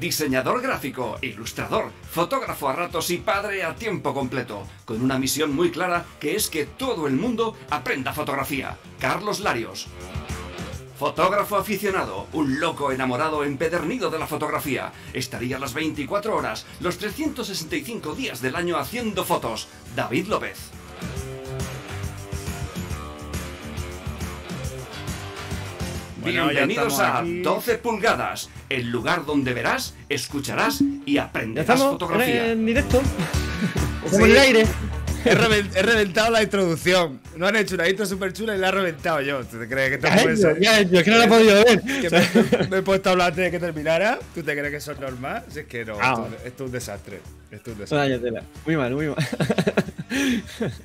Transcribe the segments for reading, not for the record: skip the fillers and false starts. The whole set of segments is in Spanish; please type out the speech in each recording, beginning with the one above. diseñador gráfico, ilustrador, fotógrafo a ratos y padre a tiempo completo, con una misión muy clara que es que todo el mundo aprenda fotografía. Carlos Larios. Fotógrafo aficionado, un loco enamorado empedernido de la fotografía. Estaría las 24 horas, los 365 días del año haciendo fotos. David López. Bueno, bienvenidos a 12 pulgadas, el lugar donde verás, escucharás y aprenderás fotografía. En directo. Como sí, en el aire. He reventado la introducción. No han hecho una intro súper chula y la he reventado yo. ¿Tú te crees que te es que no la he podido ver? Me he puesto a hablar antes de que terminara. ¿Tú te crees que eso es normal? Si es que no, esto es un desastre. Esto es un desastre. Muy mal, muy mal.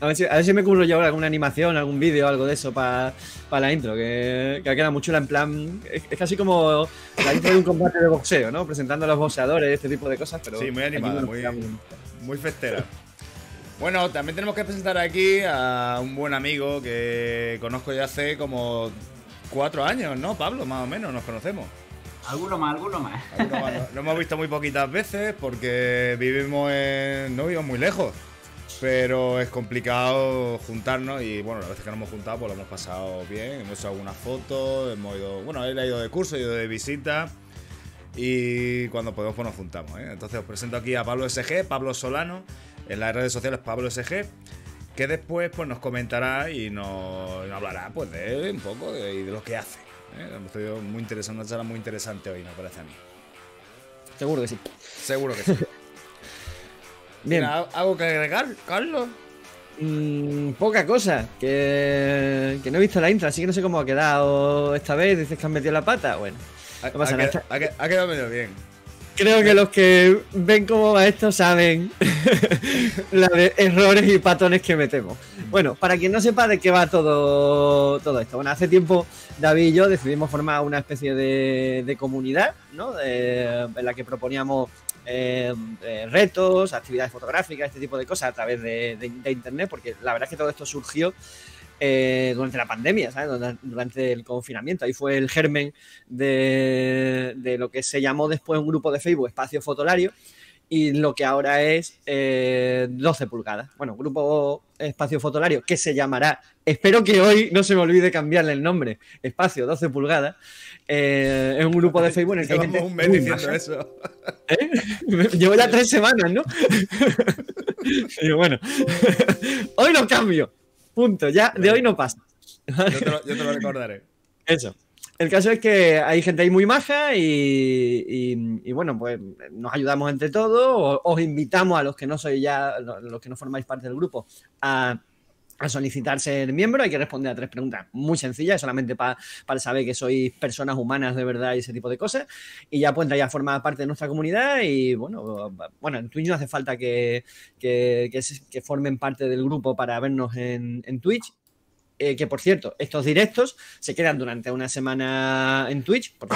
A ver si me cubro yo ahora alguna animación, algún vídeo, algo de eso para la intro, que ha quedado muy chula en plan. Es casi como la intro de un combate de boxeo, ¿no? Presentando a los boxeadores, este tipo de cosas. Pero sí, muy animada, muy festera. Bueno, también tenemos que presentar aquí a un buen amigo que conozco ya hace como 4 años, ¿no, Pablo? Más o menos nos conocemos. Alguno más. Lo hemos visto muy poquitas veces porque no vivimos muy lejos, pero es complicado juntarnos y, bueno, las veces que nos hemos juntado pues lo hemos pasado bien, hemos hecho algunas fotos, hemos ido, bueno, él ha ido de curso, he ido de visita y cuando podemos pues nos juntamos, ¿eh? Entonces os presento aquí a Pablo SG, Pablo Solano. En las redes sociales Pablo SG, que después pues nos comentará y nos hablará pues de él un poco y de lo que hace, ¿eh? Muy interesante, una charla muy interesante hoy, me parece a mí. Seguro que sí. Seguro que sí. Bien. ¿Algo que agregar, Carlos? Poca cosa, que no he visto la intro, así que no sé cómo ha quedado esta vez. Dices que han metido la pata. Bueno, no pasa nada. Ha quedado medio bien. Creo que los que ven cómo va esto saben la de errores y patones que metemos. Bueno, para quien no sepa de qué va todo esto. Bueno, hace tiempo David y yo decidimos formar una especie de comunidad, ¿no? En la que proponíamos retos, actividades fotográficas, este tipo de cosas a través de internet, porque la verdad es que todo esto surgió durante la pandemia, ¿sabes? Durante el confinamiento. Ahí fue el germen de lo que se llamó después un grupo de Facebook, Espacio Fotolario, y lo que ahora es 12 pulgadas. Bueno, grupo Espacio Fotolario, que se llamará, espero que hoy no se me olvide cambiarle el nombre, Espacio 12 pulgadas. Es un grupo de Facebook en el que hay gente... Llevamos un mes diciendo eso. ¿Eh? Llevo ya 3 semanas, ¿no? Y bueno, hoy lo cambio. Punto, ya de hoy no pasa. Yo te lo recordaré. Eso. El caso es que hay gente ahí muy maja y bueno, pues nos ayudamos entre todos. Os invitamos a los que no sois ya, los que no formáis parte del grupo, a solicitar ser miembro. Hay que responder a 3 preguntas muy sencillas, solamente para saber que sois personas humanas de verdad y ese tipo de cosas, y ya pues ya formar parte de nuestra comunidad. Y bueno, en Twitch no hace falta que formen parte del grupo para vernos en Twitch. Que por cierto, estos directos se quedan durante una semana en Twitch porque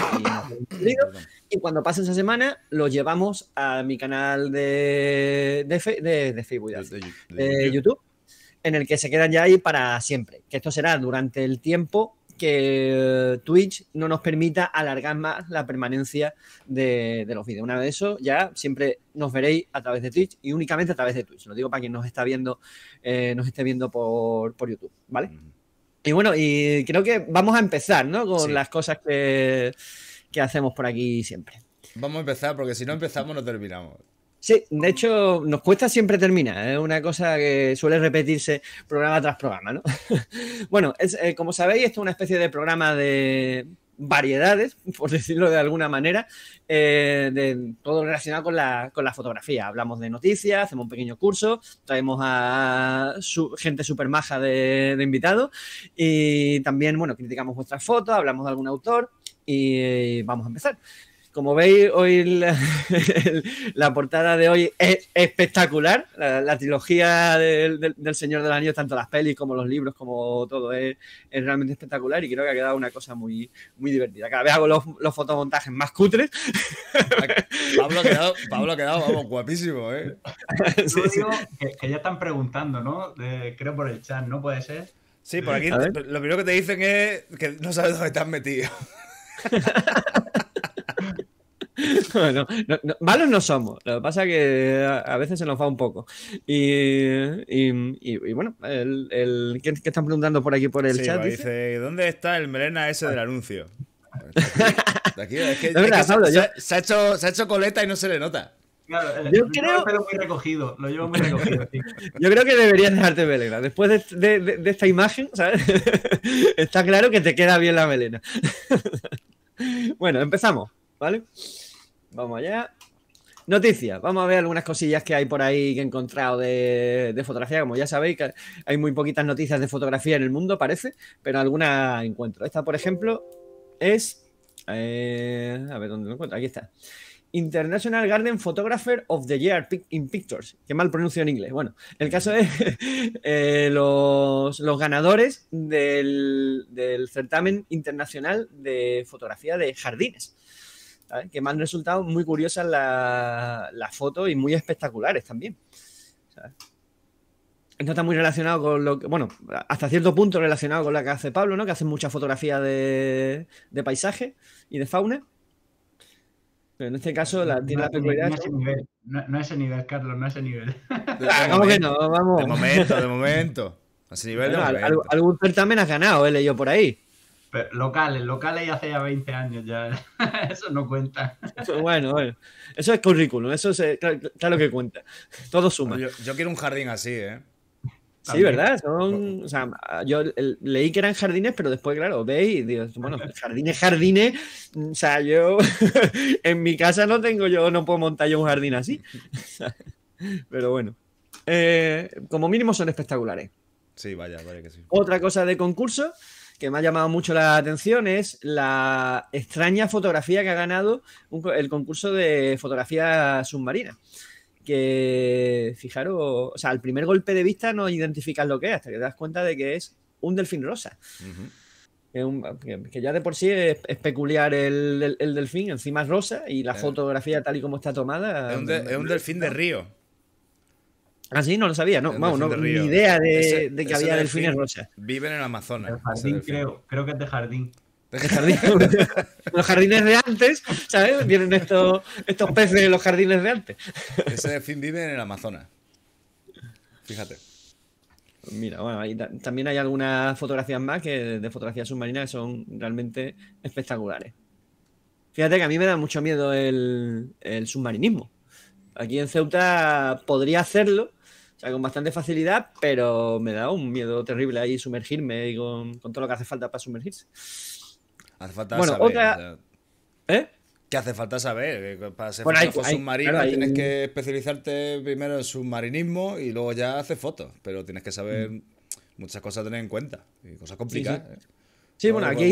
y cuando pasa esa semana los llevamos a mi canal de Facebook, de YouTube, en el que se quedan ya ahí para siempre. Que esto será durante el tiempo que Twitch no nos permita alargar más la permanencia de los vídeos. Una vez eso, ya siempre nos veréis a través de Twitch y únicamente a través de Twitch. Lo digo para quien nos esté viendo por YouTube, ¿vale? Y bueno, y creo que vamos a empezar, ¿no? Con las cosas que hacemos por aquí siempre. Vamos a empezar, porque si no empezamos no terminamos. Sí, de hecho, nos cuesta siempre terminar. Es una cosa que suele repetirse programa tras programa, ¿no? Bueno, como sabéis, esto es una especie de programa de variedades, por decirlo de alguna manera, todo relacionado con la fotografía. Hablamos de noticias, hacemos un pequeño curso, traemos a gente súper maja de invitados y también, bueno, criticamos vuestras fotos, hablamos de algún autor y vamos a empezar. Como veis, hoy la portada de hoy es espectacular. La trilogía del Señor de los Anillos, tanto las pelis como los libros, como todo, es realmente espectacular y creo que ha quedado una cosa muy, muy divertida. Cada vez hago los fotomontajes más cutres. Pablo ha quedado vamos, guapísimo, ¿eh? Sí, digo que ya están preguntando, ¿no? Creo por el chat, ¿no? ¿Puede ser? Sí, por aquí lo primero que te dicen es que no sabes dónde estás metido. No, malos no somos, lo que pasa es que a veces se nos va un poco. Y bueno, ¿qué están preguntando por aquí por el chat? Dice, ¿dónde está el melena ese del anuncio? Se ha hecho coleta y no se le nota. Claro, yo creo... Pero muy recogido, lo llevo muy recogido. Sí. Yo creo que deberías dejarte melena. Después de esta imagen, ¿sabes? Está claro que te queda bien la melena. Bueno, empezamos, ¿vale? Vamos allá. Noticias. Vamos a ver algunas cosillas que hay por ahí que he encontrado de fotografía. Como ya sabéis, que hay muy poquitas noticias de fotografía en el mundo, parece, pero algunas encuentro. Esta, por ejemplo, es... a ver dónde lo encuentro. Aquí está. International Garden Photographer of the Year in Pictures. Qué mal pronuncio en inglés. Bueno, el caso es los ganadores del certamen internacional de fotografía de jardines, ¿sabes? Que me han resultado muy curiosas las fotos y muy espectaculares también, ¿sabes? Esto está muy relacionado con lo que... Bueno, hasta cierto punto relacionado con la que hace Pablo, ¿no? Que hace mucha fotografía de paisaje y de fauna. Pero en este caso tiene la peculiaridad... No a ese nivel, Carlos, no a ese nivel. ¿Cómo que no? Vamos. De momento. A ese nivel bueno, de momento. Algún certamen has ganado, he leído por ahí. Pero locales ya hace ya 20 años ya. Eso no cuenta. Bueno. Eso es currículum, eso es claro que cuenta. Todo suma. Yo quiero un jardín así, ¿eh? Sí, ¿verdad? Son, o sea, yo leí que eran jardines, pero después, claro, veis, digo, bueno, jardines, o sea, yo en mi casa no puedo montar yo un jardín así. Pero bueno, como mínimo son espectaculares. Sí, vaya que sí. Otra cosa de concurso que me ha llamado mucho la atención es la extraña fotografía que ha ganado el concurso de fotografía submarina. Que fijaros, o sea, al primer golpe de vista no identificas lo que es hasta que te das cuenta de que es un delfín rosa. Uh-huh. Que ya de por sí es peculiar el delfín, encima es rosa y la fotografía tal y como está tomada. Es un delfín de río. Ah, sí, no lo sabía, no, vamos, no, ni idea de que había delfines rosas. Viven en el Amazonas. El jardín, creo que es de jardín. Los jardines de antes, ¿sabes? Vienen estos peces de los jardines de antes. Ese delfín vive en el Amazonas. Fíjate. Mira, bueno, ahí también hay algunas fotografías más de fotografía submarina que son realmente espectaculares. Fíjate que a mí me da mucho miedo el submarinismo. Aquí en Ceuta podría hacerlo, o sea, con bastante facilidad, pero me da un miedo terrible ahí sumergirme y con todo lo que hace falta para sumergirse. Hace falta saber. ¿Qué hace falta saber? Para ser fotógrafo submarino tienes que especializarte primero en submarinismo y luego ya haces fotos. Pero tienes que saber muchas cosas a tener en cuenta. Y cosas complicadas. Sí, sí. Sí, bueno, aquí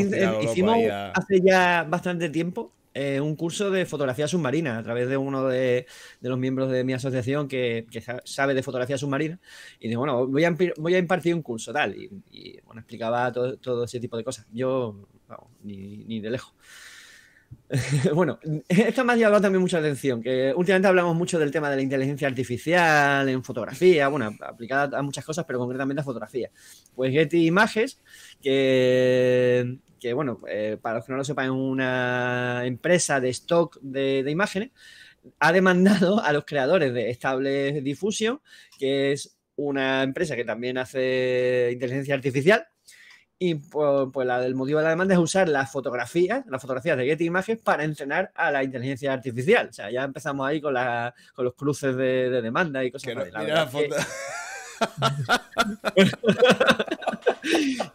hicimos hace ya bastante tiempo un curso de fotografía submarina a través de uno de los miembros de mi asociación que sabe de fotografía submarina y digo, bueno, voy a impartir un curso tal y bueno, explicaba todo ese tipo de cosas. Yo, vamos, ni de lejos. Bueno, esto me ha llamado también mucha atención, que últimamente hablamos mucho del tema de la inteligencia artificial en fotografía, bueno, aplicada a muchas cosas, pero concretamente a fotografía. Pues Getty Images, que bueno, para los que no lo sepan, es una empresa de stock de imágenes, ha demandado a los creadores de Stable Diffusion, que es una empresa que también hace inteligencia artificial, y pues el motivo de la demanda es usar las fotografías de Getty Images para entrenar a la inteligencia artificial. O sea, ya empezamos ahí con los cruces de demanda y cosas así.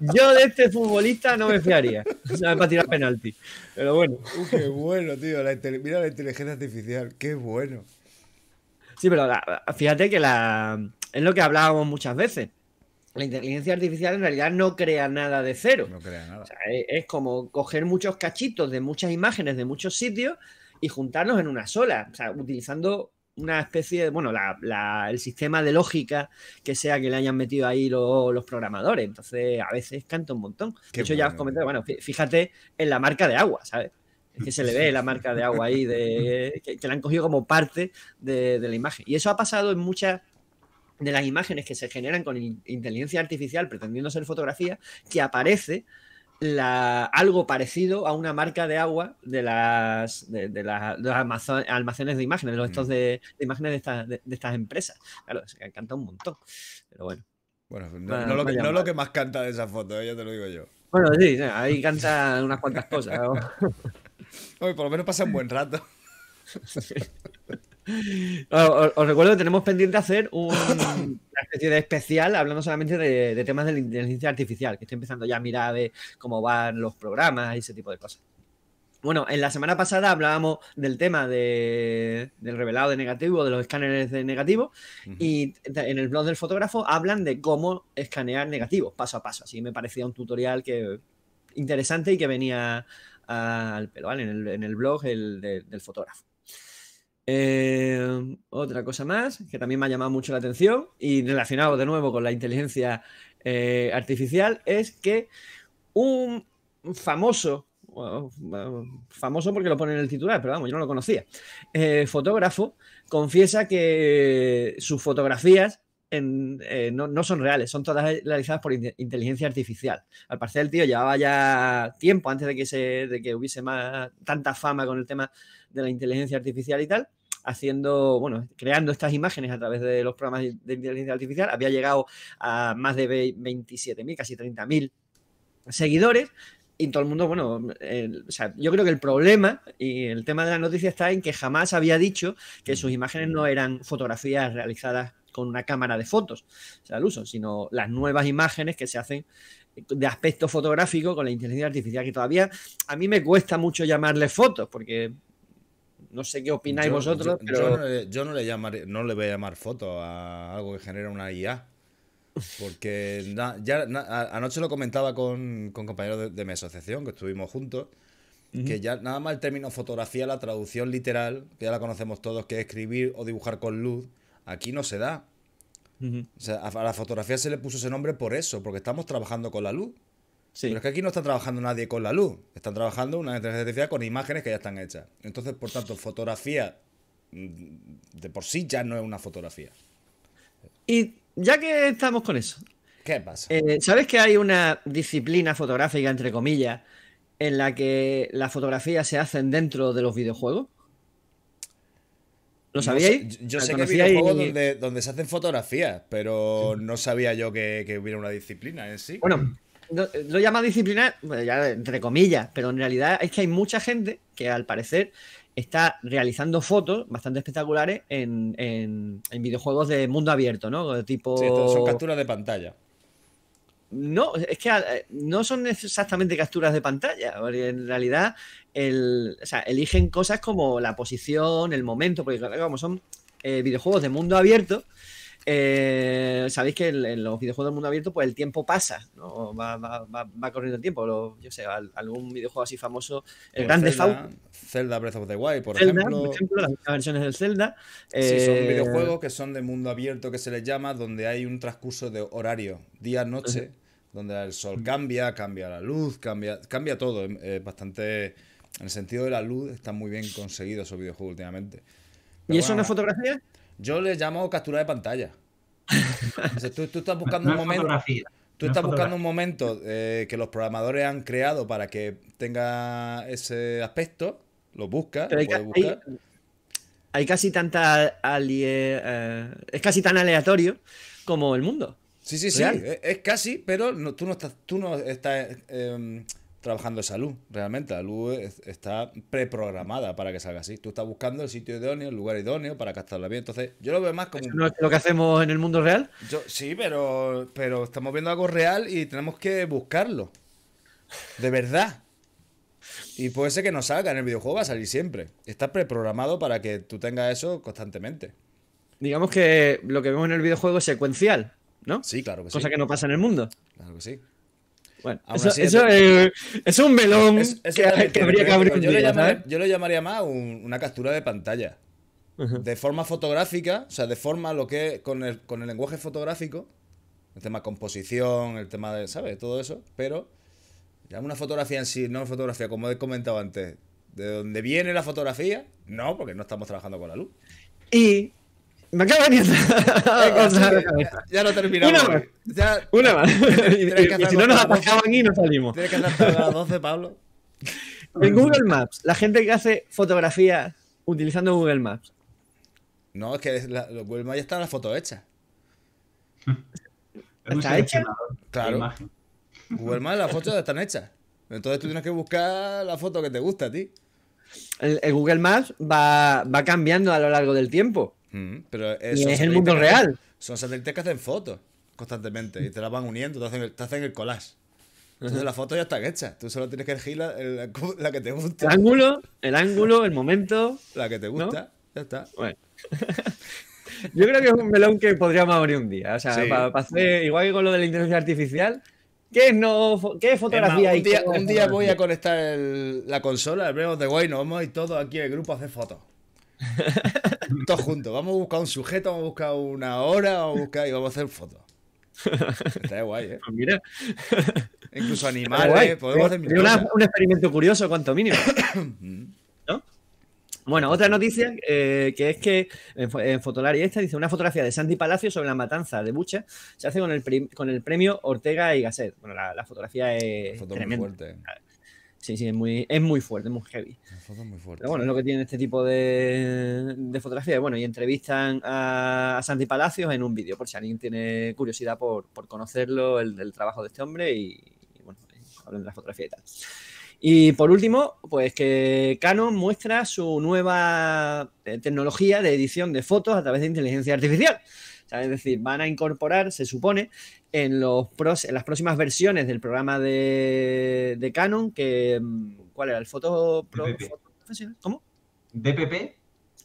Yo de este futbolista no me fiaría. O sea, para tirar penalti. Pero bueno. Qué bueno, tío. Mira la inteligencia artificial. Qué bueno. Sí, pero fíjate que es lo que hablábamos muchas veces. La inteligencia artificial en realidad no crea nada de cero. No crea nada. O sea, es como coger muchos cachitos de muchas imágenes de muchos sitios y juntarlos en una sola. O sea, utilizando una especie de... Bueno, el sistema de lógica que sea que le hayan metido ahí los programadores. Entonces, a veces canta un montón. De hecho, ya os comenté, bueno, fíjate en la marca de agua, ¿sabes? Es que se le ve la marca de agua ahí, que la han cogido como parte de la imagen. Y eso ha pasado en muchas... de las imágenes que se generan con inteligencia artificial pretendiendo ser fotografía, que aparece algo parecido a una marca de agua de los almacenes de imágenes, los estos de imágenes de estas empresas. Claro, se canta un montón, pero bueno. Bueno, no lo que más canta de esa foto, ya te lo digo yo. Bueno, sí, ahí canta unas cuantas cosas, ¿no? Oye, por lo menos pasa un buen rato. Sí. Os recuerdo que tenemos pendiente hacer una especie de especial hablando solamente de temas de la inteligencia artificial, que estoy empezando ya a mirar a ver cómo van los programas y ese tipo de cosas. Bueno, en la semana pasada hablábamos del tema del revelado de negativo, de los escáneres de negativo, y en el blog del fotógrafo hablan de cómo escanear negativos paso a paso. Así me parecía un tutorial interesante y que venía al pelo, ¿vale? En el blog del fotógrafo. Otra cosa más que también me ha llamado mucho la atención y relacionado de nuevo con la inteligencia artificial es que un famoso porque lo pone en el titular, pero vamos, yo no lo conocía, fotógrafo confiesa que sus fotografías no son reales, son todas realizadas por inteligencia artificial. Al parecer el tío llevaba ya tiempo antes de que hubiese tanta fama con el tema de la inteligencia artificial y tal, creando estas imágenes a través de los programas de inteligencia artificial. Había llegado a más de 27.000, casi 30.000 seguidores y todo el mundo, yo creo que el problema y el tema de la noticia está en que jamás había dicho que sus imágenes no eran fotografías realizadas con una cámara de fotos, o sea, al uso, sino las nuevas imágenes que se hacen de aspecto fotográfico con la inteligencia artificial, que todavía a mí me cuesta mucho llamarle fotos, porque no sé qué opináis vosotros. Yo no le voy a llamar foto a algo que genera una IA, porque anoche lo comentaba con compañeros de mi asociación, que estuvimos juntos, que ya nada más el término fotografía, la traducción literal, que ya la conocemos todos, que es escribir o dibujar con luz, aquí no se da. O sea, a la fotografía se le puso ese nombre por eso, porque estamos trabajando con la luz. Sí. Pero es que aquí no está trabajando nadie con la luz, están trabajando una inteligencia artificial con imágenes que ya están hechas. Entonces, por tanto, fotografía de por sí ya no es una fotografía. Y ya que estamos con eso, ¿qué pasa? ¿Sabes que hay una disciplina fotográfica, entre comillas, en la que las fotografías se hacen dentro de los videojuegos? ¿Lo sabíais? Yo sé que hay videojuegos donde se hacen fotografías, pero no sabía yo que hubiera una disciplina en sí. Bueno, lo llama disciplina, ya entre comillas, pero en realidad es que hay mucha gente que al parecer está realizando fotos bastante espectaculares en videojuegos de mundo abierto, ¿no? Tipo... Sí, son capturas de pantalla. No, es que no son exactamente capturas de pantalla, porque en realidad eligen cosas como la posición, el momento, porque como son videojuegos de mundo abierto, sabéis que en los videojuegos de mundo abierto pues el tiempo pasa, ¿no? Va corriendo el tiempo. Yo sé, algún videojuego así famoso, el Grand Theft Auto, Zelda Breath of the Wild, por ejemplo, las versiones del Zelda. Sí, son videojuegos que son de mundo abierto, que se les llama, donde hay un transcurso de horario, día-noche, donde el sol cambia la luz, cambia todo. Bastante, en el sentido de la luz, están muy bien conseguidos esos videojuegos últimamente. Pero ¿y eso no es fotografía? Yo le llamo captura de pantalla. O sea, tú estás buscando un momento, que los programadores han creado para que tenga ese aspecto, lo buscas, lo puedes buscar. Hay casi tanta es casi tan aleatorio como el mundo. Sí, es casi, pero tú no estás trabajando esa luz, realmente. La luz está preprogramada para que salga así. Tú estás buscando el sitio idóneo, el lugar idóneo para captarla bien. Entonces, yo lo veo más como... ¿Eso no es lo que hacemos en el mundo real? Sí, pero estamos viendo algo real y tenemos que buscarlo. De verdad. Y puede ser que no salga en el videojuego, va a salir siempre. Está preprogramado para que tú tengas eso constantemente. Digamos que lo que vemos en el videojuego es secuencial, ¿no? Sí, claro que sí. Cosa que no pasa en el mundo. Claro que sí. Bueno, eso es un melón que habría que abrir. Yo lo llamaría más una captura de pantalla. De forma fotográfica, o sea, de forma lo que con el lenguaje fotográfico, el tema de composición, el tema de, ¿sabes? Todo eso, pero ya una fotografía en sí, no una fotografía, como he comentado antes, de dónde viene la fotografía, no, porque no estamos trabajando con la luz. Y Me acaba de ya no terminamos. Una más. Ya, una más. Y si no nos atacaban y nos salimos. Tienes que hacer a las 12, Pablo. En Google Maps, la gente que hace fotografía utilizando Google Maps. No, es que los Google Maps ya están las fotos hechas. ¿Está hecha? Claro. Google Maps las fotos ya están hechas. Entonces tú tienes que buscar la foto que te gusta a ti. El Google Maps va cambiando a lo largo del tiempo. Pero y es el mundo real. Son satélites que hacen fotos constantemente y te las van uniendo, te hacen el collage. Entonces las fotos ya están hechas. Tú solo tienes que elegir la que te gusta. El ángulo, el momento. La que te gusta, ¿no? Ya está. Bueno. Yo creo que es un melón que podríamos abrir un día. O sea, sí. Para hacer, igual que con lo de la inteligencia artificial. ¿Qué es fotografía? Un día voy a conectar la consola, el Breath of the Wild, nos vamos a ir todos aquí en el grupo a hacer fotos. Todos juntos. Vamos a buscar un sujeto, vamos a buscar una hora, y vamos a hacer fotos. Está guay, ¿eh? Pues mira. Incluso animales. Podemos hacer un experimento curioso, cuanto mínimo. ¿No? Bueno, otra noticia que es que en Fotolarios dice una fotografía de Santi Palacio sobre la matanza de Bucha se hace con el premio Ortega y Gasset. Bueno, la fotografía es tremenda. Muy fuerte. Sí, es muy fuerte, muy heavy. La foto es muy fuerte. Pero bueno, es lo que tiene este tipo de fotografía. Bueno, y entrevistan a Santi Palacios en un vídeo, por si alguien tiene curiosidad por conocerlo, el trabajo de este hombre y bueno, hablan de la fotografía y tal. Y por último, pues que Canon muestra su nueva tecnología de edición de fotos a través de inteligencia artificial. O sea, es decir, van a incorporar, se supone, en las próximas versiones del programa de Canon, que ¿cuál era? ¿El Foto Profesional? ¿Cómo? ¿DPP?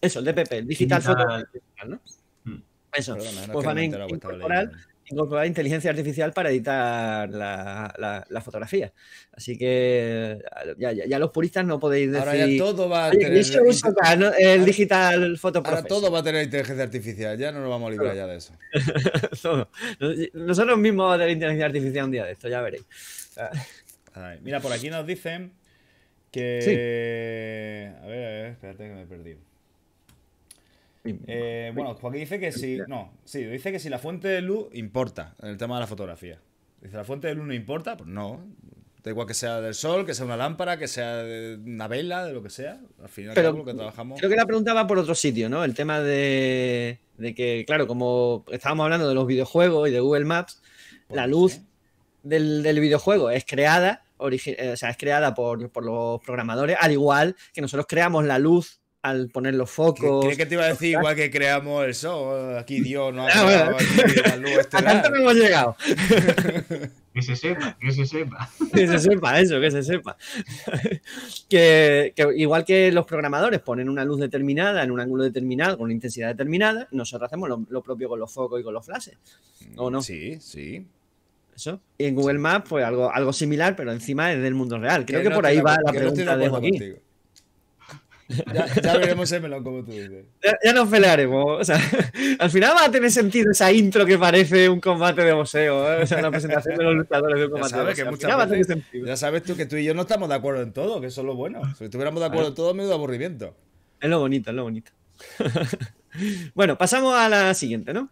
Eso, el DPP, el Digital Photo Profesional, ¿no? Eso, perdona, no, pues van a incorporar inteligencia artificial para editar la fotografía. Así que ya los puristas no podéis decir... Ahora ya todo va a tener... El digital Photographer. Ahora todo va a tener inteligencia artificial. Ya no nos vamos a librar ya de eso. Todo. Nosotros mismos vamos a tener inteligencia artificial un día de esto. Ya veréis. Ay, mira, por aquí nos dicen que... Sí. A ver, espérate que me he perdido. Bueno, Joaquín dice que sí. No, sí, dice que si la fuente de luz importa en el tema de la fotografía. Dice, ¿la fuente de luz no importa? Pues no. Da igual que sea del sol, que sea una lámpara, que sea de una vela, de lo que sea. Al final, pero lo que trabajamos. Creo que la pregunta va por otro sitio, ¿no? El tema de que, claro, como estábamos hablando de los videojuegos y de Google Maps, la luz del videojuego es creada, por los programadores, al igual que nosotros creamos la luz al poner los focos. ¿Crees que te iba a decir igual que creamos el sol? Aquí Dios no ha creado la luz estelar. ¿A tanto no hemos llegado? Que se sepa. Que se sepa. Que igual que los programadores ponen una luz determinada en un ángulo determinado, con una intensidad determinada, nosotros hacemos lo propio con los focos y con los flashes. ¿O no? Sí. Eso. Y en Google Maps, pues algo similar, pero encima es del mundo real. Creo que por ahí va la pregunta de Joaquín. Ya veremos el melón, como tú dices. Ya nos pelearemos. O sea, al final va a tener sentido esa intro que parece un combate de boxeo, ¿eh? O sea, una presentación de los luchadores de un combate de boxeo. Ya sabes tú que tú y yo no estamos de acuerdo en todo, que eso es lo bueno. Si estuviéramos de acuerdo en todo, menudo aburrimiento. Es lo bonito. Bueno, pasamos a la siguiente, ¿no?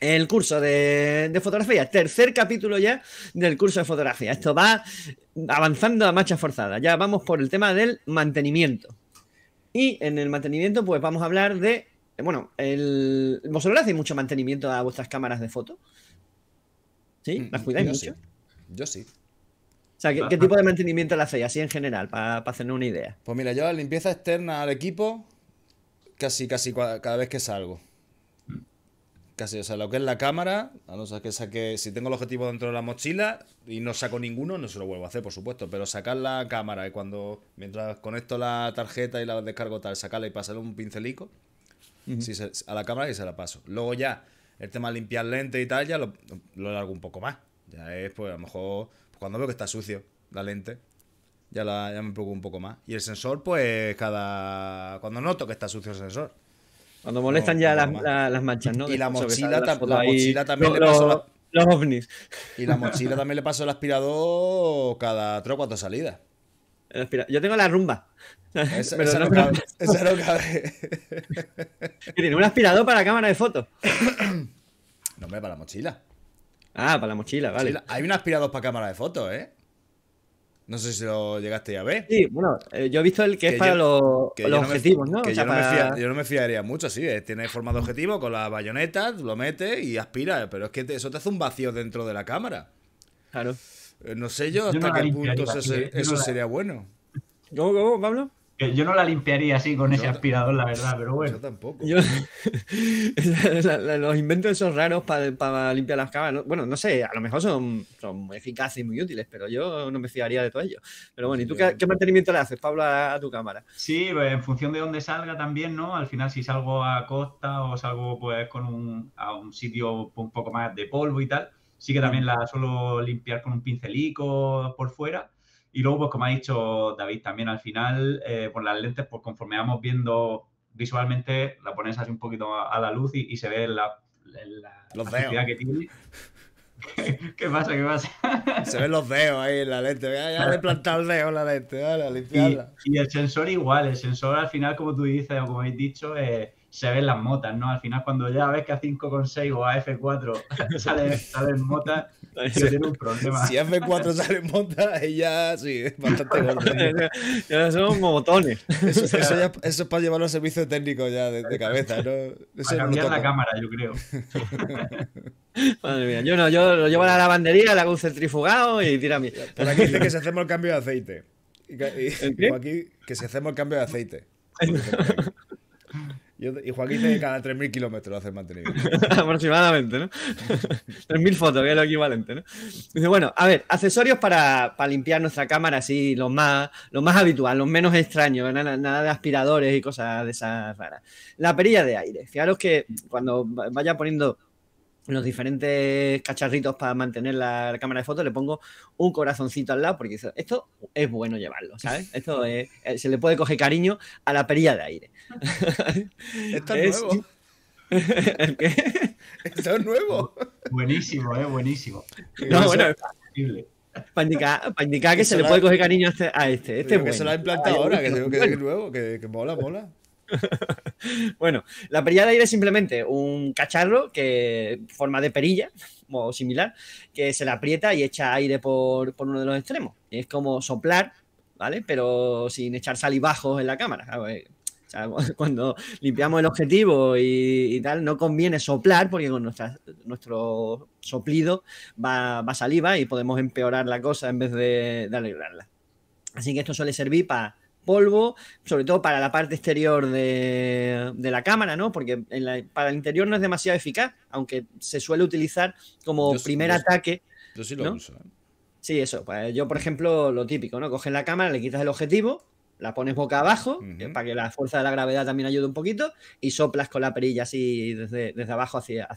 El curso de fotografía, tercer capítulo ya del curso de fotografía. Esto va avanzando a marcha forzada. Ya vamos por el tema del mantenimiento. Y en el mantenimiento, pues vamos a hablar de... Bueno, ¿vosotros le hacéis mucho mantenimiento a vuestras cámaras de foto? ¿Sí? ¿Las cuidáis mucho? Sí. Yo sí. O sea, ¿qué tipo de mantenimiento le hacéis así en general, para hacernos una idea? Pues mira, yo la limpieza externa al equipo casi cada vez que salgo. O sea, lo que es la cámara, a no ser que saque, si tengo el objetivo dentro de la mochila y no saco ninguno, no se lo vuelvo a hacer, por supuesto, pero sacar la cámara y mientras conecto la tarjeta y la descargo tal, sacarla y pasarle un pincelico a la cámara y se la paso. Luego ya, el tema de limpiar lente y tal, ya lo largo un poco más. Ya es, pues a lo mejor, cuando veo que está sucio la lente, ya me preocupo un poco más. Y el sensor, pues cuando noto que está sucio el sensor. Cuando molestan las manchas, ¿no? Y la mochila también le paso los ovnis. Y la mochila también le paso el aspirador cada 3 o 4 salidas. Yo tengo la rumba. Esa no cabe. Esa no cabe. Tiene un aspirador para la cámara de fotos. No, hombre, para la mochila. Ah, para la mochila, vale. Hay un aspirador para cámara de fotos, ¿eh? No sé si lo llegaste a ver. Sí, bueno, yo he visto el que es para los objetivos, ¿no? Yo no me fiaría mucho, sí. Tiene forma de objetivo con las bayonetas, lo metes y aspira. Pero es que eso te hace un vacío dentro de la cámara. Claro. No sé yo hasta qué punto eso sería bueno. ¿Cómo, Pablo? Yo no la limpiaría así con ese aspirador, la verdad, pero bueno. Yo tampoco. Los inventos esos raros para limpiar las cámaras, bueno, no sé, a lo mejor son muy eficaces y muy útiles, pero yo no me fiaría de todo ello. Pero bueno, ¿y tú qué mantenimiento le haces, Pablo, a tu cámara? Sí, pues en función de dónde salga también, ¿no? Al final, si salgo a costa o salgo pues con a un sitio un poco más de polvo y tal, sí que también la suelo limpiar con un pincelico por fuera. Y luego, pues como ha dicho David también al final, por las lentes, pues conforme vamos viendo visualmente, la pones así un poquito a la luz y se ve la facilidad que tiene. ¿Qué pasa? ¿Qué pasa? Se ven los dedos ahí en la lente. Ya le he plantado el dedo en la lente, a limpiarla. Y el sensor igual, el sensor al final, como tú dices o como habéis dicho, se ven las motas, ¿no? Al final, cuando ya ves que a 5,6 o a F4 salen motas, se tiene un problema. Si a F4 salen motas, ella sí, es bastante gorda. Ya son motones. Eso es para llevarlo al servicio técnico ya de cabeza, ¿no? Eso para cambiar la cámara, yo creo. Madre mía, yo no, yo lo llevo a la lavandería, le hago un centrifugado y tira a mí. Por aquí dice que si hacemos el cambio de aceite. Y aquí que si hacemos el cambio de aceite. Y Joaquín dice que cada 3.000 kilómetros hace el mantenimiento. Aproximadamente, ¿no? 3.000 fotos, que es lo equivalente, ¿no? Dice, bueno, a ver, accesorios para limpiar nuestra cámara, así, los más habituales, los menos extraños, nada de aspiradores y cosas de esas raras. La perilla de aire. Fijaros que cuando vaya poniendo los diferentes cacharritos para mantener la cámara de fotos, le pongo un corazoncito al lado porque esto es bueno llevarlo, ¿sabes? Esto se le puede coger cariño a la perilla de aire. Esto es nuevo. ¿El qué? Esto es nuevo. Buenísimo, buenísimo. No, bueno, es posible. Para indicar que se le puede coger cariño a este. Este es bueno. Que se lo ha implantado ahora, que tengo que decir nuevo, que mola. Bueno, la perilla de aire es simplemente un cacharro que forma de perilla o similar, que se la aprieta y echa aire por uno de los extremos. Es como soplar, ¿vale? Pero sin echar salivajos en la cámara. O sea, cuando limpiamos el objetivo y tal, no conviene soplar porque con nuestro soplido va saliva y podemos empeorar la cosa en vez de alegrarla. Así que esto suele servir para polvo, sobre todo para la parte exterior de la cámara, ¿no? Porque para el interior no es demasiado eficaz, aunque se suele utilizar como ataque. Yo sí lo uso. Sí, eso. Pues yo, por ejemplo, lo típico, ¿no? Coges la cámara, le quitas el objetivo, la pones boca abajo, para que la fuerza de la gravedad también ayude un poquito, y soplas con la perilla así desde abajo hacia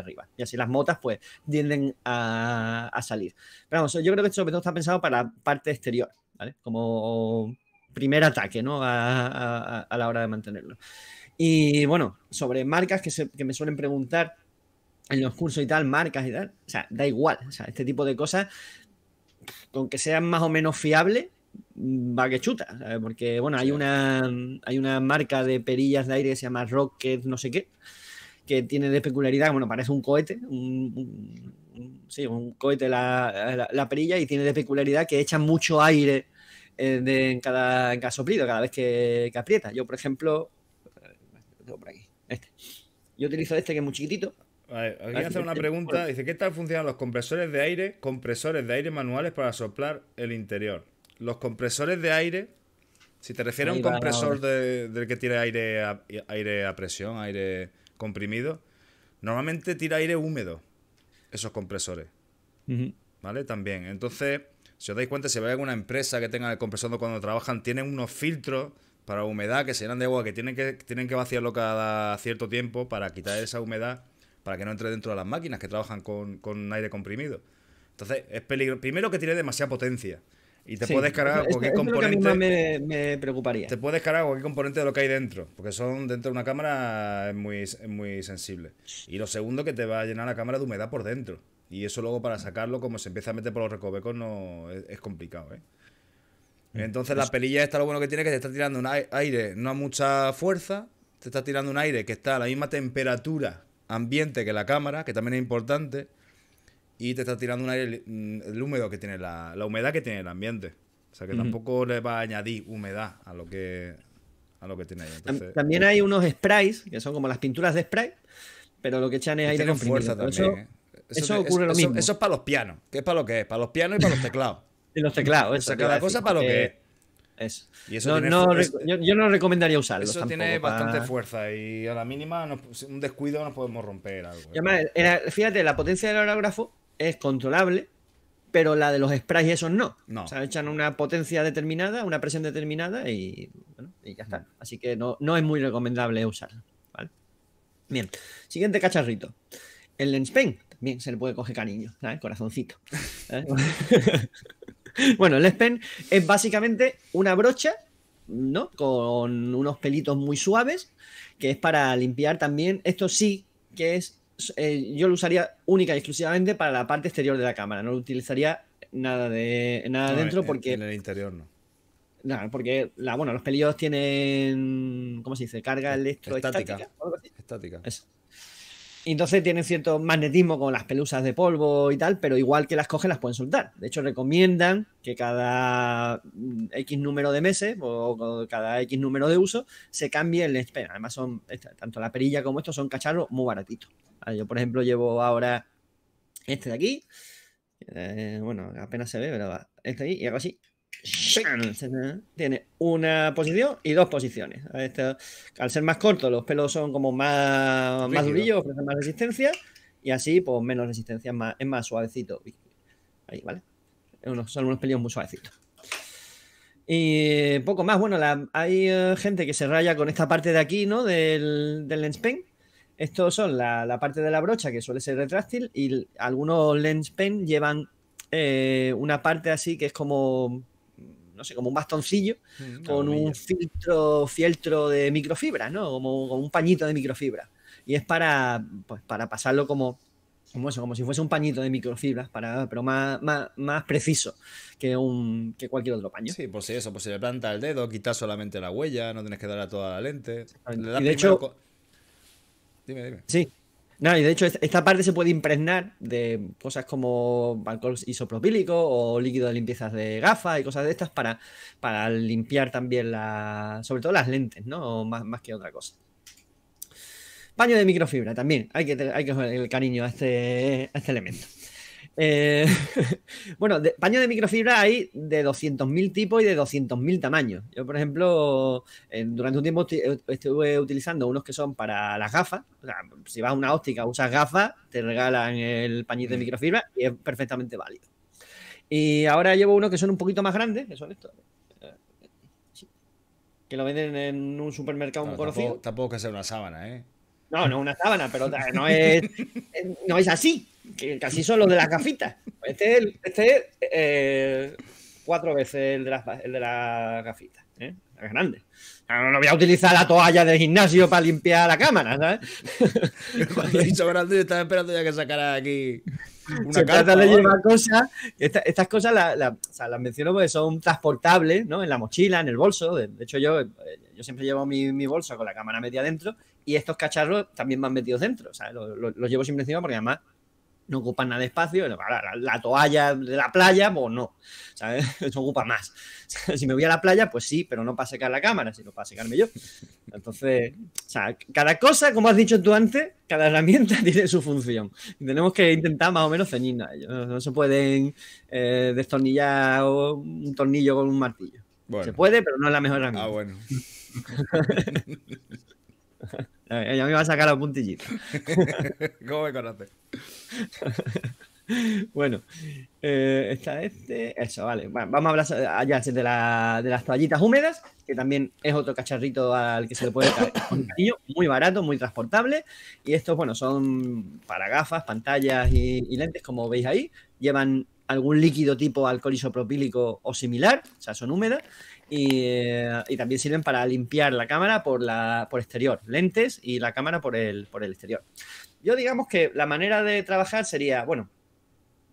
arriba. Y así las motas, pues, tienden a salir. Pero vamos, yo creo que esto sobre todo está pensado para la parte exterior, ¿vale? Como primer ataque, ¿no? A la hora de mantenerlo. Y bueno, sobre marcas que me suelen preguntar en los cursos y tal, o sea, da igual, o sea, este tipo de cosas, con que sean más o menos fiables, va que chuta, ¿sabes? Porque bueno, hay una marca de perillas de aire que se llama Rocket no sé qué, que tiene de peculiaridad, bueno, parece un cohete, un cohete la perilla, y tiene de peculiaridad que echa mucho aire en cada soplido, cada vez que aprieta. Yo, por ejemplo, lo tengo por aquí. Yo utilizo que es muy chiquitito. Aquí hace una pregunta. Dice, ¿qué tal funcionan los compresores de aire manuales para soplar el interior? Los compresores de aire, si te refieres a un compresor del que tira aire a presión, aire comprimido, normalmente tira aire húmedo, esos compresores. ¿Vale? También. Entonces, si os dais cuenta, si veis alguna empresa que tenga el compresor cuando trabajan, tienen unos filtros para humedad que se llenan de agua, que tienen que vaciarlo cada cierto tiempo para quitar esa humedad, para que no entre dentro de las máquinas que trabajan con aire comprimido. Entonces, es peligro. Primero, que tiene demasiada potencia. Y te puedes cargar cualquier componente. Me preocuparía. Te puedes cargar cualquier componente de lo que hay dentro, porque dentro de una cámara es muy sensible. Y lo segundo, que te va a llenar la cámara de humedad por dentro. Y eso luego, para sacarlo, como se empieza a meter por los recovecos, no es complicado, ¿eh? Entonces la perilla esta, lo bueno que tiene es que te está tirando un aire, no a mucha fuerza, te está tirando un aire que está a la misma temperatura ambiente que la cámara, que también es importante, y te está tirando un aire, el húmedo que tiene, la humedad que tiene el ambiente. O sea que tampoco le va a añadir humedad a lo que, tiene ahí. Entonces, también hay unos sprays, que son como las pinturas de spray, pero lo que echan es aire con fuerza también. Eso ocurre lo mismo. Eso es para los pianos, que es para lo que es, para los pianos y para los teclados. Y los teclados, eso. O sea, cada cosa para lo que es. Eso. Y eso yo no recomendaría usarlo. Eso tiene bastante fuerza y a la mínima un descuido nos podemos romper algo. Y además, fíjate, la potencia del aerógrafo es controlable, pero la de los sprays esos no. O sea, echan una potencia determinada, una presión determinada y, bueno, y ya está. Así que no es muy recomendable usarlo, ¿vale? Bien, siguiente cacharrito. El lens pen también se le puede coger cariño, ¿sabes? Corazoncito. ¿Sabes? Bueno, el lens pen es básicamente una brocha, ¿no? Con unos pelitos muy suaves, que es para limpiar también. Esto sí que es, yo lo usaría única y exclusivamente para la parte exterior de la cámara. No lo utilizaría nada dentro porque... En el interior no. No, porque los pelillos tienen, ¿cómo se dice? Carga electroestática. Estática. Eso. Entonces tienen cierto magnetismo con las pelusas de polvo y tal, pero igual que las cogen las pueden soltar. De hecho, recomiendan que cada X número de meses o cada X número de uso se cambie el lens pen. Además, tanto la perilla como estos son cacharros muy baratitos. Yo, por ejemplo, llevo ahora este de aquí. Bueno, apenas se ve, pero va. Este de aquí y algo así. Tiene una posición y dos posiciones. Al ser más corto, los pelos son como más durillos, ofrecen más resistencia y así, pues menos resistencia, es más suavecito. Ahí, ¿vale? Son unos pelillos muy suavecitos. Y poco más. Bueno, hay gente que se raya con esta parte de aquí, ¿no? Del lens pen. Estos son la parte de la brocha que suele ser retráctil y algunos lens pen llevan una parte así que es como... no sé, como un bastoncillo con un fieltro de microfibra, ¿no? Como un pañito de microfibra. Y es para pasarlo como si fuese un pañito de microfibras, pero más preciso que cualquier otro paño. Sí, pues sí, eso, pues si le planta el dedo, quitas solamente la huella, no tienes que darle a toda la lente. Y de hecho... Dime. Sí. No, y de hecho esta parte se puede impregnar de cosas como alcohol isopropílico o líquido de limpiezas de gafas y cosas de estas para limpiar también sobre todo las lentes, ¿no? Más que otra cosa. Paño de microfibra también. Hay que coger el cariño a este elemento. Bueno, paño de microfibra hay de 200.000 tipos y de 200.000 tamaños. Yo, por ejemplo, durante un tiempo estuve utilizando unos que son para las gafas. O sea, si vas a una óptica, usas gafas, te regalan el pañito de microfibra y es perfectamente válido. Y ahora llevo unos que son un poquito más grandes, que son estos, que lo venden en un supermercado muy conocido. Tampoco que sea una sábana, ¿eh? No una sábana, pero no es así. Que casi son los de las gafitas. Este es cuatro veces el de las gafitas, ¿eh? Es grande. No voy a utilizar la toalla del gimnasio para limpiar la cámara, ¿sabes? Cuando he dicho grande, yo estaba esperando ya que sacara aquí una carta. Se trata de llevar cosas. Estas cosas las menciono porque son transportables, ¿no? En la mochila, en el bolso. De hecho, yo siempre llevo mi bolso con la cámara metida dentro y estos cacharros también van metidos dentro, ¿sabes? Los llevo siempre encima porque además no ocupan nada de espacio. La toalla de la playa, pues no, ¿sabes? Eso ocupa más. Si me voy a la playa, pues sí, pero no para secar la cámara, sino para secarme yo. Entonces, o sea, cada cosa, como has dicho tú antes, cada herramienta tiene su función. Tenemos que intentar más o menos ceñirnos a ello. No se pueden destornillar un tornillo con un martillo. Bueno. Se puede, pero no es la mejor herramienta. Ah, bueno. Ya me va a sacar la puntillita. ¿Cómo me conoces? Bueno, eso, vale. Bueno, vamos a hablar allá de las toallitas húmedas, que también es otro cacharrito al que se le puede caer con cariño, muy barato, muy transportable. Y estos, bueno, son para gafas, pantallas y lentes, como veis ahí. Llevan algún líquido tipo alcohol isopropílico o similar, o sea, son húmedas. Y también sirven para limpiar la cámara por exterior, lentes y la cámara por el exterior. Yo digamos que la manera de trabajar sería, bueno,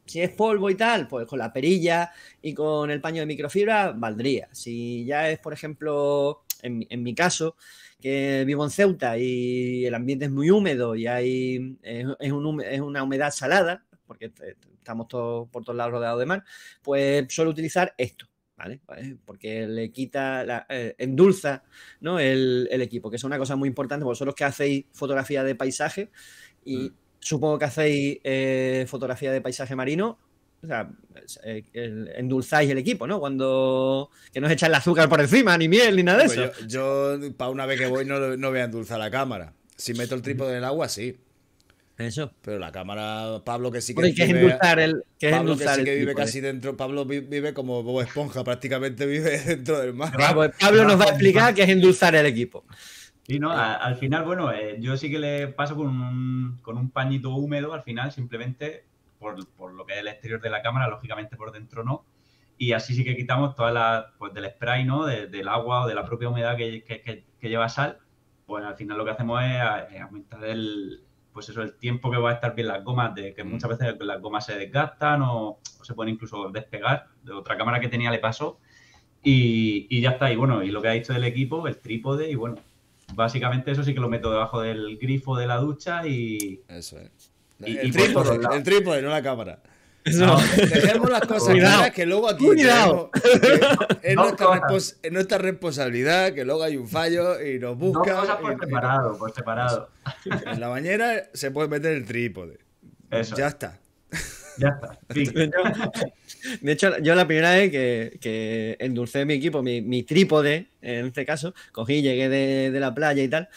Si es polvo y tal, pues con la perilla y con el paño de microfibra valdría. Si ya es, por ejemplo, en mi caso, que vivo en Ceuta y el ambiente es muy húmedo y hay es una humedad salada, porque estamos todos por todos lados rodeados de mar, pues suelo utilizar esto, ¿vale? Porque le quita, endulza, ¿no?, el equipo, que es una cosa muy importante. Vosotros que hacéis fotografía de paisaje y supongo que hacéis fotografía de paisaje marino, o sea, endulzáis el equipo, ¿no? Cuando que no os echan el azúcar por encima, ni miel, ni nada de eso. Pues yo para una vez que voy, no voy a endulzar la cámara. Si meto el trípode en el agua, sí. Eso. Pero la cámara, Pablo, que sí que vive, Pablo, que sí que vive casi dentro. Pablo vive como Bob Esponja, prácticamente vive dentro del mar. Pues Pablo nos va a explicar qué es endulzar el equipo. Sí, no, al final, bueno, yo sí que le paso con un pañito húmedo al final, simplemente por lo que es el exterior de la cámara, lógicamente por dentro no. Y así sí que quitamos toda la, pues del spray, ¿no? Del agua o de la propia humedad que lleva sal. Pues al final lo que hacemos es aumentar el tiempo que va a estar bien las gomas, que muchas veces las gomas se desgastan o se pueden incluso despegar. De otra cámara que tenía le pasó y ya está. Y bueno, y lo que ha dicho del equipo, el trípode, y bueno, básicamente eso sí que lo meto debajo del grifo de la ducha y... Eso es. El trípode, no la cámara. No, dejemos las cosas claras, que luego aquí es nuestra responsabilidad, que luego hay un fallo y nos buscan. Dos cosas por separado. En la bañera se puede meter el trípode. Eso. Ya está. Ya está. Sí. De hecho, yo la primera vez que endulcé mi equipo, mi trípode, en este caso, cogí, llegué de la playa y tal,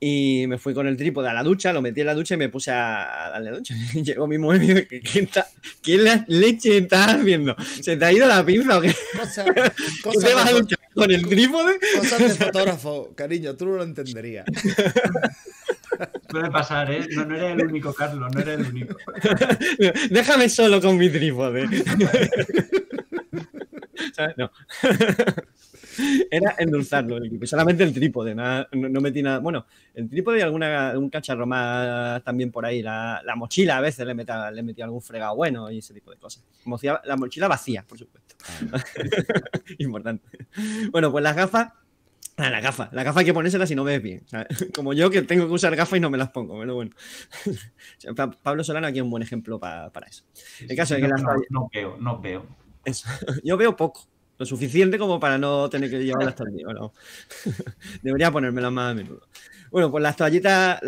y me fui con el trípode a la ducha, lo metí en la ducha y me puse a darle ducha. Llegó mi mujer y me dijo, ¿quién la leche estás viendo? ¿Se te ha ido la pinza o qué? ¿Te vas a duchar con el trípode? Cosas de fotógrafo, cariño, tú no lo entenderías. Suele pasar, ¿eh? No eres el único, Carlos, no eres el único. Déjame solo con mi trípode. ¿Sabes? No. Era endulzarlo, solamente el trípode, nada, no metí nada. Bueno, el trípode y un cacharro más también por ahí. La mochila a veces le metí algún fregado bueno y ese tipo de cosas. Como si la mochila vacía, por supuesto. Importante. Bueno, pues las gafas. Las gafas hay que ponérselas si no ves bien, ¿sabes? Como yo, que tengo que usar gafas y no me las pongo, pero bueno. Pablo Solano aquí es un buen ejemplo para eso. El caso es que no veo. Eso. Yo veo poco. Lo suficiente como para no tener que llevarlas hasta el día, ¿no? Debería ponérmelas más a menudo. Bueno, pues las toallitas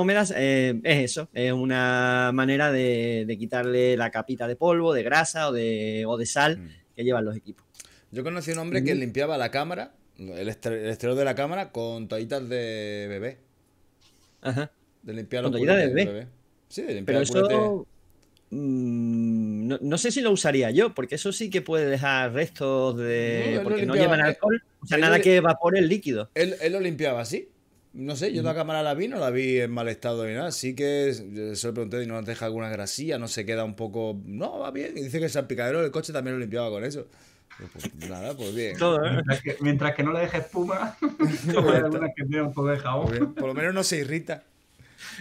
húmedas es eso. Es una manera de quitarle la capita de polvo, de grasa o de sal que llevan los equipos. Yo conocí a un hombre que limpiaba la cámara, el exterior de la cámara, con toallitas de bebé. Ajá. De limpiar los toallitas de bebé. Sí, de limpiar los culetes. No sé si lo usaría yo, porque eso sí que puede dejar restos de... porque no llevan alcohol, o sea, nada que evapore el líquido. Él lo limpiaba así. No sé, yo la cámara no la vi en mal estado ni nada. Así que se lo pregunté y no nos deja alguna grasilla, no se queda un poco... No, va bien. Y dice que el salpicadero del coche también lo limpiaba con eso. Pues nada, pues bien. Todo, ¿eh? Mientras que no le deje espuma, que tiene un poco de jabón. Por lo menos no se irrita.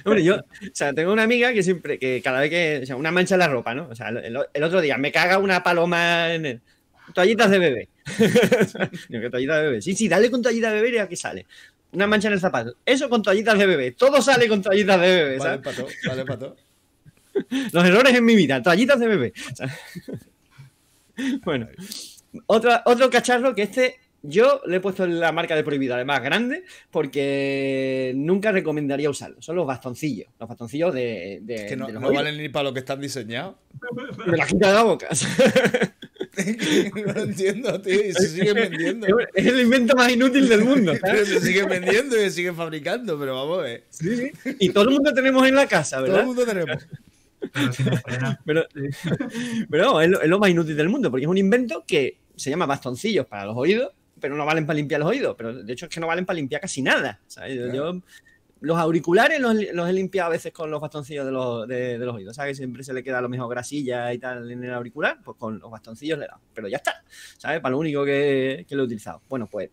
Hombre, yo, o sea, tengo una amiga que siempre, que cada vez que, o sea, una mancha en la ropa, ¿no? O sea, el otro día me caga una paloma en el... Toallitas de bebé. ¿Qué toallitas de bebé? Sí, dale con toallitas de bebé y a qué sale. Una mancha en el zapato. Eso con toallitas de bebé. Todo sale con toallitas de bebé, ¿sabes? Vale, pato. Los errores en mi vida, toallitas de bebé. Bueno, otro cacharro que yo le he puesto la marca de prohibido, además grande, porque nunca recomendaría usarlo. Son los bastoncillos. Los bastoncillos de es que no valen ni para lo que están diseñados. Me la quita de la boca. No lo entiendo, tío. Y se siguen vendiendo. Es el invento más inútil del mundo, ¿sabes? Pero se siguen vendiendo y se siguen fabricando, pero vamos, Sí. Y todo el mundo tenemos en la casa, ¿verdad? Todo el mundo tenemos. Pero no, es lo más inútil del mundo, porque es un invento que se llama bastoncillos para los oídos, pero no valen para limpiar los oídos, pero de hecho es que no valen para limpiar casi nada, ¿sabes? Claro. Yo los auriculares los he limpiado a veces con los bastoncillos de los oídos, ¿sabes? Siempre se le queda a lo mejor grasilla y tal en el auricular, pues con los bastoncillos le he dado, pero ya está, ¿sabes? Para lo único que lo he utilizado. Bueno, pues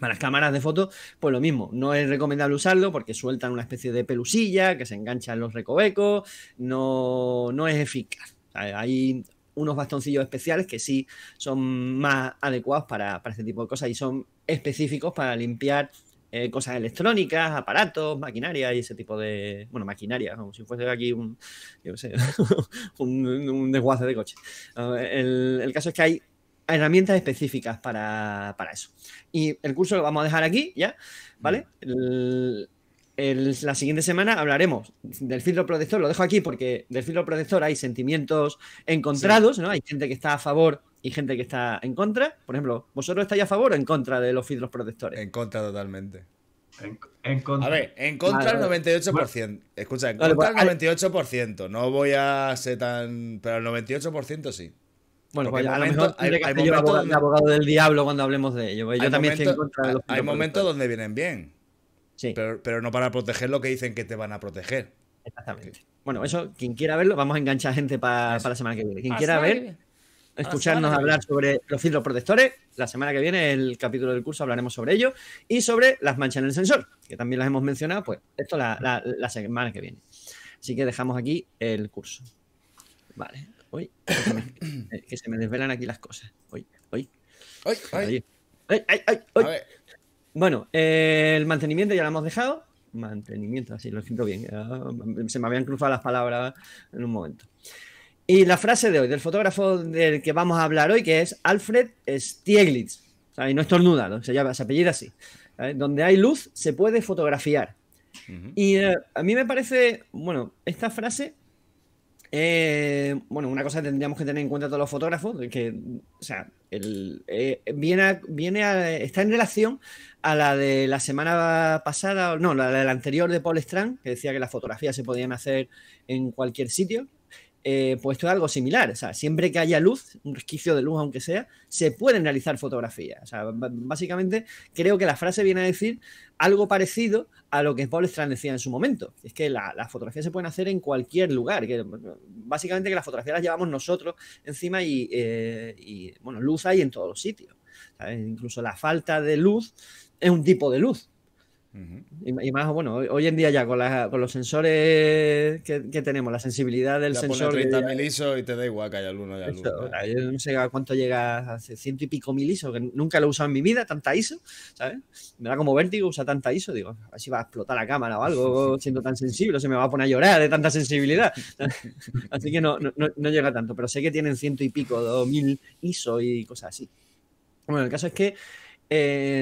para las cámaras de fotos, pues lo mismo, no es recomendable usarlo porque sueltan una especie de pelusilla que se engancha en los recovecos, no es eficaz. Hay unos bastoncillos especiales que sí son más adecuados para este tipo de cosas y son específicos para limpiar cosas electrónicas, aparatos, maquinaria y ese tipo de... Bueno, maquinaria, como si fuese aquí un... Yo no sé, un desguace de coche. El caso es que hay herramientas específicas para eso. Y el curso lo vamos a dejar aquí ya, ¿vale? La siguiente semana hablaremos del filtro protector. Lo dejo aquí porque del filtro protector hay sentimientos encontrados, sí, ¿no? Hay gente que está a favor y gente que está en contra. Por ejemplo, ¿vosotros estáis a favor o en contra de los filtros protectores? En contra totalmente. En contra. A ver, en contra el 98%. Bueno, escucha, en contra el 98%. No voy a ser tan... Pero el 98% sí. Bueno, pues a lo mejor hay momentos... de abogado del diablo cuando hablemos de ello. Yo también estoy en contra de los filtros protectores. Hay momentos donde vienen bien. Sí. Pero no para proteger lo que dicen que te van a proteger. Exactamente. Bueno, eso, quien quiera verlo, vamos a enganchar gente para la semana que viene. Quien quiera ver, escucharnos hablar sobre los filtros protectores, la semana que viene, el capítulo del curso, hablaremos sobre ello y sobre las manchas en el sensor, que también las hemos mencionado, pues esto la semana que viene. Así que dejamos aquí el curso. Vale. Uy, que se me desvelan aquí las cosas. Uy. A ver. Bueno, el mantenimiento ya lo hemos dejado. Mantenimiento, así lo siento bien. Se me habían cruzado las palabras en un momento. Y la frase de hoy, del fotógrafo del que vamos a hablar hoy, que es Alfred Stieglitz. ¿Sabes? No estornuda, ¿no? Se apellida así. ¿Sabes? Donde hay luz se puede fotografiar. Y a mí me parece, bueno, esta frase... bueno, una cosa que tendríamos que tener en cuenta todos los fotógrafos, que, o sea, está en relación a la de la semana pasada, no, la del anterior de Paul Strand, que decía que las fotografías se podían hacer en cualquier sitio. Pues esto es algo similar, o sea, siempre que haya luz, un resquicio de luz aunque sea, se pueden realizar fotografías. O sea, básicamente creo que la frase viene a decir algo parecido a lo que Paul Strand decía en su momento, es que las fotografías se pueden hacer en cualquier lugar, que básicamente que las fotografías las llevamos nosotros encima y bueno, luz hay en todos los sitios, ¿sabes? Incluso la falta de luz es un tipo de luz. Y más, bueno, hoy en día ya con los sensores que tenemos, la sensibilidad del sensor. Pone 30 mil ISO y te da igual que haya luz, no haya luz. Yo no sé a cuánto llega, hace 100 y pico mil ISO, que nunca lo he usado en mi vida, tanta ISO, ¿sabes? Me da como vértigo usar tanta ISO, digo, a ver si va a explotar la cámara o algo, siendo tan sensible, se me va a poner a llorar de tanta sensibilidad. Así que no llega tanto, pero sé que tienen 100 y pico, 2000 ISO y cosas así. Bueno, el caso es que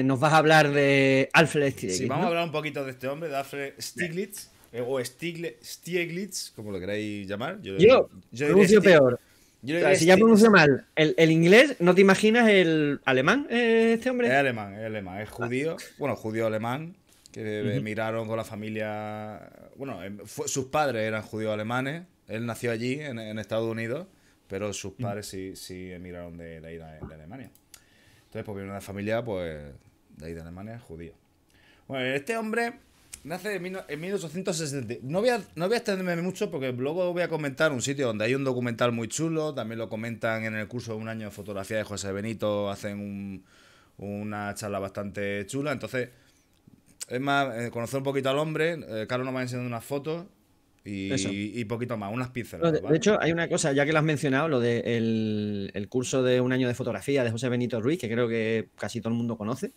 nos vas a hablar de Alfred Stieglitz. Sí, vamos a hablar un poquito de este hombre, de Alfred Stieglitz, o Stieglitz, como lo queráis llamar. Yo pronuncio peor. Yo, o sea, si ya pronuncio mal el inglés, ¿no te imaginas el alemán, este hombre? Es alemán, es alemán, es judío, bueno, judío-alemán, que emigraron con la familia. Bueno, sus padres eran judíos alemanes, él nació allí, en Estados Unidos, pero sus padres sí emigraron de Alemania. Entonces, pues viene una familia, pues, de ahí de Alemania, judío. Bueno, este hombre nace en 1860. No voy a extenderme mucho porque luego voy a comentar un sitio donde hay un documental muy chulo. También lo comentan en el curso de un año de fotografía de José Benito. Hacen una charla bastante chula. Entonces, es más, conocer un poquito al hombre. Carlos nos va enseñando unas fotos. Y poquito más, unas pizzeras. De hecho, hay una cosa, ya que lo has mencionado, lo del el curso de un año de fotografía de José Benito Ruiz, que creo que casi todo el mundo conoce.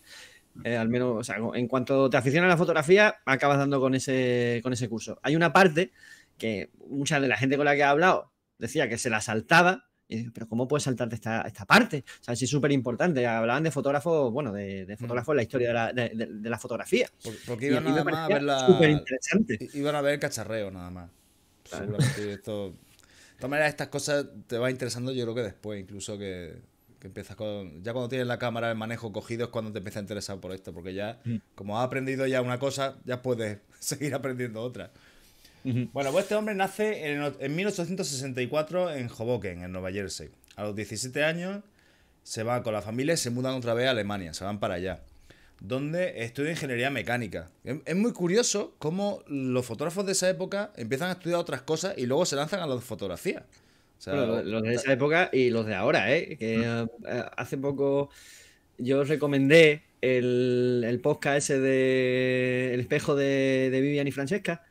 Al menos, o sea, en cuanto te aficionas a la fotografía, acabas dando con ese curso. Hay una parte que mucha de la gente con la que he hablado decía que se la saltaba. Pero ¿cómo puedes saltarte esta parte? O sea, sí, es súper importante. Hablaban de fotógrafos, bueno, de fotógrafos en la historia de la fotografía. Porque iban nada más a ver súper interesante. Iban a ver el cacharreo nada más. Claro. De todas maneras, estas cosas te va interesando, yo creo que después, incluso que empiezas con... Ya cuando tienes la cámara, el manejo cogido es cuando te empieza a interesar por esto. Porque ya, como has aprendido ya una cosa, ya puedes seguir aprendiendo otra. Bueno, pues este hombre nace en 1864 en Hoboken, en Nueva Jersey. A los 17 años se va con la familia y se mudan otra vez a Alemania, se van para allá, donde estudia ingeniería mecánica. Es muy curioso cómo los fotógrafos de esa época empiezan a estudiar otras cosas y luego se lanzan a la fotografía. O sea, bueno, los de esa época y los de ahora, que hace poco yo os recomendé el podcast ese de El espejo de Vivian y Francesca.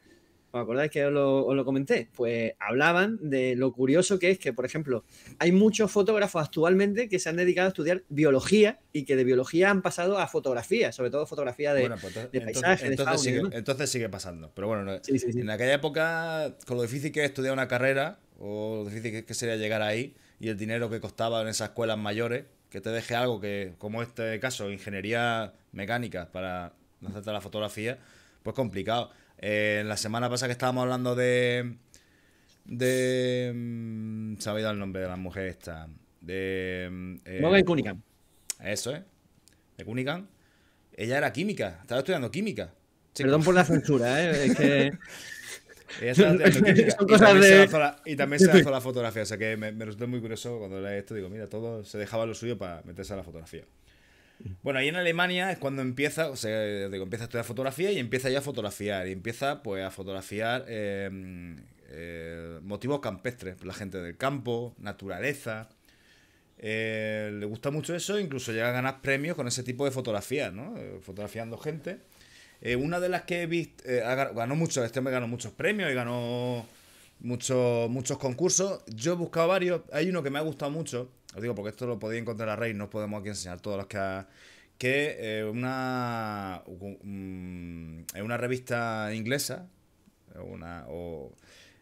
¿Os acordáis que os lo comenté? Pues hablaban de lo curioso que es que, por ejemplo, hay muchos fotógrafos actualmente que se han dedicado a estudiar biología y que de biología han pasado a fotografía, sobre todo fotografía de, bueno, pues, de paisaje, de fauna, entonces sigue pasando. Pero bueno, sí. En aquella época, con lo difícil que es estudiar una carrera, o lo difícil que sería llegar ahí, y el dinero que costaba en esas escuelas mayores, que te deje algo que, como este caso, ingeniería mecánica para hacerte la fotografía, pues complicado. La semana pasada que estábamos hablando de se ha olvidado el nombre de la mujer esta, de Morgan Cunican. Eso es, de Cunican. Ella era química, estaba estudiando química. Chicos. Perdón por la censura, es que ella estaba estudiando química y también se lanzó la fotografía, o sea que me resultó muy curioso cuando leí esto, digo, mira, todo se dejaba lo suyo para meterse a la fotografía. Bueno, ahí en Alemania es cuando empieza, o sea, empieza a estudiar fotografía y empieza ya a fotografiar. Y empieza pues a fotografiar motivos campestres, la gente del campo, naturaleza. Le gusta mucho eso, incluso llega a ganar premios con ese tipo de fotografías, ¿no? Fotografiando gente. Una de las que he visto, ganó muchos premios y ganó muchos concursos. Yo he buscado varios, hay uno que me ha gustado mucho. Os digo porque esto lo podéis encontrar en la red, no os podemos aquí enseñar todos los que ha, una revista inglesa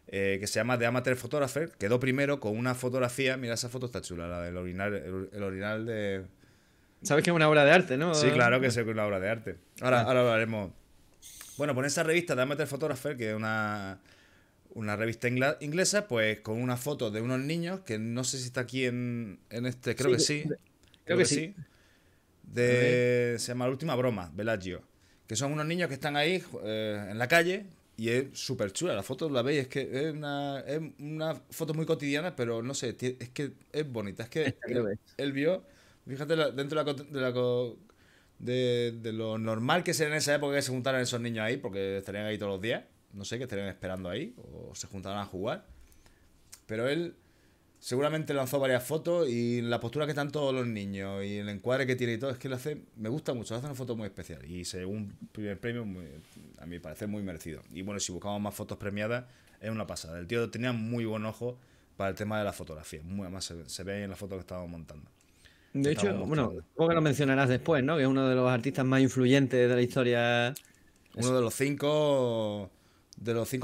que se llama The Amateur Photographer quedó primero con una fotografía. Mira, esa foto está chula, la del orinal, el orinal de... Sabes que es una obra de arte, ¿no? Sí, claro que sé que es una obra de arte. Ahora lo haremos. Bueno, pues esa revista The Amateur Photographer, que es una revista inglesa, pues con una foto de unos niños, que no sé si está aquí en este, creo que sí. Se llama La Última Broma, Bellagio, que son unos niños que están ahí en la calle, y es súper chula, la foto la veis, es que es una foto muy cotidiana, pero no sé, es que es bonita, es que él vio, fíjate, dentro de lo normal que sería en esa época que se juntaran esos niños ahí, porque estarían ahí todos los días, no sé, que estarían esperando ahí o se juntaron a jugar, pero él seguramente lanzó varias fotos y la postura que están todos los niños y el encuadre que tiene y todo, es que me gusta mucho, le hace una foto muy especial y según primer premio a mi parecer muy merecido. Y bueno, si buscamos más fotos premiadas, es una pasada, el tío tenía muy buen ojo para el tema de la fotografía, además se ve en la foto que estábamos montando. De hecho, bueno, supongo que lo mencionarás después, ¿no? Que es uno de los artistas más influyentes de la historia, uno de los cinco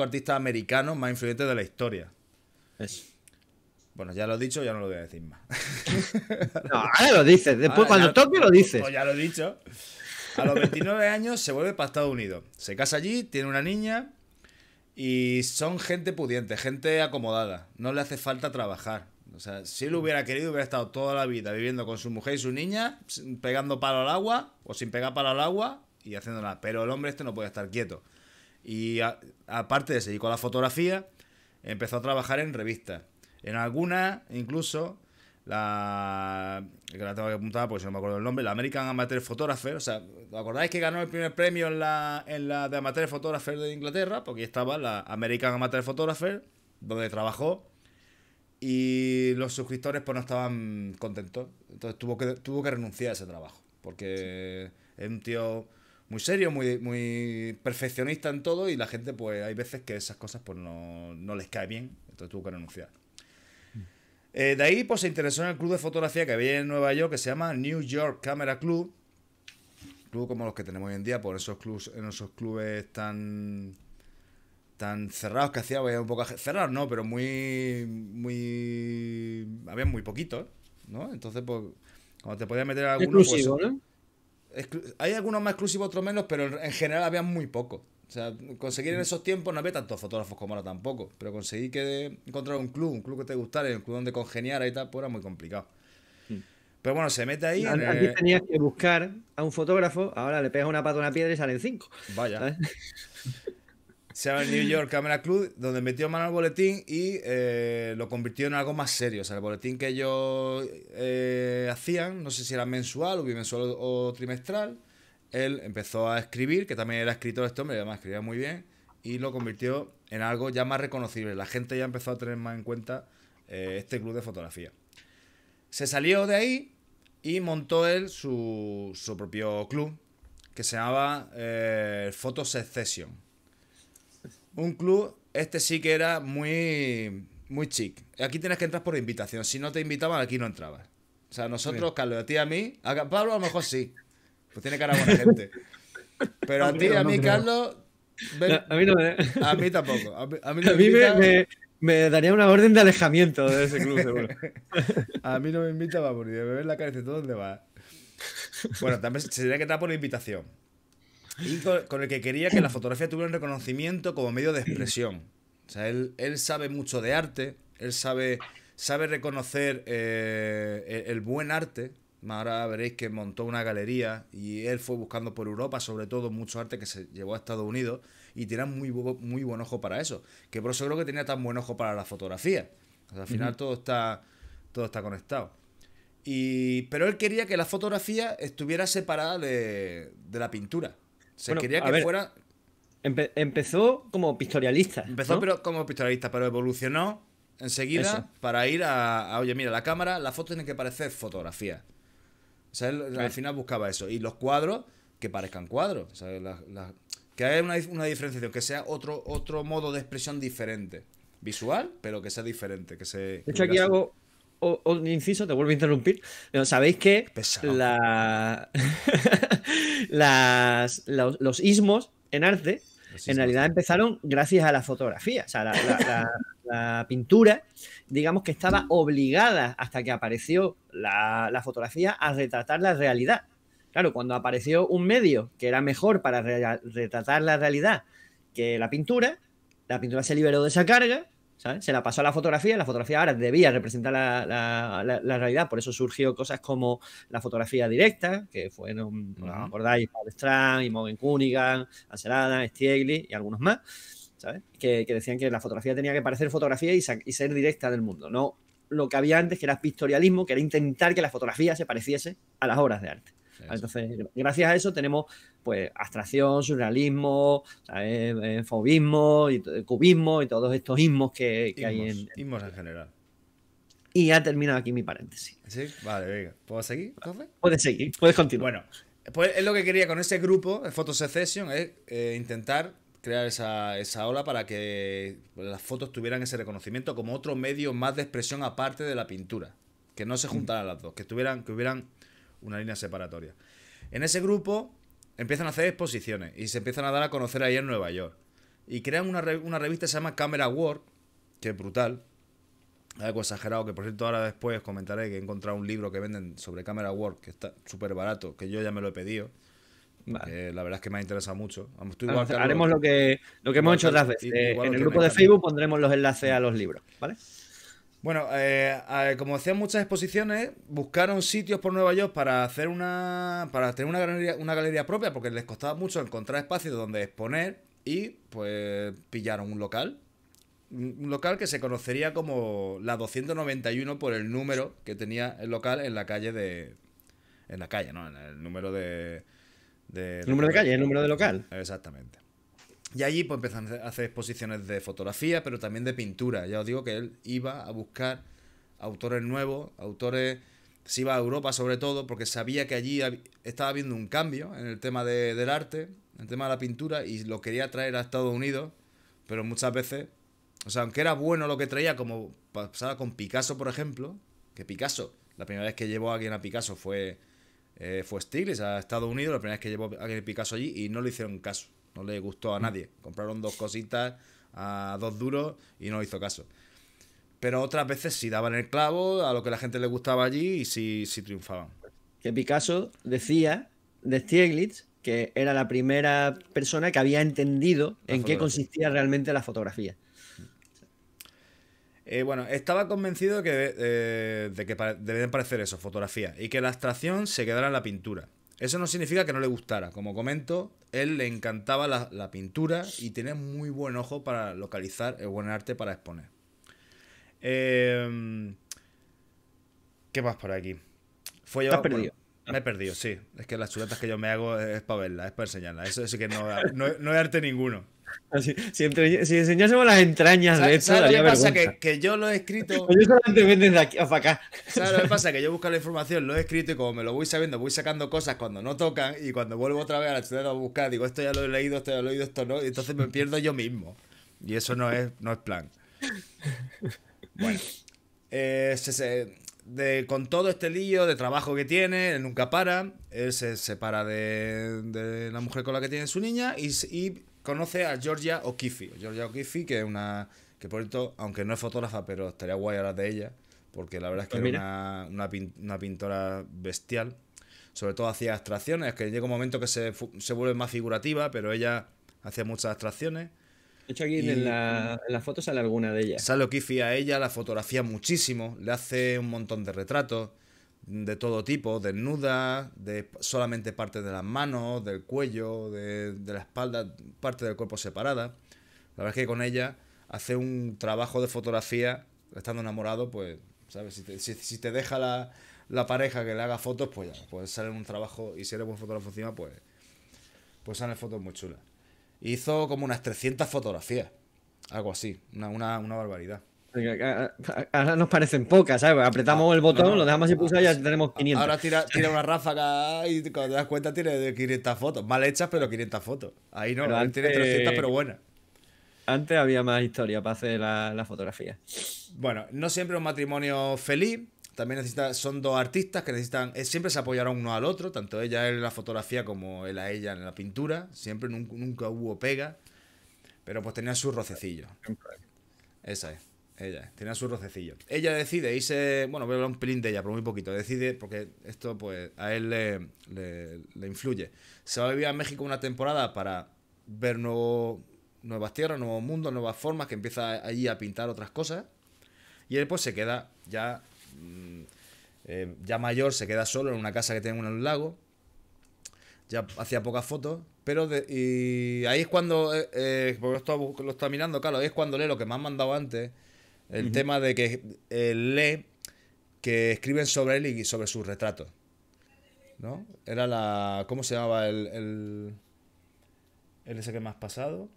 artistas americanos más influyentes de la historia. Eso. Bueno, ya lo he dicho, ya no lo voy a decir más. No, ahora lo dices. Después, cuando toque, lo dices. Pues ya lo he dicho. A los 29 años se vuelve para Estados Unidos. Se casa allí, tiene una niña y son gente pudiente, gente acomodada. No le hace falta trabajar. O sea, si él hubiera querido, hubiera estado toda la vida viviendo con su mujer y su niña, pegando palo al agua o sin pegar palo al agua y haciendo nada. Pero el hombre este no puede estar quieto. Y aparte de seguir con la fotografía, empezó a trabajar en revistas. En algunas, incluso, que la tengo que apuntar porque si no me acuerdo el nombre, la American Amateur Photographer. O sea, ¿os acordáis que ganó el primer premio en la de Amateur Photographer de Inglaterra? Porque estaba la American Amateur Photographer, donde trabajó, y los suscriptores pues no estaban contentos. Entonces tuvo que renunciar a ese trabajo, porque es un tío muy serio, muy perfeccionista en todo, y la gente, pues hay veces que esas cosas pues no les cae bien, entonces tuvo que renunciar. De ahí pues se interesó en el club de fotografía que había en Nueva York, que se llama New York Camera Club, como los que tenemos hoy en día, por esos clubs, en esos clubes tan cerrados que hacía, pues, un poco cerrados, no, pero muy había muy poquitos, ¿no? Entonces pues cuando te podías meter a alguno exclusivo, pues, ¿no? Hay algunos más exclusivos, otros menos, pero en general había muy pocos. O sea, conseguir en esos tiempos no había tantos fotógrafos como ahora tampoco, pero conseguir que encontrar un club que te gustara, un club donde congeniara y tal, pues era muy complicado. Pero bueno, se mete ahí. Antes tenías que buscar a un fotógrafo, ahora le pegas una pata a una piedra y salen 5. Vaya. ¿Sabes? Se llama el New York Camera Club, donde metió mano al boletín y lo convirtió en algo más serio. O sea, el boletín que ellos hacían, no sé si era mensual o bimensual o trimestral, él empezó a escribir, que también era escritor este hombre, además escribía muy bien, y lo convirtió en algo ya más reconocible. La gente ya empezó a tener más en cuenta este club de fotografía. Se salió de ahí y montó él su propio club, que se llamaba Photosecession. un club, este sí que era muy, muy chic. Aquí tienes que entrar por invitación. Si no te invitaban, aquí no entrabas. O sea, nosotros, Carlos, a ti, a mí, a Pablo a lo mejor sí. Pues tiene cara buena gente. Pero a ti, a mí, Carlos... a mí no me... A mí tampoco. A mí me daría una orden de alejamiento de ese club, seguro. A mí no me invita, vamos, ni de beber la cabeza, ¿todo dónde va? Bueno, también se tenía que estar por invitación. Y con el que quería que la fotografía tuviera un reconocimiento como medio de expresión. O sea, él sabe mucho de arte, él sabe reconocer el buen arte. Ahora veréis que montó una galería y él fue buscando por Europa, sobre todo, mucho arte que se llevó a Estados Unidos, y tenía muy buen ojo para eso. Que por eso creo que tenía tan buen ojo para la fotografía. O sea, al final todo está conectado. Pero él quería que la fotografía estuviera separada de la pintura. Bueno, quería que fuera... Empezó como pictorialista. Empezó, ¿no? Pero como pictorialista, pero evolucionó enseguida para ir a... Oye, mira, la cámara, la foto tiene que parecer fotografía. O sea, él al final buscaba eso. Y los cuadros, que parezcan cuadros. O sea, que haya una diferenciación, que sea otro modo de expresión diferente. Visual, pero que sea diferente. De hecho, aquí hago un inciso, te vuelvo a interrumpir. Sabéis que los ismos en arte, en realidad, empezaron gracias a la fotografía. O sea, la pintura, digamos que estaba obligada, hasta que apareció la fotografía, a retratar la realidad. Claro, cuando apareció un medio que era mejor para retratar la realidad que la pintura se liberó de esa carga, ¿sabes? Se la pasó a la fotografía ahora debía representar la realidad, por eso surgió cosas como la fotografía directa, que fueron, ¿os acordáis? Paul Strand, Morgan Cunican, Alfred Stieglitz y algunos más. ¿Sabes? Que decían que la fotografía tenía que parecer fotografía y ser directa del mundo, no lo que había antes, que era pictorialismo, que era intentar que la fotografía se pareciese a las obras de arte. Eso. Entonces, gracias a eso tenemos, pues, abstracción, surrealismo, ¿sabes? Fobismo, cubismo y todos estos ismos que hay en... Ismos en general. Y ha terminado aquí mi paréntesis. ¿Sí? Vale, venga. ¿Puedo seguir, profe? Puedes seguir, puedes continuar. Bueno, pues es lo que quería con ese grupo, el Photosecession, es intentar crear esa ola para que las fotos tuvieran ese reconocimiento como otro medio más de expresión aparte de la pintura, que no se juntaran las dos, que hubieran una línea separatoria. En ese grupo empiezan a hacer exposiciones y se empiezan a dar a conocer ahí en Nueva York, y crean una revista que se llama Camera World, que es brutal, algo exagerado, que por cierto ahora después comentaré que he encontrado un libro que venden sobre Camera World, que está súper barato, que yo ya me lo he pedido. Vale. La verdad es que me ha interesado mucho. Haremos lo que hemos hecho otras veces. En el grupo de Facebook pondremos los enlaces a los libros, ¿vale? Bueno, como decían, muchas exposiciones, buscaron sitios por Nueva York para tener una galería propia, porque les costaba mucho encontrar espacios donde exponer, y pues pillaron un local que se conocería como la 291 por el número que tenía el local en la calle en el número de... El número de calle, el número de local. Exactamente. Y allí pues empezaron a hacer exposiciones de fotografía, pero también de pintura. Ya os digo que él iba a buscar autores nuevos, se iba a Europa sobre todo, porque sabía que allí estaba habiendo un cambio en el tema del arte, en el tema de la pintura, y lo quería traer a Estados Unidos, pero muchas veces, o sea, aunque era bueno lo que traía, como pasaba con Picasso, por ejemplo, que Picasso, la primera vez que llevó a alguien a Picasso fue Stieglitz a Estados Unidos, la primera vez que llevó a alguien Picasso allí, y no le hicieron caso, no le gustó a nadie. Compraron dos cositas a $2 y no hizo caso. Pero otras veces sí daban el clavo a lo que la gente le gustaba allí, y sí triunfaban. Que Picasso decía de Stieglitz que era la primera persona que había entendido en qué consistía realmente la fotografía. Bueno, estaba convencido de que debían parecer eso, fotografía, y que la abstracción se quedara en la pintura. Eso no significa que no le gustara. Como comento, él le encantaba la pintura, y tenía muy buen ojo para localizar el buen arte para exponer. ¿Qué más por aquí? Me he perdido, sí. Es que las chuletas que yo me hago es para verlas, es para enseñarlas. Eso sí que no es arte ninguno. Si enseñásemos las entrañas de esto, daría vergüenza. Que yo lo he escrito. Yo solamente venden de aquí para acá. ¿Sabes lo que pasa? Que yo busco la información, lo he escrito, y como me lo voy sabiendo, voy sacando cosas cuando no tocan, y cuando vuelvo otra vez a la chuleta a buscar, digo, esto ya lo he leído, esto no, y entonces me pierdo yo mismo. Y eso no es plan. Bueno, con todo este lío de trabajo que tiene, él nunca para. Él se separa de la mujer con la que tiene su niña y conoce a Georgia O'Keeffe. Georgia O'Keeffe, que es una... que por esto, aunque no es fotógrafa, pero estaría guay hablar de ella, porque la verdad es que pues era una pintora bestial. Sobre todo hacía abstracciones, que llega un momento que se vuelve más figurativa, pero ella hacía muchas abstracciones. De hecho, aquí en la foto sale alguna de ellas. Sale O'Keeffe a ella, la fotografía muchísimo, le hace un montón de retratos de todo tipo, desnudas, de solamente partes de las manos, del cuello, de la espalda, parte del cuerpo separada. La verdad es que con ella hace un trabajo de fotografía, estando enamorado, pues, ¿sabes? Si te deja la pareja que le haga fotos, pues ya, pues sale un trabajo, y si eres buen fotógrafo encima, pues salen fotos muy chulas. Hizo como unas 300 fotografías, algo así, una barbaridad. Ahora nos parecen pocas, ¿sabes? Apretamos el botón, lo dejamos y pulsamos, ya tenemos 500. Ahora tira una ráfaga y cuando te das cuenta tiene 500 fotos, mal hechas, pero 500 fotos. Ahí no, antes tiene 300, pero buenas. Antes había más historia para hacer la fotografía. Bueno, no siempre un matrimonio feliz. También son dos artistas que necesitan... Siempre se apoyaron uno al otro, tanto ella en la fotografía como él a ella en la pintura. Siempre, nunca hubo pega, pero pues tenía sus rocecillos. Esa es, ella tenía sus rocecillos. Ella decide irse... Bueno, voy a hablar un pelín de ella, pero muy poquito. Decide, porque esto pues a él le influye. Se va a vivir a México una temporada para ver nuevas tierras, nuevos mundos, nuevas formas, que empieza allí a pintar otras cosas. Y él pues se queda ya mayor, se queda solo en una casa que tiene en un lago. Ya hacía pocas fotos, pero y ahí es cuando porque lo está mirando, claro, ahí es cuando lee lo que me han mandado antes, el tema de que lee que escriben sobre él y sobre sus retratos, ¿no? Era la... ¿cómo se llamaba el ese que me has pasado?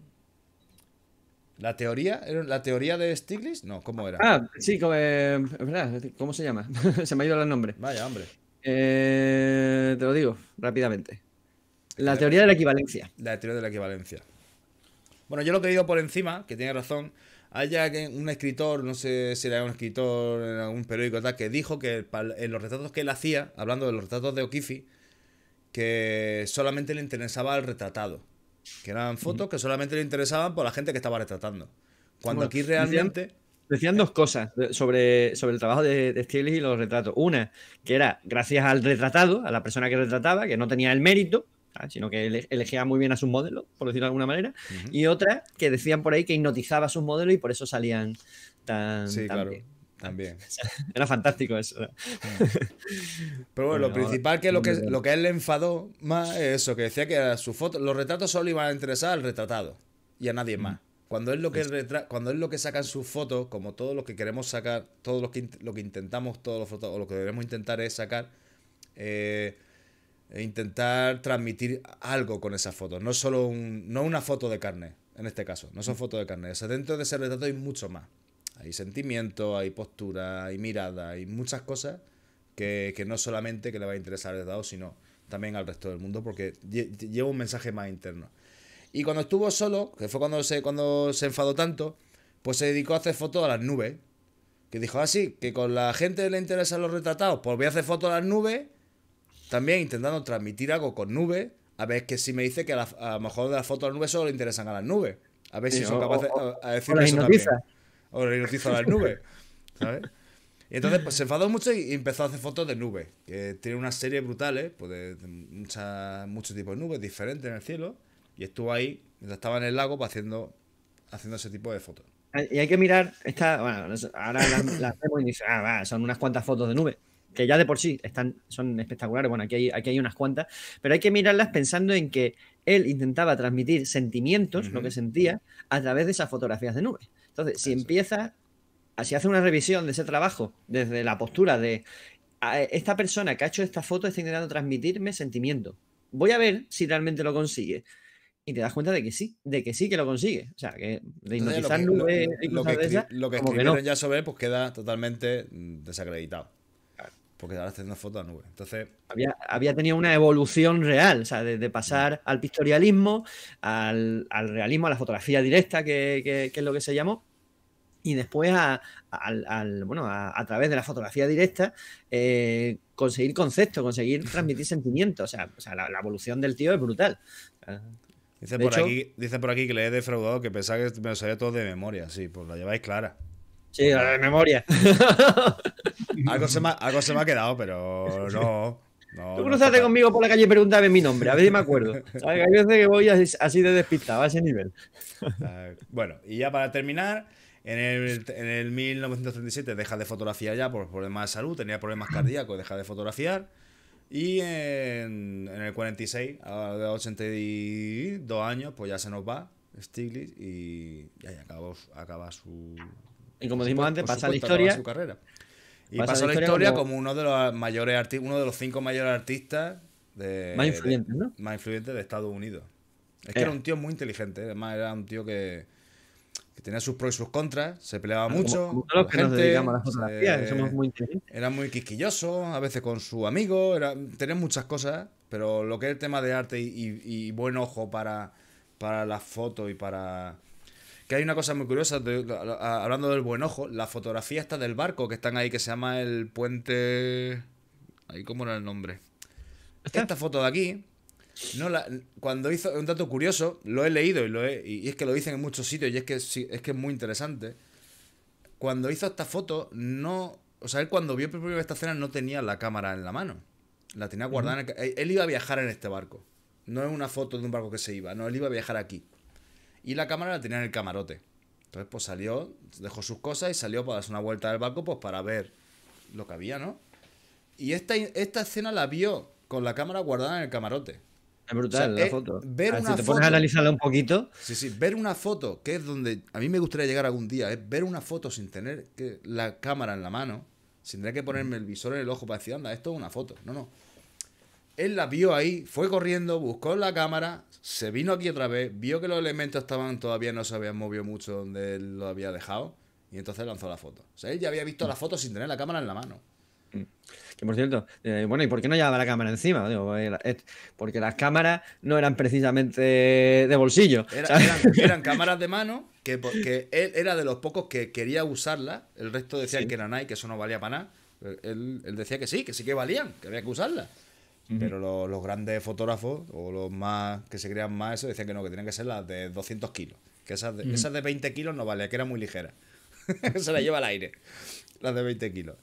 ¿La teoría? ¿La teoría de Stieglitz? No, ¿cómo era? Ah, sí, ¿cómo se llama? Se me ha ido el nombre. Vaya, hombre. Te lo digo rápidamente. La teoría de la equivalencia. La teoría de la equivalencia. Bueno, yo lo que he ido por encima, que tiene razón, haya un escritor, no sé si era un escritor en algún periódico tal, que dijo que en los retratos que él hacía, hablando de los retratos de O'Keeffe, que solamente le interesaba al retratado. Que eran fotos que solamente le interesaban por la gente que estaba retratando. Cuando bueno, aquí realmente... Decían dos cosas sobre el trabajo de Stieglitz y los retratos. Una, que era gracias al retratado, a la persona que retrataba, que no tenía el mérito, ¿sabes? Sino que elegía muy bien a sus modelos, por decirlo de alguna manera. Y otra, que decían por ahí que hipnotizaba a sus modelos y por eso salían tan... Sí, tan claro. Bien. También. Era fantástico eso. Pero bueno, lo principal que lo que a él le enfadó más es eso, que decía que su foto, los retratos solo iban a interesar al retratado y a nadie más. Cuando es lo que sacan sus fotos, como todos los que queremos sacar, todos los que intentamos, todos los fotos, o lo que debemos intentar es sacar, intentar transmitir algo con esas fotos. No solo no una foto de carne, en este caso, no son fotos de carne. O sea, dentro de ese retrato hay mucho más. Hay sentimientos, hay postura, hay mirada, hay muchas cosas que no solamente que le va a interesar al dado, sino también al resto del mundo, porque lleva un mensaje más interno. Y cuando estuvo solo, que fue cuando se enfadó tanto, pues se dedicó a hacer fotos a las nubes. Que dijo, así, que con la gente le interesan los retratados, pues voy a hacer fotos a las nubes, también intentando transmitir algo con nubes, a ver que si me dice que a lo mejor de las fotos a las nubes solo le interesan a las nubes. A ver si son capaces de decirme eso también. O le hipnotizo a las nubes, ¿sabes? Y entonces pues se enfadó mucho y empezó a hacer fotos de nubes, que tiene unas series brutales, pues de muchos tipos de nubes diferentes en el cielo. Y estuvo ahí, mientras estaba en el lago, pues, haciendo ese tipo de fotos. Y hay que mirar esta, bueno, ahora las vemos y dice, son unas cuantas fotos de nubes, que ya de por sí son espectaculares. Bueno, aquí hay unas cuantas, pero hay que mirarlas pensando en que él intentaba transmitir sentimientos, lo que sentía, a través de esas fotografías de nubes. Entonces, si empieza, si hace una revisión de ese trabajo, desde la postura de esta persona que ha hecho esta foto está intentando transmitirme sentimiento, voy a ver si realmente lo consigue. Y te das cuenta de que sí que lo consigue. O sea, que de hipnotizar nubes y cosas de esas, lo que escribieron ya sobre él, pues queda totalmente desacreditado. Claro. porque ahora está haciendo fotos a nube. Entonces había tenido una evolución real, o sea, de pasar al pictorialismo, al realismo, a la fotografía directa, que es lo que se llamó, y después a través de la fotografía directa conseguir conceptos, conseguir transmitir sentimientos. O sea la evolución del tío es brutal. Dice por aquí que le he defraudado, que pensaba que me lo sabía todo de memoria. Sí, pues la lleváis clara. Sí, la de memoria. Algo se me ha quedado, pero no. Tú cruzate conmigo por la calle y pregúntame mi nombre, a ver si me acuerdo. Hay veces que voy así de despistado, a ese nivel. Bueno, y ya para terminar, en el 1937 deja de fotografiar ya por problemas de salud, tenía problemas cardíacos, deja de fotografiar. Y en el 46, a 82 años, pues ya se nos va Stieglitz y ya acaba su... Y como decimos antes, pasa la historia. Su carrera. Y pasa la historia como uno de los mayores artistas, uno de los 5 mayores artistas más influyentes, ¿no? Más influyentes de Estados Unidos. Es que era un tío muy inteligente, además era un tío que tenía sus pros y sus contras, se peleaba mucho. Como todos los que nos dedicamos a la fotografía, que somos muy inteligentes. Era muy quisquilloso, a veces con su amigo, tenía muchas cosas, pero lo que es el tema de arte y buen ojo para las fotos y para... Que hay una cosa muy curiosa, hablando del buen ojo, la fotografía está del barco que están ahí, que se llama el puente... Ahí, ¿cómo era el nombre? Esta foto de aquí, cuando hizo, un dato curioso, lo he leído y es que lo dicen en muchos sitios y es que es muy interesante. Cuando hizo esta foto, o sea, él cuando vio por primera vez esta escena no tenía la cámara en la mano, la tenía guardada. Él iba a viajar en este barco, no es una foto de un barco que se iba, no, él iba a viajar aquí. Y la cámara la tenía en el camarote. Entonces, pues salió, dejó sus cosas y salió para darse una vuelta del barco, pues para ver lo que había, ¿no? Y esta escena la vio con la cámara guardada en el camarote. Es brutal, o sea, la foto. Si te pones a analizarla un poquito. Sí, ver una foto, que es donde a mí me gustaría llegar algún día, es ver una foto sin tener la cámara en la mano, sin tener que ponerme el visor en el ojo para decir, anda, esto es una foto. No. Él la vio ahí, fue corriendo, buscó la cámara, se vino aquí otra vez, vio que los elementos todavía no se habían movido mucho donde él lo había dejado, y entonces lanzó la foto. O sea, él ya había visto la foto sin tener la cámara en la mano. Que por cierto, bueno, ¿y por qué no llevaba la cámara encima? Digo, porque las cámaras no eran precisamente de bolsillo. Eran cámaras de mano, que él era de los pocos que quería usarlas, el resto decían que eran ahí, que eso no valía para nada. Él decía que sí que valían, que había que usarlas. Pero los grandes fotógrafos o los más que se crean más, eso decían que no, que tenían que ser las de 200 kilos. Que esas de 20 kilos no valía, que eran muy ligeras. Se las lleva al aire, las de 20 kilos.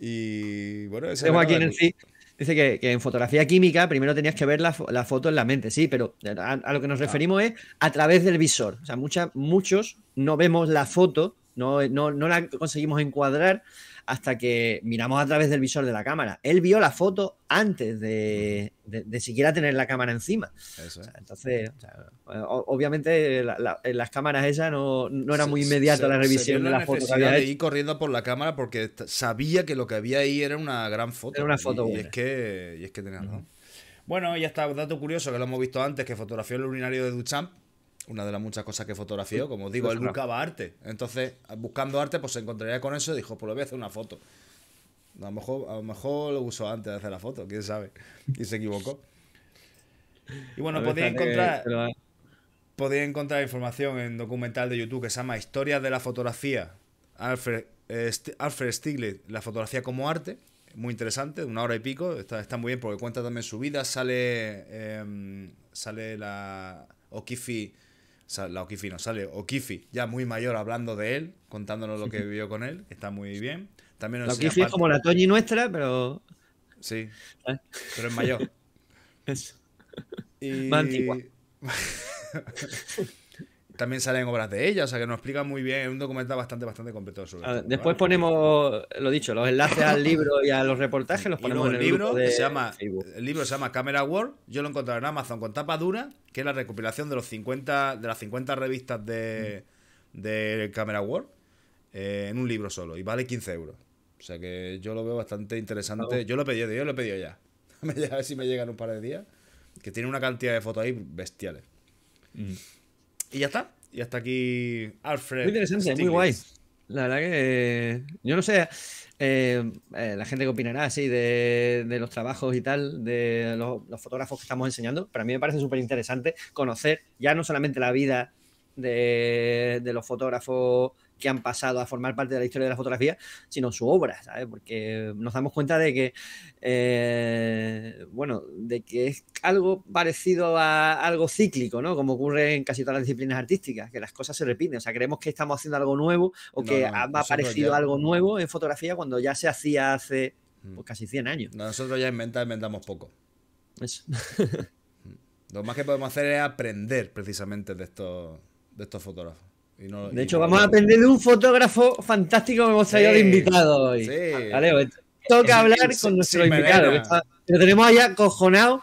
Y bueno, esa aquí en el CIC, dice que en fotografía química primero tenías que ver la foto en la mente, sí, pero a lo que nos referimos es a través del visor. O sea, muchos no vemos la foto, no la conseguimos encuadrar hasta que miramos a través del visor de la cámara. Él vio la foto antes de siquiera tener la cámara encima. Eso, ¿eh? Entonces, obviamente las cámaras esas no era muy inmediata la revisión de la foto. Se había ir corriendo por la cámara porque sabía que lo que había ahí era una gran foto. Era una foto buena. Y es que tenía razón. Bueno, ya está, dato curioso que lo hemos visto antes, que fotografió el urinario de Duchamp. Una de las muchas cosas que fotografió, como os digo, él buscaba arte. Entonces, buscando arte, pues se encontraría con eso y dijo, pues lo voy a hacer una foto. A lo mejor lo usó antes de hacer la foto, quién sabe. Y se equivocó. Y bueno, podéis encontrar información en documental de YouTube que se llama Historias de la fotografía. Alfred Stieglitz, la fotografía como arte. Muy interesante, 1 hora y pico. Está muy bien porque cuenta también su vida. Sale la O'Keeffe... O'Keeffe ya muy mayor hablando de él, contándonos lo que vivió con él, que está muy bien. También nos O'Keeffe es como la Toñi nuestra, pero... Sí, ¿eh? Pero es mayor. Eso. Y... Más antigua. También salen obras de ella, o sea que nos explica muy bien, es un documental bastante completo sobre esto. Después ponemos, lo dicho, los enlaces al libro y a los reportajes, los ponemos en el libro que se llama Facebook. El libro se llama Camera World, yo lo encontré en Amazon con tapa dura, que es la recopilación de las 50 revistas de Camera World, en un libro solo, y vale 15 €. O sea que yo lo veo bastante interesante. Yo lo he pedido ya. A ver si me llegan un par de días, que tiene una cantidad de fotos ahí bestiales. Y ya está. Y hasta aquí Alfred. Muy interesante, Stieglitz. Muy guay. La verdad que yo no sé, la gente que opinará así de los trabajos y tal, de los fotógrafos que estamos enseñando, para mí me parece súper interesante conocer ya no solamente la vida de los fotógrafos que han pasado a formar parte de la historia de la fotografía, sino su obra, ¿sabes? Porque nos damos cuenta de que, bueno, de que es algo parecido a algo cíclico, ¿no? Como ocurre en casi todas las disciplinas artísticas, que las cosas se repiten. O sea, creemos que estamos haciendo algo nuevo o que ha aparecido algo nuevo en fotografía cuando ya se hacía hace pues, casi 100 años. Nosotros ya inventamos poco. Eso. Lo más que podemos hacer es aprender precisamente de estos fotógrafos. De hecho, vamos a aprender de un fotógrafo fantástico que hemos traído de invitado hoy. Sí. Vale, toca hablar con nuestro invitado. Lo tenemos allá cojonado,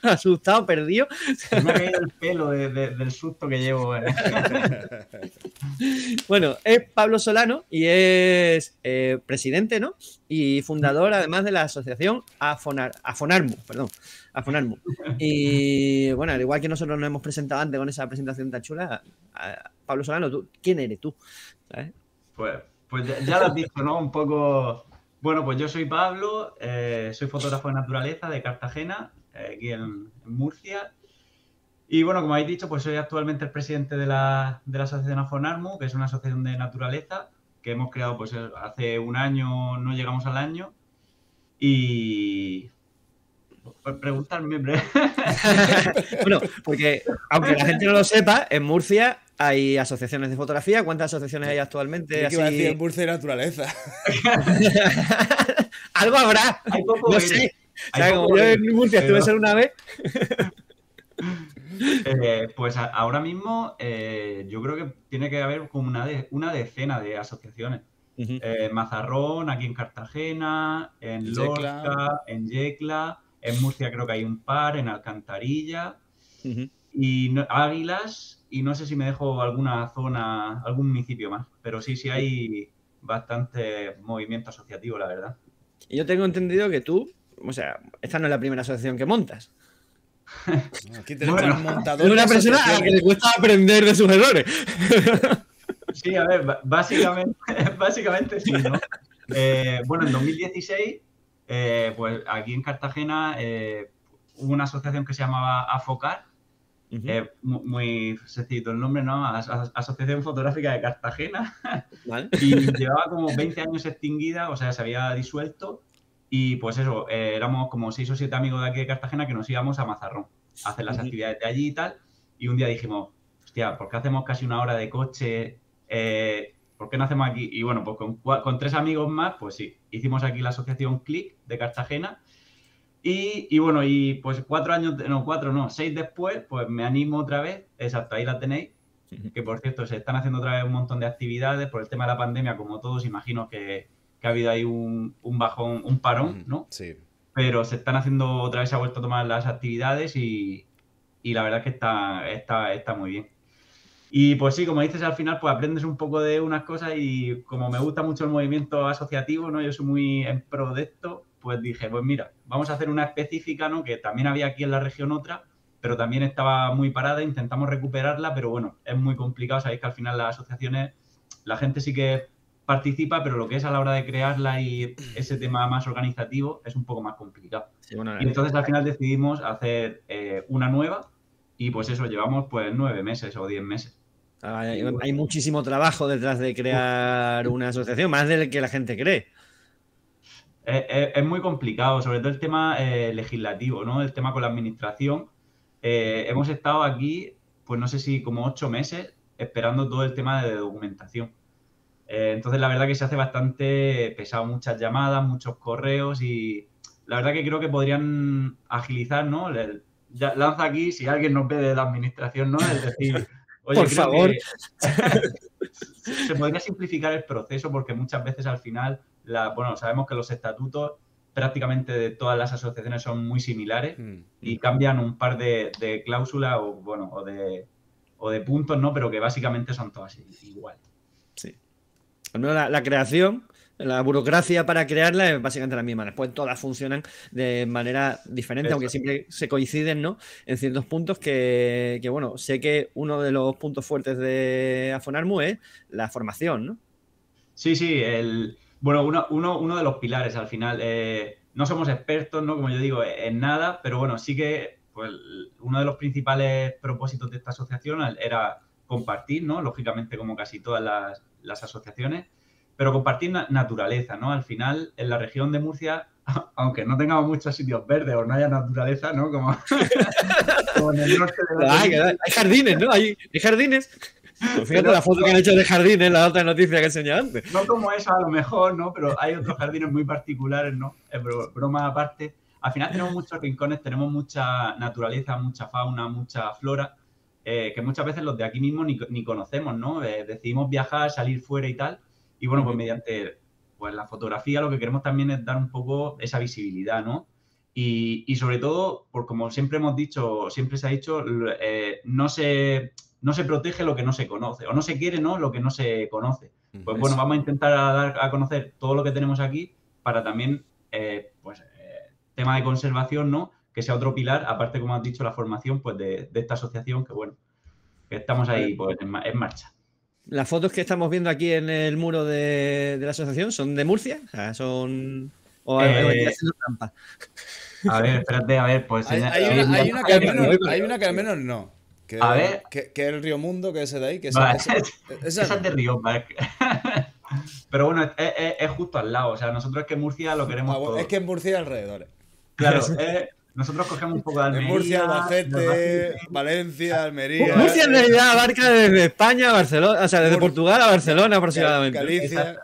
asustado, perdido. Se me ha caído el pelo del susto que llevo. Bueno, es Pablo Solano y es presidente, ¿no? Y fundador, además, de la asociación Afonarmu. Y bueno, al igual que nosotros nos hemos presentado antes con esa presentación tan chula, Pablo Solano, ¿tú quién eres tú? ¿Sabes? Pues ya lo has dicho, ¿no? Un poco... Bueno, pues yo soy Pablo, soy fotógrafo de naturaleza de Cartagena, aquí en Murcia. Y bueno, como habéis dicho, pues soy actualmente el presidente de la asociación Afonarmu, que es una asociación de naturaleza que hemos creado pues hace un año, no llegamos al año. Y... preguntarme, bueno, porque aunque la gente no lo sepa, en Murcia... hay asociaciones de fotografía. ¿Cuántas asociaciones hay actualmente? ¿Qué iba a decir? En Murcia y naturaleza. Algo habrá. Hay poco no sé. Hay o sea, poco como yo en Murcia estuve solo una vez. Pues ahora mismo yo creo que tiene que haber como una decena de asociaciones. Uh-huh. Mazarrón, aquí en Cartagena, en Lorca, en Yecla, en Murcia creo que hay un par, en Alcantarilla. Uh-huh. Y no, Águilas. Y no sé si me dejo alguna zona, algún municipio más, pero sí hay bastante movimiento asociativo, la verdad. Y yo tengo entendido que tú, o sea, esta no es la primera asociación que montas. Aquí tenemos un montador. Es una persona a la que le cuesta aprender de sus errores. Sí, a ver, básicamente sí, ¿no? Bueno, en 2016, pues aquí en Cartagena hubo una asociación que se llamaba AFOCAR. Muy sencillito el nombre, ¿no? Asociación Fotográfica de Cartagena. ¿Vale? Y llevaba como 20 años extinguida, o sea, se había disuelto. Y pues eso, éramos como 6 o 7 amigos de aquí de Cartagena que nos íbamos a Mazarrón a hacer las actividades de allí y tal. Y un día dijimos, hostia, ¿por qué hacemos casi una hora de coche? ¿Por qué no hacemos aquí? Y bueno, pues con 3 amigos más, pues sí, hicimos aquí la asociación CLIC de Cartagena. Y bueno, y pues 6 después, pues me animo otra vez, exacto, ahí la tenéis, que por cierto, se están haciendo otra vez un montón de actividades por el tema de la pandemia, como todos, imagino que ha habido ahí un bajón, un parón, ¿no? Sí. Pero se están haciendo otra vez, se ha vuelto a tomar las actividades y la verdad es que está muy bien. Y pues sí, como dices, al final pues aprendes un poco de unas cosas y como me gusta mucho el movimiento asociativo, ¿no? Yo soy muy en pro de esto. Pues dije, pues mira, vamos a hacer una específica, ¿no? Que también había aquí en la región otra, pero también estaba muy parada, intentamos recuperarla, pero bueno, es muy complicado. Sabéis que al final las asociaciones, la gente sí que participa, pero lo que es a la hora de crearla y ese tema más organizativo es un poco más complicado. Sí, bueno, y entonces al final decidimos hacer una nueva y pues eso, llevamos pues 9 meses o 10 meses. Hay muchísimo trabajo detrás de crear una asociación, más del que la gente cree. Es muy complicado, sobre todo el tema legislativo, ¿no? El tema con la administración. Hemos estado aquí, pues no sé si como 8 meses, esperando todo el tema de documentación. Entonces, la verdad que se hace bastante pesado, muchas llamadas, muchos correos y la verdad que creo que podrían agilizar, ¿no? Lanza aquí, si alguien nos ve de la administración, ¿no? Es decir, oye, por favor. Se podría simplificar el proceso porque muchas veces al final... Bueno, sabemos que los estatutos prácticamente de todas las asociaciones son muy similares y cambian un par de cláusulas o, bueno, o de puntos, ¿no? Pero que básicamente son todas igual. Sí. Al menos la creación La burocracia para crearla es básicamente la misma. Después todas funcionan de manera diferente, aunque siempre se coinciden, ¿no? En ciertos puntos que bueno, sé que uno de los puntos fuertes de Afonarmu es la formación, ¿no? Sí, sí. Uno de los pilares al final. No somos expertos, ¿no? Como yo digo, en nada, pero bueno, sí que pues, uno de los principales propósitos de esta asociación era compartir, ¿no? Lógicamente, como casi todas las asociaciones. Pero compartir naturaleza, ¿no? Al final, en la región de Murcia, aunque no tengamos muchos sitios verdes o no haya naturaleza, ¿no? Como en el norte de la región. Hay jardines, ¿no? Hay jardines. Pues fíjate la foto que han hecho de jardines, la otra noticia que enseñé antes. No como esa, a lo mejor, ¿no? Pero hay otros jardines muy particulares, ¿no? Broma aparte. Al final tenemos muchos rincones, tenemos mucha naturaleza, mucha fauna, mucha flora, que muchas veces los de aquí mismo ni conocemos, ¿no? Decidimos viajar, salir fuera y tal. Y bueno, pues mediante pues, la fotografía lo que queremos también es dar un poco esa visibilidad, ¿no? Y sobre todo, por como siempre hemos dicho, siempre se ha dicho, no se protege lo que no se conoce, o no se quiere, ¿no? Lo que no se conoce. Pues bueno, vamos a intentar dar a conocer todo lo que tenemos aquí para también, tema de conservación, ¿no? Que sea otro pilar, aparte, como has dicho, la formación pues de esta asociación, que bueno, que estamos ahí pues en marcha. Las fotos que estamos viendo aquí en el muro de la asociación son de Murcia, o sea, son... O haciendo trampa. A ver, espérate, a ver, pues... Hay una que al menos no. Que el Río Mundo, que ese de ahí. Que vale, esa es de Río, vale. Pero bueno, es justo al lado, o sea, nosotros es que Murcia lo queremos todo. Es que en Murcia alrededores. Claro, nosotros cogemos un poco de Almería, Murcia, Albacete, Valencia, Almería... Murcia en realidad abarca desde España a Barcelona, o sea, desde Portugal a Barcelona aproximadamente. Galicia.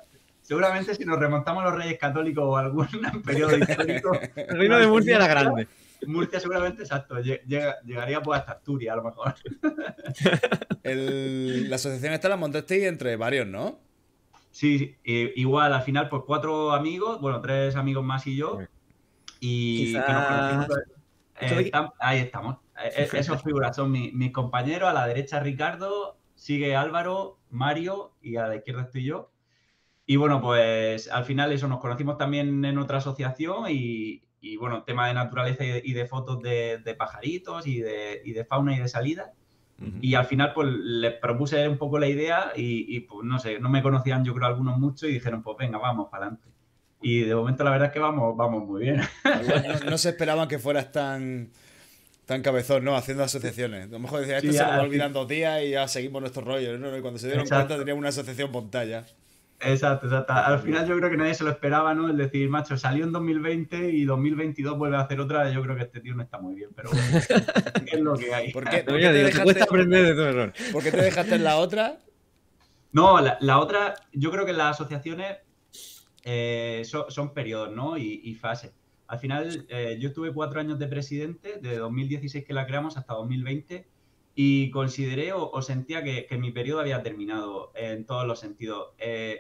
Seguramente si nos remontamos a los Reyes Católicos o algún periodo histórico... El reino de Murcia era grande. Murcia seguramente, exacto, llegaría pues hasta Asturias a lo mejor. La asociación esta la montasteis entre varios, ¿no? Sí, igual, al final pues 4 amigos, bueno, 3 amigos más y yo... Y quizás... que nos conocimos, ahí estamos. Esas figuras son mis compañeros. A la derecha Ricardo, sigue Álvaro, Mario y a la izquierda estoy yo. Y bueno, pues al final eso, nos conocimos también en otra asociación y bueno, tema de naturaleza y de fotos de pajaritos y de fauna y de salida. Y al final pues les propuse un poco la idea y pues no sé, no me conocían yo creo algunos mucho y dijeron pues venga, vamos para adelante. Y de momento la verdad es que vamos muy bien. No se esperaban que fueras tan cabezón, ¿no? Haciendo asociaciones. A lo mejor decía, esto sí, se nos va olvidando 2 días y ya seguimos nuestros rollos, ¿no? Y cuando se dieron cuenta teníamos una asociación montaña. Exacto. Al final yo creo que nadie se lo esperaba, ¿no? El decir, macho, salió en 2020 y 2022 vuelve a hacer otra. Yo creo que este tío no está muy bien, pero bueno, es lo que hay. ¿Por qué te dejaste en la otra? No, la otra, yo creo que las asociaciones... son periodos, ¿no? Y fases. Al final, yo estuve 4 años de presidente, de 2016 que la creamos hasta 2020, y consideré o sentía que mi periodo había terminado en todos los sentidos.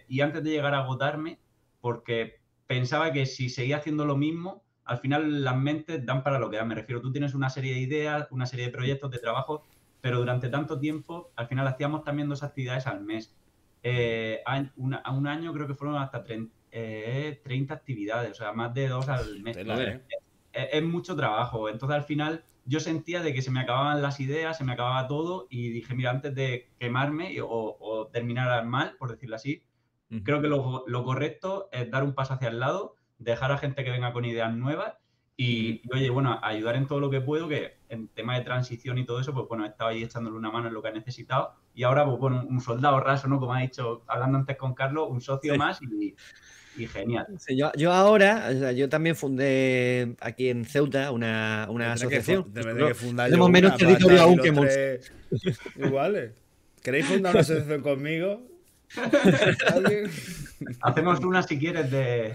Y antes de llegar a agotarme, porque pensaba que si seguía haciendo lo mismo, al final las mentes dan para lo que dan. Me refiero, tú tienes una serie de ideas, una serie de proyectos de trabajo, pero durante tanto tiempo, al final hacíamos también 2 actividades al mes. A un año creo que fueron hasta 30 actividades, o sea, más de 2 al mes. Es mucho trabajo. Entonces, al final, yo sentía de que se me acababan las ideas, se me acababa todo y dije, mira, antes de quemarme o terminar mal, por decirlo así, creo que lo correcto es dar un paso hacia el lado, dejar a gente que venga con ideas nuevas y oye, bueno, ayudar en todo lo que puedo, que en tema de transición y todo eso, pues bueno, he estado ahí echándole una mano en lo que ha necesitado. Y ahora, pues bueno, un soldado raso, ¿no? Como ha dicho, hablando antes con Carlos, un socio más y genial. Sí, yo ahora, o sea, yo también fundé aquí en Ceuta una asociación. Tenemos menos territorio aún que Murcia. Iguales. ¿Queréis fundar una asociación conmigo? Hacemos una, si quieres, del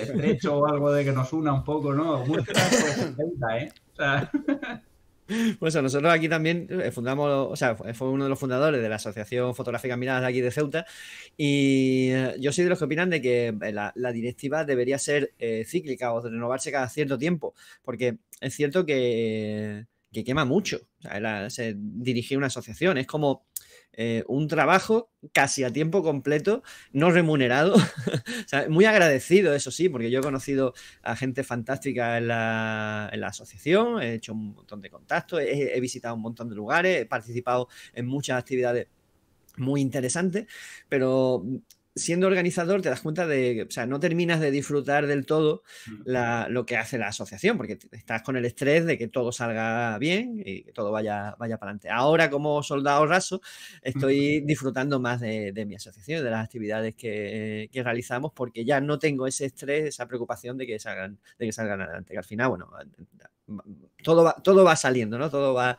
estrecho o algo de que nos una un poco, ¿no? Murcia, pues, Ceuta, ¿eh? O sea... Pues eso, nosotros aquí también fundamos, o sea, fue uno de los fundadores de la Asociación Fotográfica Mirada de aquí de Ceuta y yo soy de los que opinan de que la directiva debería ser cíclica o renovarse cada cierto tiempo, porque es cierto que quema mucho, o sea, dirigir una asociación es como... un trabajo casi a tiempo completo, no remunerado. O sea, muy agradecido, eso sí, porque yo he conocido a gente fantástica en la asociación, he hecho un montón de contactos, he visitado un montón de lugares, he participado en muchas actividades muy interesantes, pero siendo organizador te das cuenta de, o sea, no terminas de disfrutar del todo lo que hace la asociación, porque estás con el estrés de que todo salga bien y que todo vaya para adelante. Ahora, como soldado raso, estoy disfrutando más de mi asociación, de las actividades que realizamos, porque ya no tengo ese estrés, esa preocupación de que salgan, adelante. Que al final, bueno, todo va saliendo, ¿no? Todo va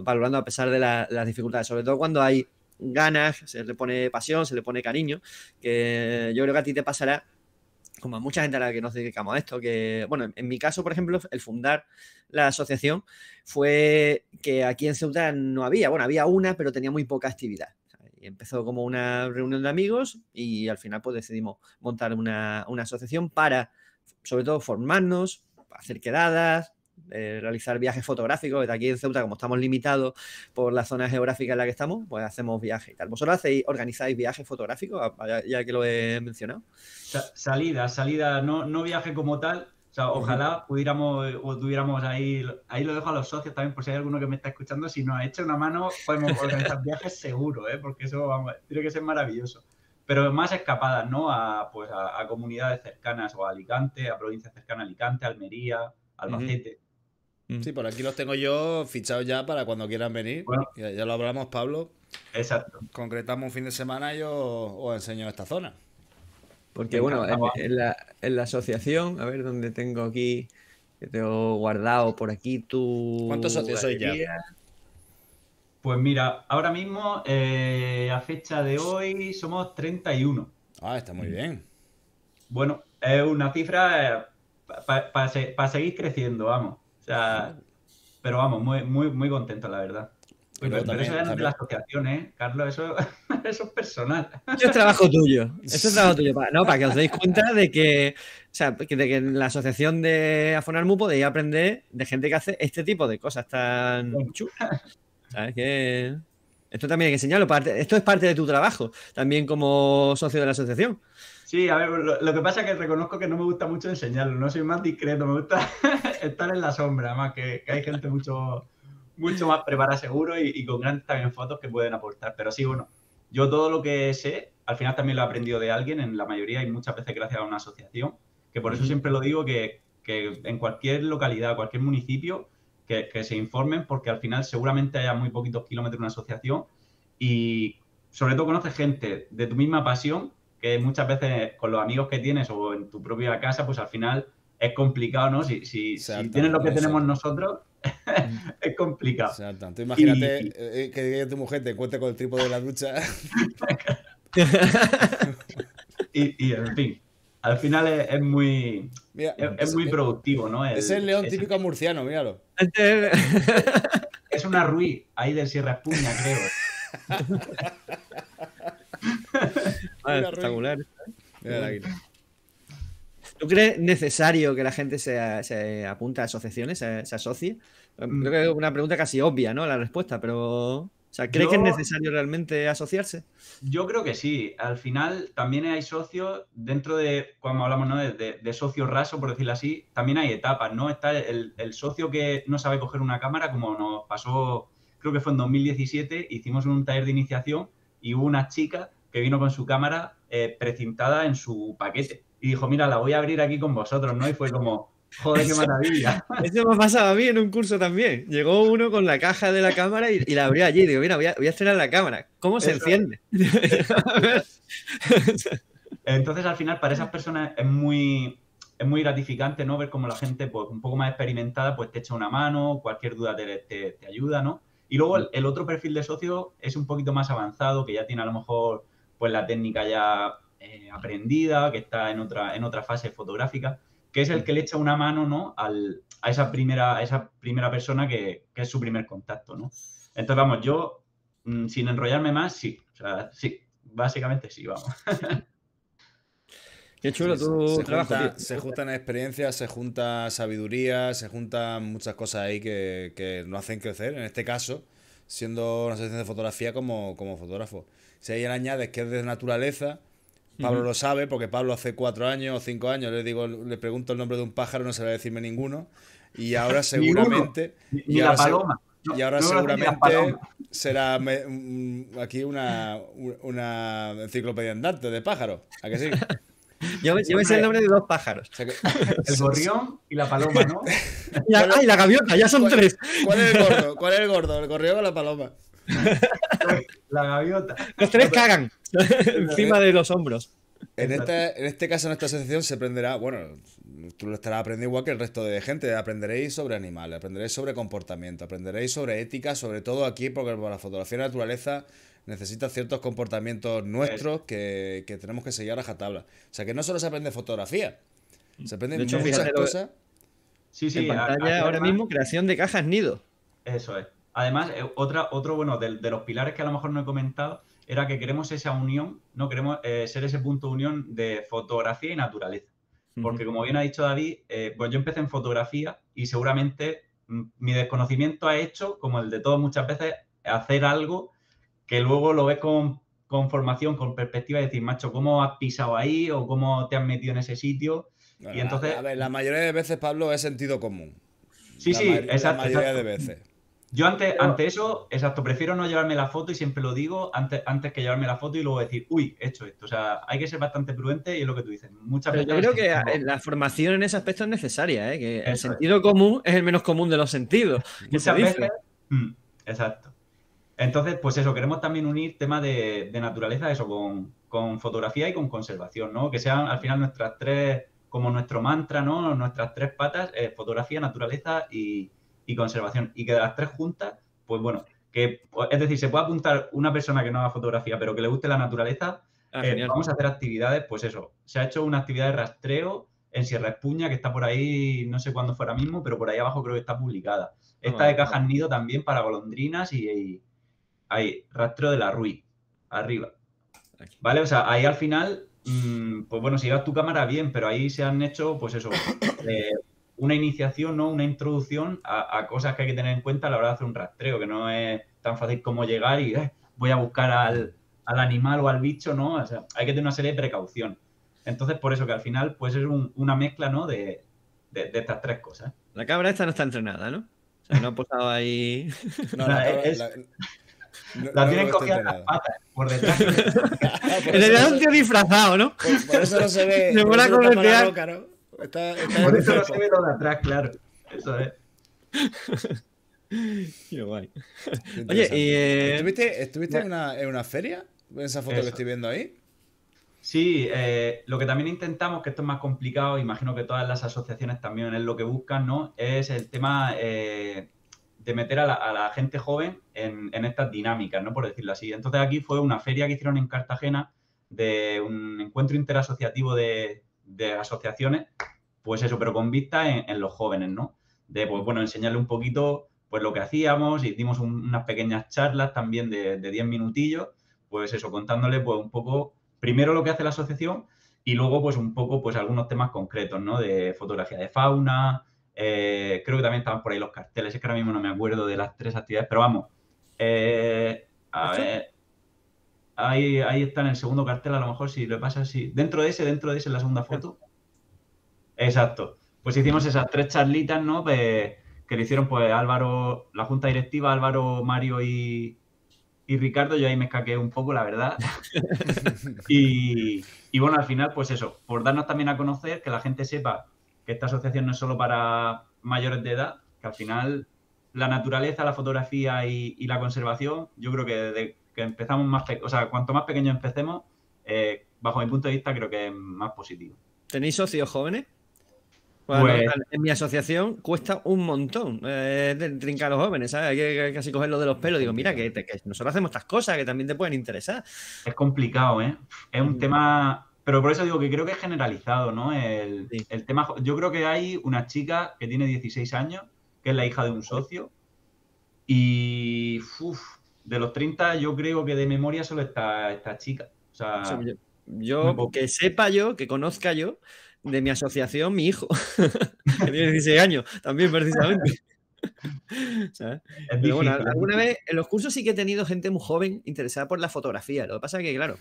valorando a pesar de las dificultades, sobre todo cuando hay ganas, se le pone pasión, se le pone cariño, que yo creo que a ti te pasará, como a mucha gente a la que nos dedicamos a esto, que, bueno, en mi caso, por ejemplo, el fundar la asociación fue que aquí en Ceuta no había, bueno, había una, pero tenía muy poca actividad. Y empezó como una reunión de amigos y al final pues decidimos montar una asociación para, sobre todo, formarnos, hacer quedadas, realizar viajes fotográficos. Desde aquí en Ceuta, como estamos limitados por la zona geográfica en la que estamos, pues hacemos viajes y tal. ¿Vosotros organizáis viajes fotográficos, ya que lo he mencionado? Salida, no viaje como tal. O sea, ojalá pudiéramos o tuviéramos ahí lo dejo a los socios también, por si hay alguno que me está escuchando, si nos echa una mano podemos organizar viajes seguro, porque eso, vamos, tiene que ser maravilloso. Pero más escapadas, ¿no? Pues a comunidades cercanas o a Alicante, a provincias cercanas a Alicante, Almería, Albacete. Sí, por aquí los tengo yo fichados ya para cuando quieran venir. Bueno, ya lo hablamos, Pablo. Exacto. Concretamos un fin de semana y os enseño esta zona. Porque, bueno, en la asociación, a ver dónde tengo aquí, que tengo guardado por aquí tu... ¿Cuántos socios sois ya? Pues mira, ahora mismo, a fecha de hoy, somos 31. Ah, está muy bien. Bueno, es una cifra para seguir creciendo, vamos. O sea, pero vamos, muy contento, la verdad. Pero eso ya no es de la asociación, Carlos, eso es personal. Eso es trabajo tuyo. Eso es trabajo tuyo. Para que os deis cuenta de que, o sea, de que en la asociación de Afonarmu podéis aprender de gente que hace este tipo de cosas tan chulas. ¿Sabes qué? Esto también hay que enseñarlo. Esto es parte de tu trabajo, también como socio de la asociación. Sí, a ver, lo que pasa es que reconozco que no me gusta mucho enseñarlo, no soy más discreto, me gusta estar en la sombra, más que hay gente mucho más preparada seguro y con grandes también fotos que pueden aportar. Pero sí, bueno, yo todo lo que sé, al final también lo he aprendido de alguien, en la mayoría y muchas veces gracias a una asociación, que por eso siempre lo digo, que en cualquier localidad, cualquier municipio, que se informen, porque al final seguramente haya muy poquitos kilómetros de una asociación y sobre todo conoces gente de tu misma pasión, que muchas veces con los amigos que tienes o en tu propia casa, pues al final es complicado, ¿no? Si tienes lo que tenemos nosotros, es complicado. Exacto. Tú imagínate que tu mujer te encuentre con el trípode de la ducha. y en fin, al final es muy... Mira, es muy productivo, ¿no? Es el león típico murciano, míralo. Es una Ruiz, ahí del Sierra Espuña, creo. Espectacular. ¿Tú crees necesario que la gente se apunte a asociaciones, se asocie? Creo que es una pregunta casi obvia, ¿no? La respuesta, pero... O sea, ¿crees que es necesario realmente asociarse? Yo creo que sí. Al final también hay socios dentro de, cuando hablamos, ¿no?, de socio raso, por decirlo así, también hay etapas, ¿no? Está el socio que no sabe coger una cámara, como nos pasó, creo que fue en 2017, hicimos un taller de iniciación y hubo una chica que vino con su cámara precintada en su paquete y dijo, mira, la voy a abrir aquí con vosotros, ¿no? Y fue como... Joder, qué maravilla. Eso me ha pasado a mí en un curso también. Llegó uno con la caja de la cámara y la abrió allí. Digo, mira, voy a estrenar la cámara. ¿Cómo se enciende? Entonces, al final, para esas personas es muy gratificante, ¿no? Ver cómo la gente, pues, un poco más experimentada, pues te echa una mano, cualquier duda te ayuda, ¿no? Y luego el otro perfil de socio es un poquito más avanzado, que ya tiene a lo mejor pues la técnica ya aprendida, que está en otra fase fotográfica, que es el que le echa una mano, ¿no?, a esa primera persona que es su primer contacto, ¿no? Entonces, vamos, yo, sin enrollarme más, sí. O sea, sí. Básicamente sí, vamos. Qué chulo tu trabajo, tío. Se juntan experiencias, se junta sabiduría, se juntan muchas cosas ahí que nos hacen crecer. En este caso, siendo una asociación de fotografía como fotógrafo. Si ahí le añades que es de naturaleza, Pablo lo sabe, porque Pablo hace 4 años o 5 años le pregunto el nombre de un pájaro, no se va a decirme ninguno, y ahora seguramente... y ahora la paloma. Y ahora seguramente será aquí una enciclopedia andante de pájaros. ¿A que sí? Yo me sé el nombre de 2 pájaros. O sea que... El gorrión y la paloma, ¿no? Y la gaviota, ya son 3. ¿Cuál es el gordo? ¿Cuál es el gordo? ¿El gorrión o la paloma? La gaviota. Los 3 cagan encima de los hombros. En este caso, nuestra asociación se aprenderá, bueno, tú lo estarás aprendiendo igual que el resto de gente, aprenderéis sobre animales, aprenderéis sobre comportamiento, aprenderéis sobre ética, sobre todo aquí, porque la fotografía de naturaleza necesita ciertos comportamientos nuestros que tenemos que seguir a rajatabla. O sea, que no solo se aprende fotografía, se aprende de hecho, muchas cosas. Sí, en pantalla ahora mismo, creación de cajas nido. Eso es. Además, otro bueno, de los pilares que a lo mejor no he comentado, era que queremos esa unión, no queremos ser ese punto de unión de fotografía y naturaleza. Porque como bien ha dicho David, pues yo empecé en fotografía y seguramente mi desconocimiento ha hecho, como el de todos muchas veces, hacer algo que luego lo ves con formación, con perspectiva, y decir, macho, ¿cómo has pisado ahí? O ¿cómo te has metido en ese sitio? Bueno, y entonces... A ver, la mayoría de veces, Pablo, es sentido común. Sí, exacto. La mayoría de veces. Yo ante eso, exacto, prefiero no llevarme la foto, y siempre lo digo, antes que llevarme la foto y luego decir, uy, he hecho esto. O sea, hay que ser bastante prudente, y es lo que tú dices. Pero yo creo que la formación en ese aspecto es necesaria, ¿eh? Que el sentido común es el menos común de los sentidos. Muchas veces. Exacto. Entonces, pues eso, queremos también unir temas de naturaleza, eso, con fotografía y con conservación, ¿no? Que sean al final nuestras tres, como nuestro mantra, ¿no? Nuestras 3 patas, fotografía, naturaleza y conservación, y que de las 3 juntas, pues bueno, que es decir, se puede apuntar una persona que no haga fotografía pero que le guste la naturaleza, vamos a hacer actividades, pues eso, se ha hecho una actividad de rastreo en Sierra Espuña que está por ahí, no sé cuándo fue ahora mismo, pero por ahí abajo creo que está publicada. Esta de cajas nido también para golondrinas y hay rastreo de la Ruiz, arriba. ¿Vale? O sea, ahí al final, pues bueno, si llevas tu cámara bien, pero ahí se han hecho, pues eso, una iniciación, ¿no? Una introducción a cosas que hay que tener en cuenta a la hora de hacer un rastreo, que no es tan fácil como llegar y voy a buscar al animal o al bicho, ¿no? O sea, hay que tener una serie de precaución. Entonces, por eso que al final, pues es una mezcla, ¿no? De estas 3 cosas. La cámara esta no está entrenada, ¿no? O sea, no ha posado ahí... No, la tienen cogida en las patas, por detrás. En realidad es un tío disfrazado, ¿no? Por eso no se ve. Se pone a corretear. Por eso no se ve todo de atrás, claro. Eso es. Qué guay. Oye, ¿estuviste en una feria? ¿En esa foto que estoy viendo ahí? Sí, lo que también intentamos, que esto es más complicado, imagino que todas las asociaciones también es lo que buscan, ¿no? Es el tema de meter a la gente joven en estas dinámicas, ¿no? Por decirlo así. Entonces aquí fue una feria que hicieron en Cartagena de un encuentro interasociativo de asociaciones, pues eso, pero con vista en los jóvenes, ¿no? De, pues bueno, enseñarle un poquito, pues lo que hacíamos, y dimos unas pequeñas charlas también de 10 minutillos, pues eso, contándole pues un poco, primero lo que hace la asociación y luego pues un poco, pues algunos temas concretos, ¿no? De fotografía de fauna, creo que también estaban por ahí los carteles, es que ahora mismo no me acuerdo de las 3 actividades, pero vamos, a ver... Ahí está en el segundo cartel, a lo mejor si le pasa así. Dentro de ese, en la segunda foto. Exacto. Pues hicimos esas 3 charlitas, ¿no? Pues, que le hicieron, pues, Álvaro, la junta directiva, Álvaro, Mario y Ricardo. Yo ahí me escaqué un poco, la verdad. y bueno, al final, pues eso, por darnos también a conocer, que la gente sepa que esta asociación no es solo para mayores de edad, que al final la naturaleza, la fotografía y la conservación, yo creo que que empezamos más, o sea, cuanto más pequeños empecemos, bajo mi punto de vista creo que es más positivo. ¿Tenéis socios jóvenes? Bueno, pues... En mi asociación cuesta un montón trincar a los jóvenes, ¿sabes? Hay que casi cogerlo de los pelos. Digo, mira, que nosotros hacemos estas cosas que también te pueden interesar. Es complicado, ¿eh? Es un tema... Pero por eso digo que creo que es generalizado, ¿no? El tema... Yo creo que hay una chica que tiene 16 años, que es la hija de un socio, y... De los 30, yo creo que de memoria solo está esta chica. O sea, yo que sepa yo, que conozca yo, de mi asociación, mi hijo, que tiene 16 años, también precisamente. ¿Sabes? Pero bueno, alguna vez en los cursos sí que he tenido gente muy joven interesada por la fotografía. Lo que pasa es que, claro,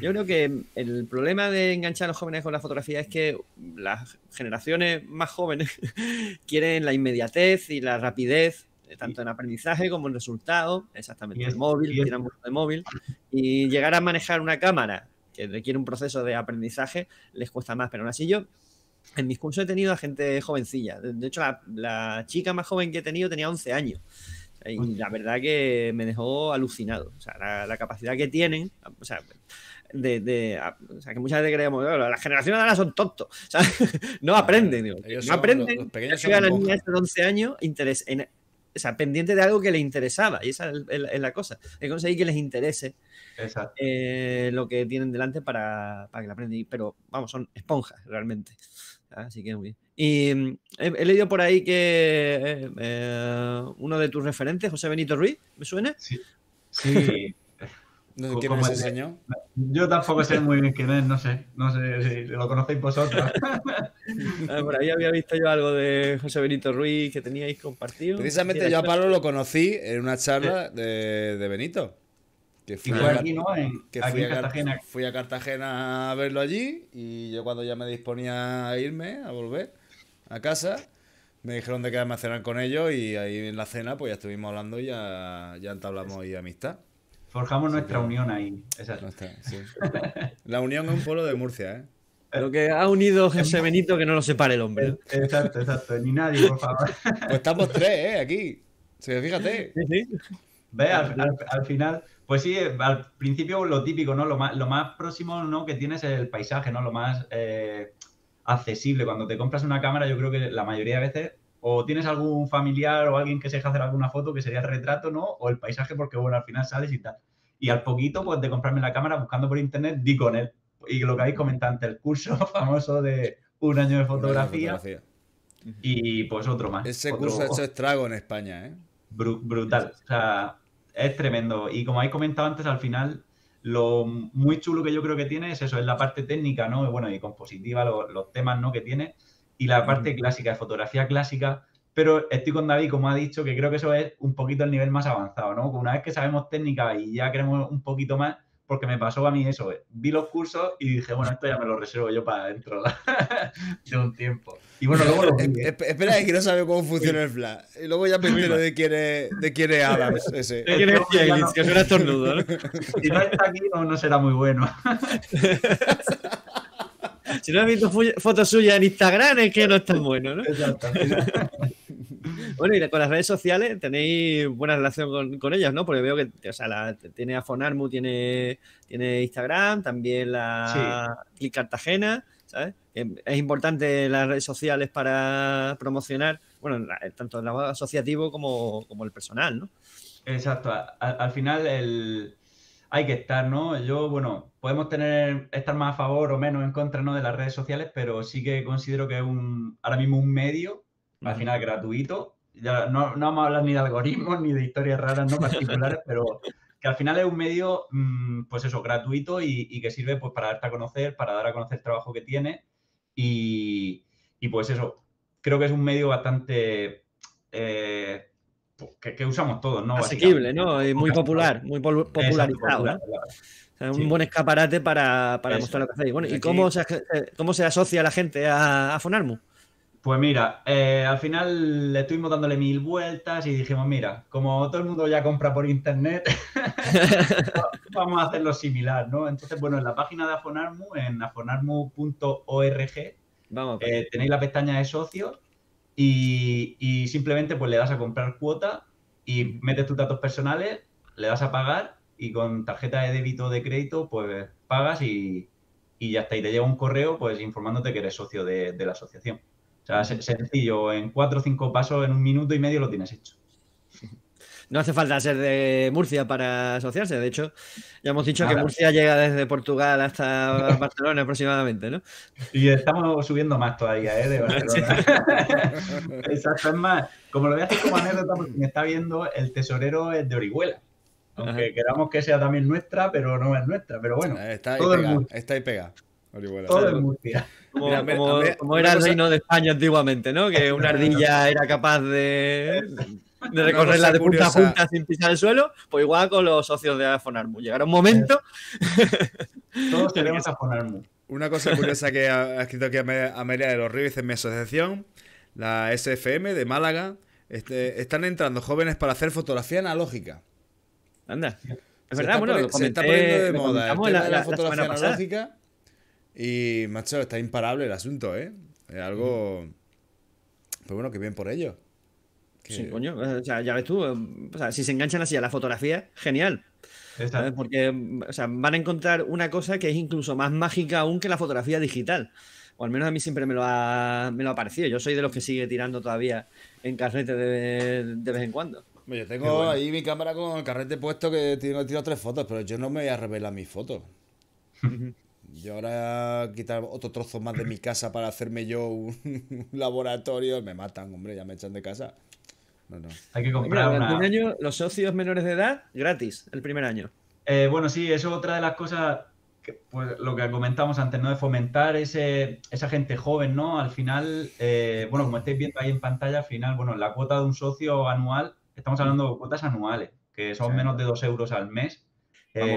yo creo que el problema de enganchar a los jóvenes con la fotografía es que las generaciones más jóvenes quieren la inmediatez y la rapidez, tanto en aprendizaje como en resultados. Exactamente, el móvil, tiran mucho de móvil. Y llegar a manejar una cámara que requiere un proceso de aprendizaje les cuesta más. Pero aún así yo en mis cursos he tenido a gente jovencilla. De hecho, la chica más joven que he tenido tenía 11 años. Y la verdad que me dejó alucinado. O sea, la capacidad que tienen, o sea, o sea, que muchas veces creemos, las generaciones ahora son tontos. O sea, no aprenden. Digo, no aprenden. Yo soy a la niña de 11 años o sea, pendiente de algo que les interesaba. Y esa es la cosa. Hay que conseguir que les interese lo que tienen delante para que lo aprendan. Pero, vamos, son esponjas realmente. Así que muy bien. Y he leído por ahí que uno de tus referentes, José Benito Ruiz, ¿me suena? Sí. Sí. ¿Quién nos enseñó? Yo tampoco sé muy bien quién es, no sé si lo conocéis vosotros. Por ahí había visto yo algo de José Benito Ruiz que teníais compartido. Precisamente yo a Pablo lo conocí en una charla de Benito. Que fui a Cartagena a verlo allí, y yo cuando ya me disponía a irme, a volver a casa, me dijeron de quedarme a cenar con ellos, y ahí en la cena pues ya estuvimos hablando y ya entablamos ahí amistad. Forjamos nuestra unión ahí. Exacto. Sí. La unión es un pueblo de Murcia, ¿eh? Lo que ha unido José Benito, que no lo separe el hombre. Exacto, exacto. Ni nadie, por favor. Pues estamos tres, ¿eh? Aquí. O sea, fíjate. Sí. Ve, al final... Pues sí, al principio lo típico, ¿no? Lo más próximo, ¿no?, que tienes es el paisaje, ¿no? Lo más accesible. Cuando te compras una cámara, yo creo que la mayoría de veces o tienes algún familiar o alguien que se deja hacer alguna foto, que sería el retrato, ¿no? O el paisaje, porque, bueno, al final sales y tal. Y al poquito, pues, de comprarme la cámara, buscando por internet, di con él. Y lo que habéis comentado ante el curso famoso de un año de fotografía. Y, pues, otro más. Ese curso ha hecho estrago en España, ¿eh? Brutal. O sea... Es tremendo. Y como habéis comentado antes, al final, lo muy chulo que yo creo que tiene es eso, es la parte técnica, ¿no? Bueno, y compositiva, los temas, ¿no?, que tiene, y la parte clásica, de fotografía clásica. Pero estoy con David, como ha dicho, que creo que eso es un poquito el nivel más avanzado, ¿no? Una vez que sabemos técnica y ya queremos un poquito más, porque me pasó a mí eso. Vi los cursos y dije, bueno, esto ya me lo reservo yo para dentro de un tiempo. Y bueno, luego lo vi, espera, es que no sabe cómo funciona el flash. Y luego ya me entero de quién es Adams ese. De quién es Stieglitz, que suena estornudo, ¿no? Si no está aquí, no será muy bueno. Si no has visto fotos suyas en Instagram, es que no es tan bueno, ¿no? Exacto. Bueno, y con las redes sociales tenéis buena relación con ellas, ¿no? Porque veo que, o sea, tiene Afonarmu, tiene Instagram, también Click Cartagena, ¿sabes? Es importante las redes sociales para promocionar, bueno, tanto el trabajo asociativo como el personal, ¿no? Exacto. Al final hay que estar, ¿no? Yo, bueno, podemos estar más a favor o menos en contra, ¿no?, de las redes sociales, pero sí que considero que es ahora mismo un medio, al final gratuito. Ya no vamos a hablar ni de algoritmos ni de historias raras, no particulares, pero que al final es un medio, pues eso, gratuito y que sirve, pues, para darte a conocer, para dar a conocer el trabajo que tiene y pues eso, creo que es un medio bastante que usamos todos, ¿no? Asequible, ¿no? Y muy popular, muy popularizado, ¿no? O sea, un buen escaparate para mostrar lo que hacéis. Bueno, ¿y cómo se asocia la gente a Afonarmu? Pues mira, al final le estuvimos dándole 1000 vueltas y dijimos, mira, como todo el mundo ya compra por internet, vamos a hacerlo similar, ¿no? Entonces, bueno, en la página de Afonarmu, en afonarmu.org, tenéis la pestaña de socios y simplemente pues le das a comprar cuota y metes tus datos personales, le das a pagar y con tarjeta de débito o de crédito pues pagas y ya está. Y te llega un correo pues informándote que eres socio de la asociación. O sea, sencillo, en 4 o 5 pasos, en 1,5 minutos lo tienes hecho. No hace falta ser de Murcia para asociarse. De hecho, ya hemos dicho que Murcia llega desde Portugal hasta Barcelona aproximadamente, ¿no? Y estamos subiendo más todavía, ¿eh? De Barcelona. Sí. Exacto, es más, como lo voy a hacer como anécdota, porque me está viendo, el tesorero es de Orihuela. Aunque queramos que sea también nuestra, pero no es nuestra. Pero bueno, está ahí pegado. Orihuela. Todo en Murcia. Como era el reino de España antiguamente, ¿no? Que una ardilla era capaz de recorrerla de punta a punta sin pisar el suelo, pues igual con los socios de Afonarmu. Llegará un momento... Todos queremos Afonarmu. Una cosa curiosa que ha escrito aquí Amelia de los Ríos, dice: mi asociación, la SFM de Málaga, están entrando jóvenes para hacer fotografía analógica. Anda. Es verdad, bueno, se está poniendo de moda el tema de la fotografía analógica y, macho, está imparable el asunto, ¿eh? Es algo... Pues bueno, que bien por ello. Que... Sí, coño, o sea, ya ves tú, o sea, si se enganchan así a la fotografía, genial. ¿Sabes? Porque, o sea, van a encontrar una cosa que es incluso más mágica aún que la fotografía digital. O al menos a mí siempre me lo ha parecido. Yo soy de los que sigue tirando todavía en carrete de vez en cuando. Yo tengo ahí mi cámara con el carrete puesto, que tiro 3 fotos, pero yo no me voy a revelar mis fotos. Yo ahora quitar otro trozo más de mi casa para hacerme yo un laboratorio. Me matan, hombre, ya me echan de casa. No. Hay que comprar una... Durante un año, los socios menores de edad, gratis, el primer año. Bueno, sí, eso es otra de las cosas... Pues lo que comentamos antes, ¿no? De fomentar esa gente joven, ¿no? Al final, bueno, como estáis viendo ahí en pantalla, al final, bueno, la cuota de un socio anual, estamos hablando de cuotas anuales, que son menos de 2 euros al mes,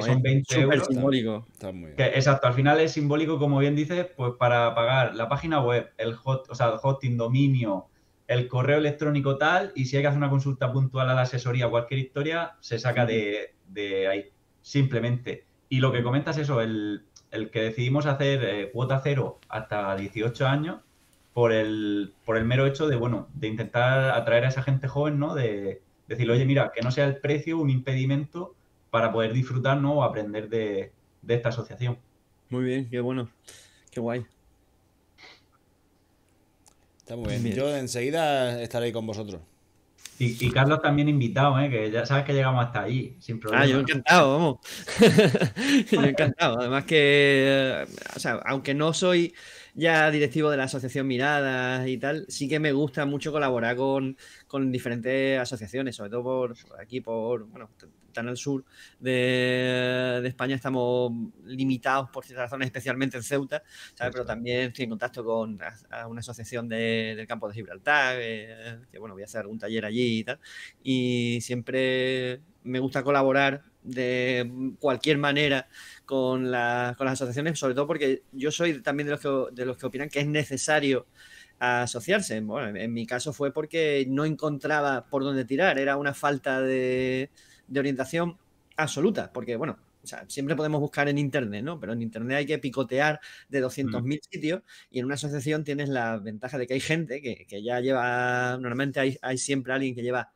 son 20 euros. Simbólico. Está muy bien. Que, exacto, al final es simbólico, como bien dices, pues para pagar la página web, el hosting, dominio, el correo electrónico tal, y si hay que hacer una consulta puntual a la asesoría, cualquier historia, se saca de ahí, simplemente. Y lo que comentas es eso, el que decidimos hacer cuota cero hasta 18 años por el mero hecho de, bueno, de intentar atraer a esa gente joven, ¿no? De decirle, oye, mira, que no sea el precio un impedimento para poder disfrutar, ¿no? O aprender de esta asociación. Muy bien, qué bueno, qué guay. Está muy bien. Yo enseguida estaré ahí con vosotros. Y Carlos también invitado, que ya sabes que llegamos hasta ahí, sin problema. Ah, yo encantado, vamos. Yo encantado. Además que, o sea, aunque no soy ya directivo de la asociación Miradas y tal, sí que me gusta mucho colaborar con diferentes asociaciones, sobre todo por aquí, bueno, tan al sur de España estamos limitados por ciertas razones, especialmente en Ceuta, ¿sabes? Pero también estoy en contacto con una asociación del campo de Gibraltar, que bueno, voy a hacer algún taller allí y tal, y siempre me gusta colaborar de cualquier manera con las asociaciones, sobre todo porque yo soy también de los que opinan que es necesario asociarse. Bueno, en mi caso fue porque no encontraba por dónde tirar, era una falta de orientación absoluta, porque bueno, o sea, siempre podemos buscar en internet, ¿no? Pero en internet hay que picotear de 200.000 sitios, y en una asociación tienes la ventaja de que hay gente que ya lleva, normalmente hay siempre alguien que lleva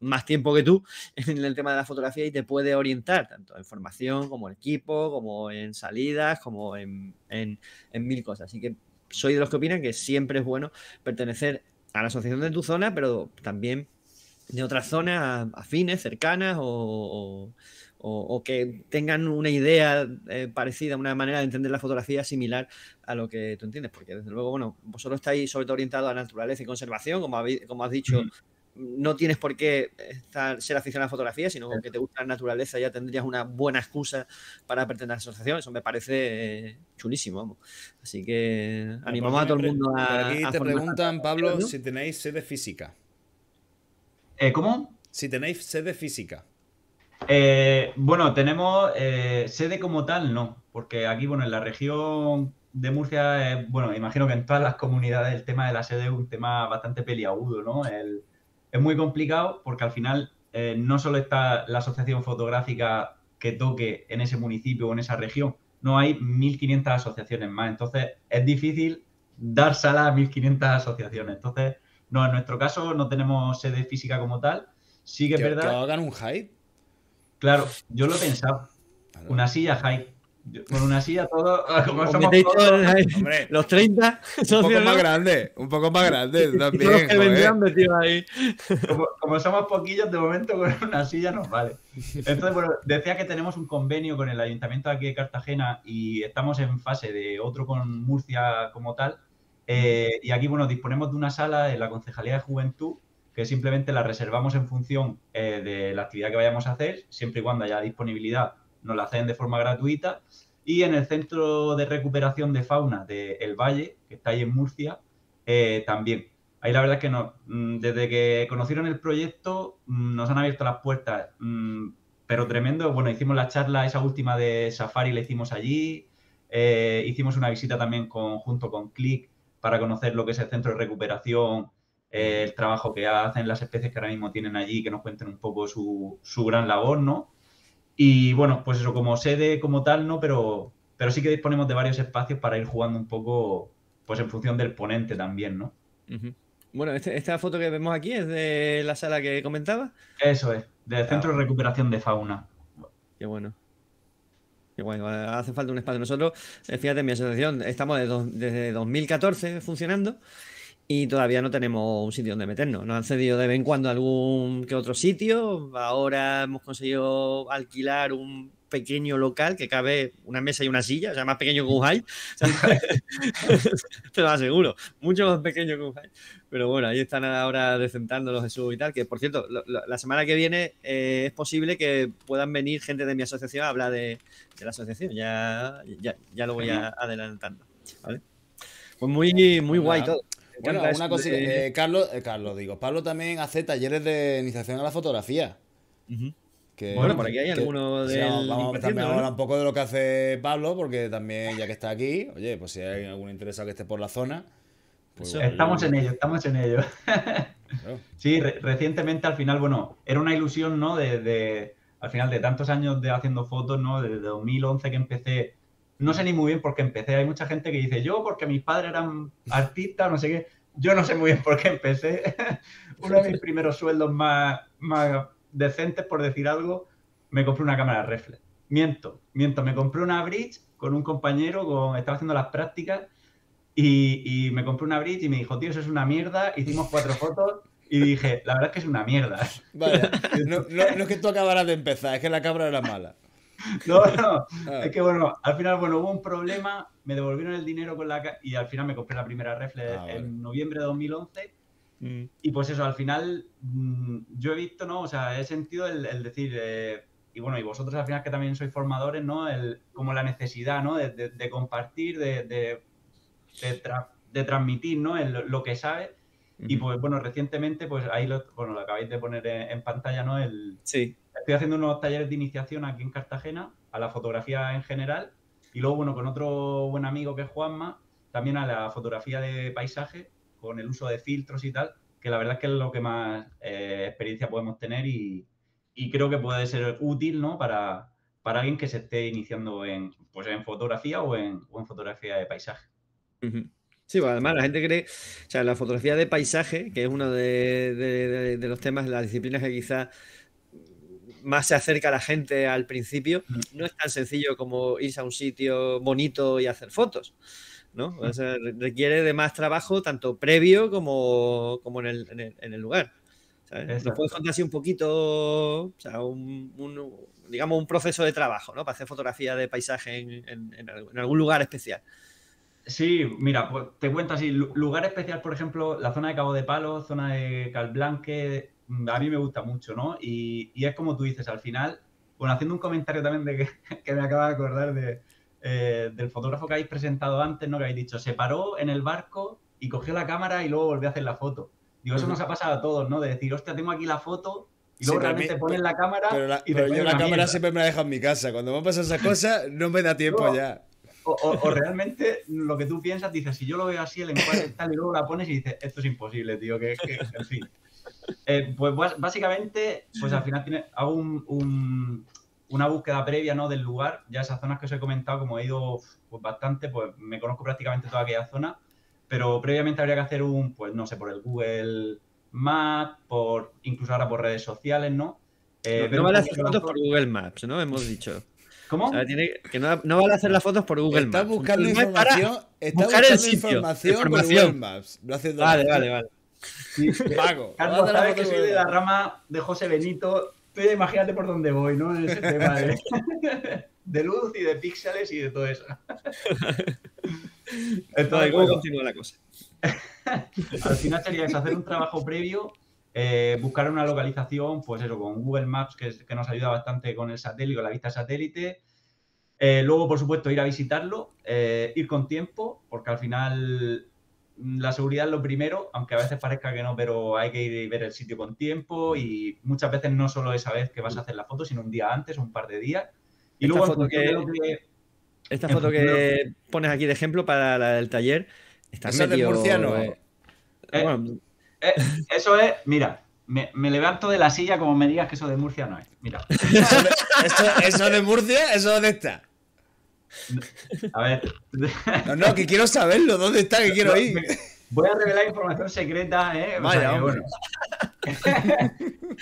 más tiempo que tú en el tema de la fotografía y te puede orientar tanto en formación como en equipo, como en salidas, como en mil cosas. Así que soy de los que opinan que siempre es bueno pertenecer a la asociación de tu zona, pero también de otras zonas afines, cercanas o que tengan una idea parecida, una manera de entender la fotografía similar a lo que tú entiendes, porque desde luego, bueno, vosotros estáis sobre todo orientados a naturaleza y conservación, como has dicho. No tienes por qué ser aficionado a la fotografía, sino que te gusta la naturaleza, ya tendrías una buena excusa para pertenecer a la asociación. Eso me parece chulísimo, vamos. Así que animamos a todo el mundo a... Aquí te preguntan, Pablo, si tenéis sede física. ¿Cómo? Si tenéis sede física. Bueno, tenemos sede como tal, no. Porque aquí, bueno, en la región de Murcia, bueno, imagino que en todas las comunidades el tema de la sede es un tema bastante peliagudo, ¿no? Es muy complicado porque al final no solo está la asociación fotográfica que toque en ese municipio o en esa región, no, hay 1.500 asociaciones más, entonces es difícil dar sala a 1.500 asociaciones. Entonces, no, en nuestro caso no tenemos sede física como tal. Sí que es verdad. ¿Que hagan un hype? Claro, yo lo he pensado. Una silla hype. Con una silla todo, como somos todos, hombre, los 30 socios, un poco más grande también, los que vendrían metidos ahí. Como somos poquillos, de momento con una silla nos vale. Entonces, bueno, decía que tenemos un convenio con el ayuntamiento de aquí de Cartagena y estamos en fase de otro con Murcia como tal, y aquí, bueno, disponemos de una sala en la Concejalía de Juventud que simplemente la reservamos en función de la actividad que vayamos a hacer, siempre y cuando haya disponibilidad. Nos la hacen de forma gratuita Y en el Centro de Recuperación de Fauna de El Valle, que está ahí en Murcia, también. Ahí la verdad es que no, desde que conocieron el proyecto nos han abierto las puertas, pero tremendo. Bueno, hicimos la charla, esa última de Safari la hicimos allí, hicimos una visita también junto con Click para conocer lo que es el Centro de Recuperación, el trabajo que hacen, las especies que ahora mismo tienen allí, que nos cuenten un poco su gran labor, ¿no? Y bueno, pues eso, como sede, como tal, ¿no? Pero sí que disponemos de varios espacios para ir jugando un poco, pues en función del ponente también, ¿no? Uh-huh. Bueno, esta foto que vemos aquí es de la sala que comentaba. Eso es, del Centro de Recuperación de Fauna. Qué bueno. Qué bueno, hace falta un espacio. Nosotros, fíjate, en mi asociación estamos desde 2014 funcionando y todavía no tenemos un sitio donde meternos. Nos han cedido de vez en cuando algún que otro sitio. Ahora hemos conseguido alquilar un pequeño local que cabe una mesa y una silla, o sea, más pequeño que un high. Te lo aseguro, mucho más pequeño que un high. Pero bueno, ahí están ahora descentando los Jesús y tal, que por cierto, la semana que viene es posible que puedan venir gente de mi asociación a hablar de la asociación. Ya lo voy adelantando, ¿vale? Pues muy guay todo. Bueno, una cosa, Pablo también hace talleres de iniciación a la fotografía. Uh-huh. Bueno, por aquí hay alguno de... Vamos también a hablar un poco de lo que hace Pablo, porque también, ya que está aquí, oye, pues si hay algún interesado que esté por la zona... Pues estamos en ello. Claro. Sí, recientemente al final, bueno, era una ilusión, ¿no? Al final de tantos años de haciendo fotos, ¿no? Desde 2011 que empecé... No sé ni muy bien por qué empecé. Hay mucha gente que dice, yo porque mis padres eran artistas, no sé qué. Yo no sé muy bien por qué empecé. Uno de mis primeros sueldos más decentes, por decir algo, me compré una cámara reflex. Miento, me compré una bridge con un compañero, estaba haciendo las prácticas y me compré una bridge y me dijo, tío, eso es una mierda. Hicimos 4 fotos y dije, la verdad es que es una mierda. Vaya, no es que tú acabaras de empezar, es que la cámara era mala. No, es que bueno, al final, bueno, hubo un problema, me devolvieron el dinero y al final me compré la primera reflex en noviembre de 2011. Y pues eso, al final yo he visto, ¿no? O sea, he sentido el decir, y bueno, y vosotros al final que también sois formadores, ¿no? Como la necesidad, ¿no? De compartir, de transmitir, ¿no? Lo que sabes. Y pues bueno, recientemente, pues ahí lo acabáis de poner en pantalla, ¿no? Sí. Estoy haciendo unos talleres de iniciación aquí en Cartagena, a la fotografía en general, y luego, bueno, con otro buen amigo que es Juanma, también a la fotografía de paisaje, con el uso de filtros y tal, que la verdad es que es lo que más experiencia podemos tener y creo que puede ser útil, ¿no? Para alguien que se esté iniciando en fotografía o en fotografía de paisaje. Sí, pues además la gente cree, o sea, la fotografía de paisaje, que es uno de los temas, las disciplinas que quizás más se acerca a la gente al principio, no es tan sencillo como irse a un sitio bonito y hacer fotos, ¿no? O sea, requiere de más trabajo, tanto previo como en el lugar, ¿sabes? ¿Nos puedes contar así un poquito, o sea, digamos, un proceso de trabajo, ¿no? Para hacer fotografía de paisaje en algún lugar especial. Sí, mira, pues te cuento así, lugar especial, por ejemplo, la zona de Cabo de Palo, zona de Calblanque, a mí me gusta mucho, ¿no? Y es como tú dices, al final, bueno, haciendo un comentario también que me acaba de acordar del fotógrafo que habéis presentado antes, ¿no? Que habéis dicho, se paró en el barco y cogió la cámara y luego volvió a hacer la foto. Digo, eso nos ha pasado a todos, ¿no? De decir, hostia, tengo aquí la foto y luego realmente pones la cámara. Pero yo la cámara mierda. Siempre me la dejo en mi casa. Cuando me pasan esas cosas, no me da tiempo ya. O realmente lo que tú piensas, dices, si yo lo veo así, el encuadre tal, y luego la pones y dices, esto es imposible, tío, que en fin. Pues básicamente, pues al final hago una búsqueda previa, ¿no? Del lugar, ya esas zonas que os he comentado, como he ido pues, bastante, pues me conozco prácticamente toda aquella zona, pero previamente habría que hacer pues no sé, por el Google Maps, incluso ahora por redes sociales, ¿no? No vale hacer fotos por Google Maps, ¿no? Hemos dicho. ¿Cómo? O sea, que no vale hacer las fotos por Google Maps. Está buscando información por Google Maps. Vale. Sí, Carlos, sabes que soy de la rama de José Benito. Tú ya imagínate por dónde voy, ¿no? En ese tema de luz y de píxeles y de todo eso. Entonces, ¿cómo continúa la cosa? Al final sería hacer un trabajo previo, buscar una localización, pues eso, con Google Maps, que nos ayuda bastante con el satélite, con la vista satélite, Luego, por supuesto, ir a visitarlo, ir con tiempo, porque al final la seguridad es lo primero, aunque a veces parezca que no, pero hay que ir y ver el sitio con tiempo y muchas veces no solo esa vez que vas a hacer la foto, sino un día antes o un par de días. Y esta luego foto esta foto que pones aquí de ejemplo para la del taller, está medio murciano. Bueno. Eso es, mira, me levanto de la silla como me digas que eso de Murcia no es. Mira. ¿Eso de Murcia? ¿Eso dónde está? A ver. No, que quiero saberlo. ¿Dónde está? Que quiero ir. Voy a revelar información secreta, ¿eh? Vaya, o sea, que, bueno.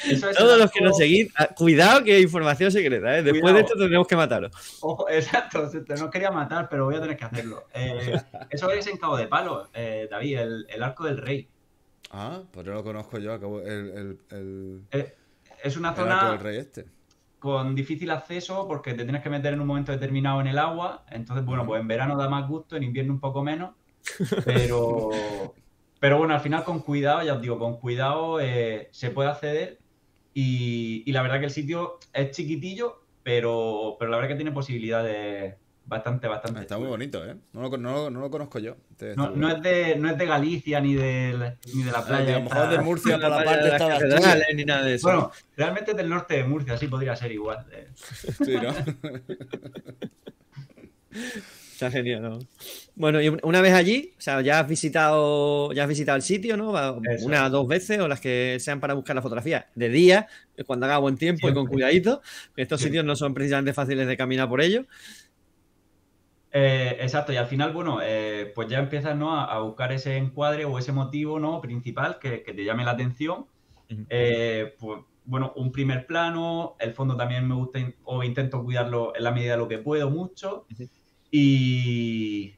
Eso es. Todos los que nos seguís, cuidado que hay información secreta, ¿eh? Después de esto tendremos que mataros. Ojo, exacto, no quería matar, pero voy a tener que hacerlo. Eso es en Cabo de Palo, David, el Arco del Rey. Ah, pues no lo conozco yo. Es una zona... Arco del Rey este. Con difícil acceso porque te tienes que meter en un momento determinado en el agua. Entonces, bueno, pues en verano da más gusto, en invierno un poco menos. Pero bueno, al final con cuidado, ya os digo, con cuidado se puede acceder y la verdad que el sitio es chiquitillo, pero la verdad que tiene posibilidades bastante. Está muy bonito, ¿eh? No lo conozco yo. No es de Galicia ni de la playa. A lo mejor de Murcia, por la parte de las catedrales, ni nada de eso. Bueno, realmente es del norte de Murcia, así podría ser igual. Sí, ¿no? Está genial, ¿no? Bueno, y una vez allí, o sea, ya has visitado el sitio, ¿no? Una, dos veces, o las que sean para buscar la fotografía de día, cuando haga buen tiempo y con cuidadito. Estos sitios no son precisamente fáciles de caminar por ellos. Exacto, y al final, bueno, pues ya empiezas, ¿no?, a buscar ese encuadre o ese motivo, ¿no?, principal que te llame la atención. Pues, bueno, un primer plano, el fondo también me gusta o intento cuidarlo en la medida de lo que puedo mucho. Y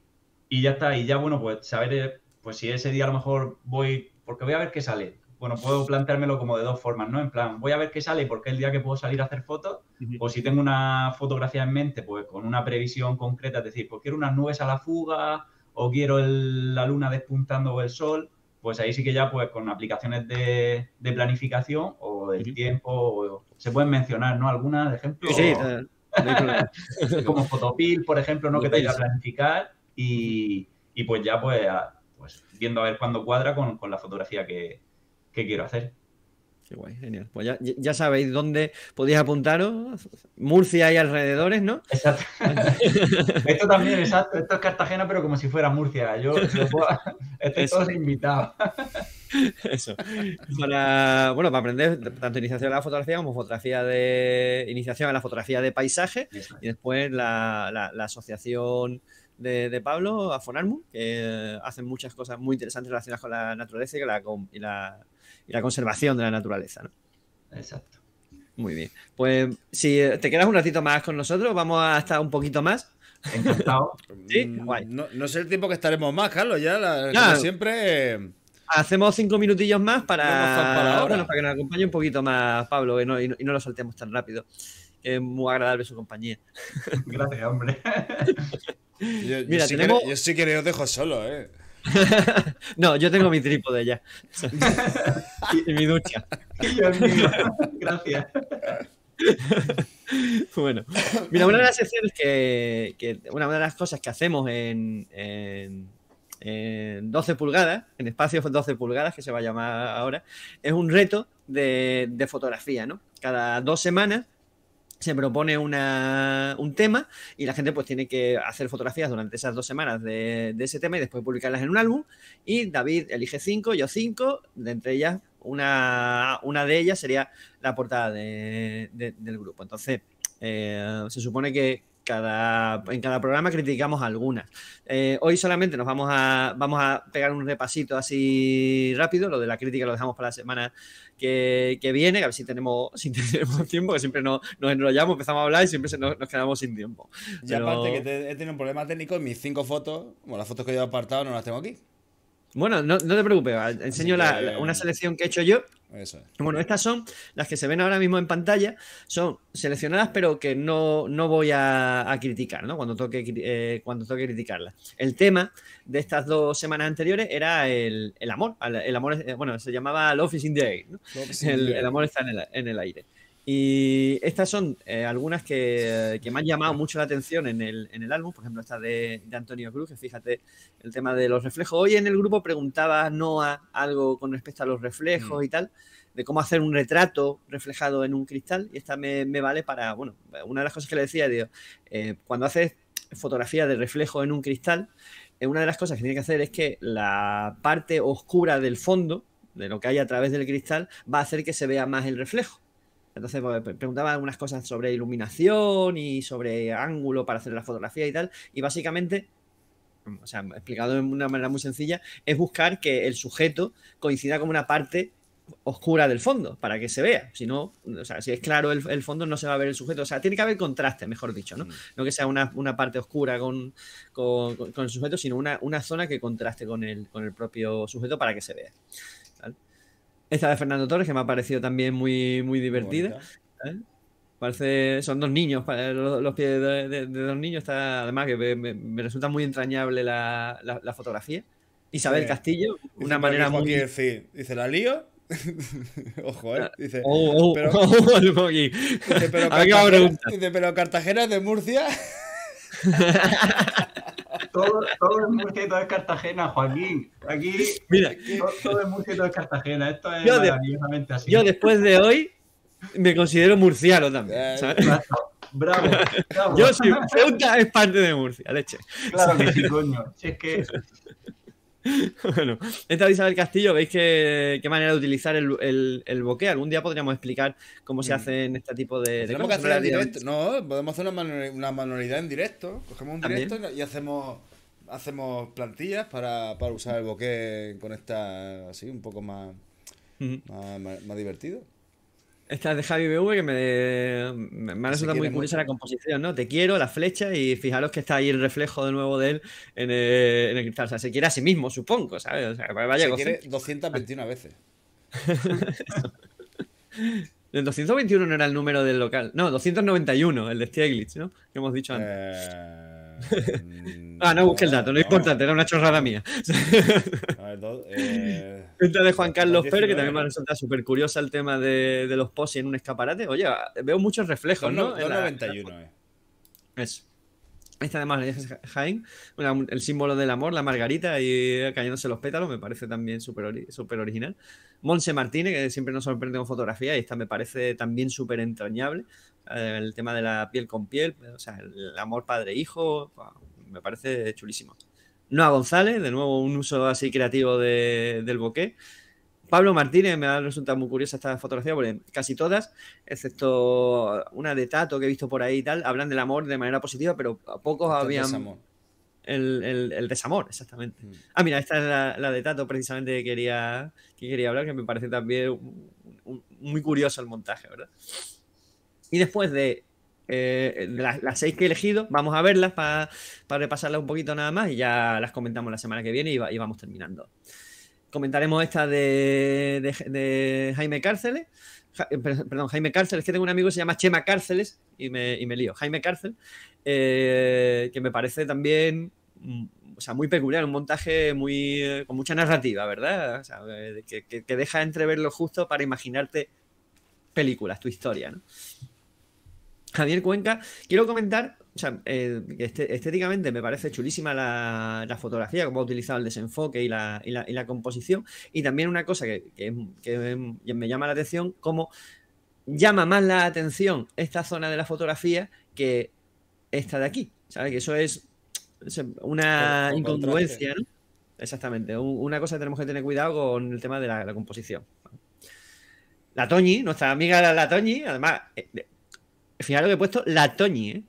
ya está, y ya, bueno, pues saber pues si ese día a lo mejor voy, porque voy a ver qué sale. Bueno, puedo planteármelo como de dos formas, ¿no? En plan, voy a ver qué sale porque es el día que puedo salir a hacer fotos. O si tengo una fotografía en mente, pues con una previsión concreta, es decir, pues quiero unas nubes a la fuga o quiero la luna despuntando o el sol, pues ahí sí que ya pues con aplicaciones de planificación o del tiempo, se pueden mencionar, ¿no? Algunas, de ejemplo, como Photopil, por ejemplo, ¿no? Que te ayuda a planificar y pues ya pues viendo a ver cuándo cuadra con la fotografía que quiero hacer. Qué guay, genial. Pues ya sabéis dónde podéis apuntaros. Murcia y alrededores, ¿no? Exacto. Esto también, exacto. Esto es Cartagena, pero como si fuera Murcia. Estoy todos invitados. Eso. Para aprender tanto iniciación a la fotografía como iniciación a la fotografía de paisaje. Exacto. Y después la asociación de Pablo, Afonarmu, que hacen muchas cosas muy interesantes relacionadas con la naturaleza y la conservación de la naturaleza, ¿no? Exacto. Muy bien. Pues si te quedas un ratito más con nosotros, vamos hasta un poquito más. Encantado. Sí, guay. No sé el tiempo que estaremos más, Carlos, como siempre... Hacemos 5 minutillos más para que nos acompañe un poquito más Pablo y no lo saltemos tan rápido. Es muy agradable su compañía. Gracias, hombre. Mira, yo sí que os dejo solo, ¿eh? No, yo tengo mi trípode ya. Y mi ducha. Gracias. Bueno, mira, una de las secciones una de las cosas que hacemos en 12 pulgadas, en espacio 12 pulgadas, que se va a llamar ahora, es un reto de fotografía, ¿no? Cada 2 semanas se propone un tema y la gente pues tiene que hacer fotografías durante esas 2 semanas de ese tema y después publicarlas en un álbum. Y David elige 5, yo 5, de entre ellas una de ellas sería la portada del grupo. Entonces se supone que en cada programa criticamos algunas. Hoy solamente nos vamos a pegar un repasito así rápido. Lo de la crítica lo dejamos para la semana que viene, a ver si tenemos tiempo, que siempre nos enrollamos, empezamos a hablar y siempre nos quedamos sin tiempo. Y aparte que he tenido un problema técnico, mis 5 fotos, bueno, las fotos que yo he apartado no las tengo aquí. Bueno, no te preocupes, enseño una selección que he hecho yo. Eso es. Bueno, estas son las que se ven ahora mismo en pantalla, son seleccionadas pero que no voy a criticar, ¿no? Cuando toque criticarlas. El tema de estas 2 semanas anteriores era el amor. El amor, bueno, se llamaba Love is in the air, ¿no? El amor está en el aire. Y estas son algunas que me han llamado mucho la atención en el álbum. Por ejemplo, esta de Antonio Cruz, que fíjate el tema de los reflejos. Hoy en el grupo preguntaba Noah algo con respecto a los reflejos y tal, de cómo hacer un retrato reflejado en un cristal. Y esta me vale para, bueno, una de las cosas que le decía, digo, cuando haces fotografía de reflejo en un cristal, una de las cosas que tienes que hacer es que la parte oscura del fondo, de lo que hay a través del cristal, va a hacer que se vea más el reflejo. Entonces, pues, preguntaba algunas cosas sobre iluminación y sobre ángulo para hacer la fotografía y tal. Y básicamente, o sea, explicado de una manera muy sencilla, es buscar que el sujeto coincida con una parte oscura del fondo para que se vea. Si no, o sea, si es claro el fondo, no se va a ver el sujeto. O sea, tiene que haber contraste, mejor dicho, ¿no? No que sea una parte oscura con el sujeto, sino una zona que contraste con el propio sujeto para que se vea. ¿Vale? Esta de Fernando Torres, que me ha parecido también muy, muy divertida. ¿Eh? Parece, son dos niños, los pies de dos niños. Está, además, que me resulta muy entrañable la fotografía. Isabel Castillo, una manera muy... Aquí, sí. Dice, ¿la lío? Ojo, ¿eh? Dice, pero Cartagena es de Murcia. Todo es Murcia y todo es Cartagena, Joaquín. Aquí, mira, todo es Murcia y todo es Cartagena. Esto es maravillosamente así. Yo después de hoy me considero murciano también, ¿sabes? Bravo, bravo. Yo soy Ceuta, es parte de Murcia, leche. Claro que sí, coño. Si es que... Bueno, esta de Isabel Castillo, veis qué manera de utilizar el bokeh. Algún día podríamos explicar cómo se hacen este tipo de cosas. Que hacer en directo. No, podemos hacer una manualidad en directo. Cogemos un directo y hacemos plantillas para usar el bokeh con esta así, un poco más divertido. Esta es de Javi BV, que me ha resultado muy curiosa la composición, ¿no? Te quiero, la flecha, y fijaros que está ahí el reflejo de nuevo de él en el cristal. O sea, se quiere a sí mismo, supongo, ¿sabes? O sea, vaya, se quiere 221 veces. El 221 no era el número del local. No, 291, el de Stieglitz, ¿no? Que hemos dicho antes. No busque el dato, no es importante, era una chorrada mía. A ver, esta de Juan Carlos Pérez, que también me resulta súper curiosa el tema de los poses en un escaparate. Oye, veo muchos reflejos, ¿no? 291, Eso. Esta además es Jaén, el símbolo del amor, la margarita y cayéndose los pétalos, me parece también súper original. Montse Martínez, que siempre nos sorprende con fotografía, y esta me parece también súper entrañable. El tema de la piel con piel, o sea, el amor padre-hijo, me parece chulísimo. Noa González, de nuevo un uso así creativo del bokeh. Pablo Martínez, me ha resultado muy curiosa esta fotografía, porque casi todas, excepto una de Tato que he visto por ahí y tal, hablan del amor de manera positiva, pero pocos habían... El desamor, exactamente. Ah, mira, esta es la de Tato, precisamente, que quería hablar, que me parece también muy curioso el montaje, ¿verdad? Y después de las seis que he elegido, vamos a verlas para repasarlas un poquito nada más, y ya las comentamos la semana que viene y vamos terminando. Comentaremos esta de Jaime Cárceles. Perdón, Jaime Cárceles, es que tengo un amigo que se llama Chema Cárceles y me lío. Jaime Cárcel, que me parece también, o sea, muy peculiar, un montaje con mucha narrativa, ¿verdad? O sea, que deja entrever lo justo para imaginarte películas, tu historia, ¿no? Javier Cuenca, quiero comentar, o sea, estéticamente me parece chulísima la fotografía, como ha utilizado el desenfoque y la composición, y también una cosa que me llama la atención, como llama más la atención esta zona de la fotografía que esta de aquí, ¿sabes? Que eso es una incongruencia, ¿no? Exactamente, una cosa que tenemos que tener cuidado con el tema de la composición. La Toñi, nuestra amiga la Toñi, además... Fijaros que he puesto la Toñi, ¿eh?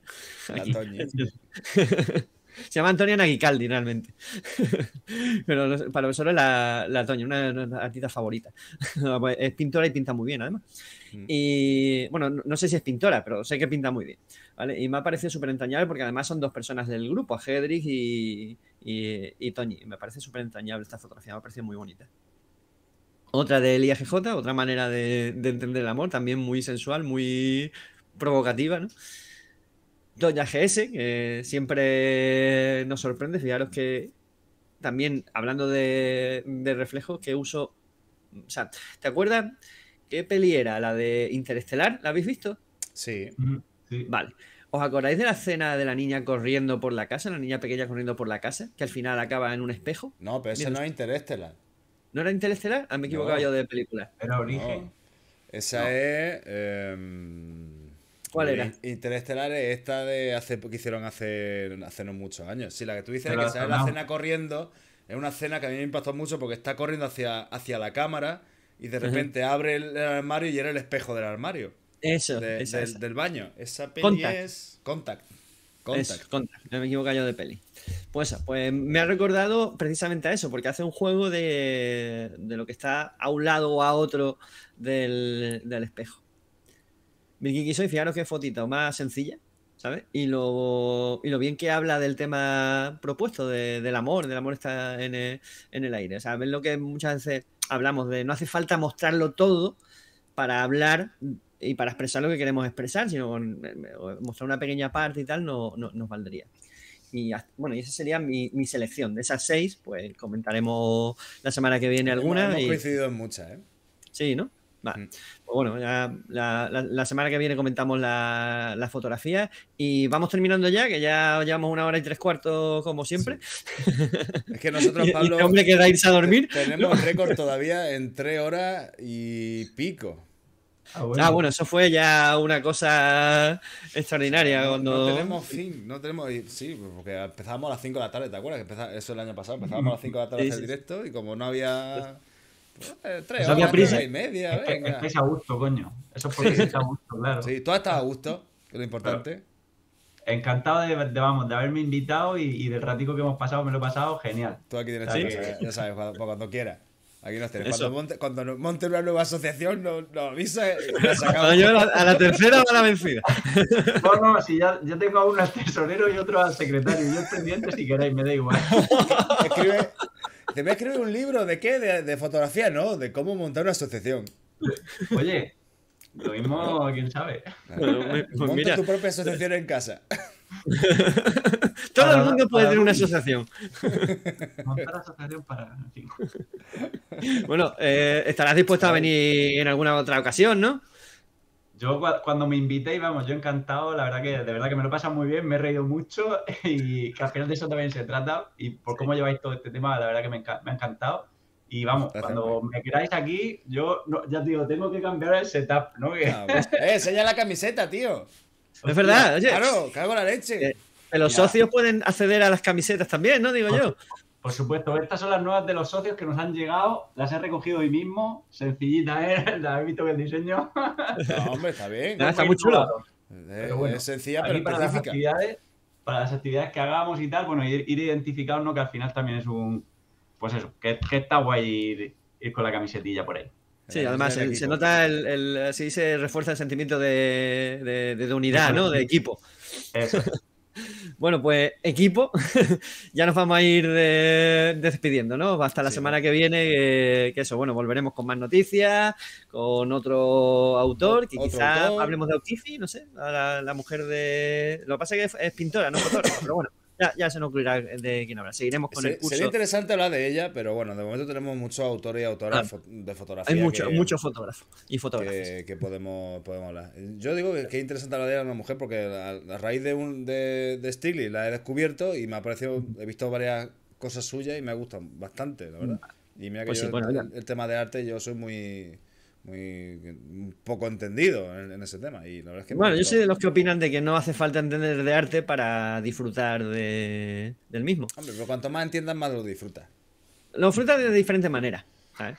La Toñi. Se llama Antonia Naguicaldi, realmente. Pero para vosotros la Toñi, una artista favorita. Es pintora y pinta muy bien, además. Y, bueno, no sé si es pintora, pero sé que pinta muy bien, ¿vale? Y me ha parecido súper entrañable porque además son dos personas del grupo, Hedrich y Toñi. Me parece súper entrañable esta fotografía, me ha parecido muy bonita. Otra del IAGJ, otra manera de entender el amor, también muy sensual, muy... provocativa, ¿no? Doña GS, que siempre nos sorprende. Fijaros que también, hablando de reflejos, que uso... O sea, ¿te acuerdas ¿Qué peli era? ¿La de Interestelar? ¿La habéis visto? Sí. Sí. Vale. ¿Os acordáis de la escena de la niña corriendo por la casa? La niña pequeña corriendo por la casa, que al final acaba en un espejo. No, pero esa no es Interestelar. ¿No era Interestelar? Ah, me he equivocado yo de película. Era Origen. No. Esa no. Es... ¿Cuál era? Interestelar es esta de hace, que hicieron hace no muchos años. Sí, la que tú dices es que sale la escena corriendo. Es una escena que a mí me impactó mucho porque está corriendo hacia la cámara y de repente abre el armario y era el espejo del armario. Eso, del baño. Esa peli Contact. Es... Contact. No me equivoco yo de peli. Pues me ha recordado precisamente a eso, porque hace un juego de lo que está a un lado o a otro del espejo. Milky Kisoy, fijaros qué fotita más sencilla, ¿sabes? Y lo bien que habla del tema propuesto, del amor está en el aire. O sea, ven lo que muchas veces hablamos de no hace falta mostrarlo todo para hablar y para expresar lo que queremos expresar, sino mostrar una pequeña parte y tal nos valdría. Y bueno, esa sería mi selección. De esas 6, pues comentaremos la semana que viene alguna. Hemos coincidido en muchas, ¿eh? Sí, ¿no? Vale. Pues bueno, la semana que viene comentamos la fotografía y vamos terminando ya, que ya llevamos 1h y 3/4 como siempre. Sí. Es que nosotros, Pablo, hombre, queda irse a dormir. Tenemos récord todavía en 3 horas y pico. Ah, bueno, eso fue ya una cosa extraordinaria. No tenemos fin, no tenemos... Sí, porque empezábamos a las 5 de la tarde, ¿te acuerdas? Eso el año pasado, empezábamos a las 5 de la tarde a hacer directo y como no había... 3 horas y media, venga. Estáis a gusto, coño. Eso es porque estáis a gusto, claro. Sí, tú has estado a gusto, que es lo importante. Pero encantado de haberme invitado y del ratico que hemos pasado, me lo he pasado genial. Tú aquí tienes chicos, ya sabes, cuando quieras. Aquí nos tenés. Cuando monte una nueva asociación, nos avisa. A la tercera va la vencida. No, si ya tengo a uno al tesorero y otro al secretario. Yo el pendiente, si queréis, me da igual. Escribe. Te voy a escribir un libro de qué, de fotografía, ¿no? De cómo montar una asociación. Oye, lo mismo, quién sabe. Bueno, pues monta tu propia asociación en casa. Todo el mundo puede tener una asociación. Montar asociación para... Bueno, estarás dispuesto a venir en alguna otra ocasión, ¿no? Yo cuando me invitéis, vamos, yo encantado, la verdad que me lo pasa muy bien, me he reído mucho y que al final de eso también se trata y por cómo lleváis todo este tema, la verdad que me ha encantado y vamos, cuando me queráis aquí, yo ya te digo, tengo que cambiar el setup, ¿no? Enseña la camiseta, tío. Es verdad, oye. Claro, cago en la leche. Los socios pueden acceder a las camisetas también, ¿no? Digo yo. Por supuesto, estas son las nuevas de los socios que nos han llegado, las he recogido hoy mismo, sencillita, ¿eh? La he visto que el diseño... No, hombre, está bien. Está muy chulo. Pero bueno, es sencilla, pero específica. Para las actividades que hagamos y tal, bueno, ir identificados, ¿no? Que al final también es un... Pues eso, que está guay ir con la camisetilla por ahí. Sí, además se nota, así se refuerza el sentimiento de unidad, ¿no? De equipo. Eso. Bueno, pues equipo, ya nos vamos a ir despidiendo, ¿no? Hasta la semana que viene, que eso, bueno, volveremos con más noticias, con otro autor, que quizás hablemos de O'Keeffe, no sé, la mujer de... Lo que pasa es que es pintora, no fotógrafa, pero bueno, ya se nos ocurrirá de quién hablar. Seguiremos con el curso. Sería interesante hablar de ella, pero bueno, de momento tenemos muchos autores y autoras de fotografía. Hay muchos fotógrafos y fotógrafos que podemos hablar. Yo digo que es interesante hablar de una mujer porque a raíz de Stieglitz la he descubierto y me ha parecido, he visto varias cosas suyas y me gustan bastante, la verdad. Y mira que pues yo, sí, bueno, el tema de arte, yo soy muy poco entendido en ese tema y la verdad es que bueno, yo soy de los que opinan de que no hace falta entender de arte para disfrutar del mismo. Hombre, pero cuanto más entiendas, más lo disfrutas. Lo disfrutas de diferentes maneras, ¿sabes?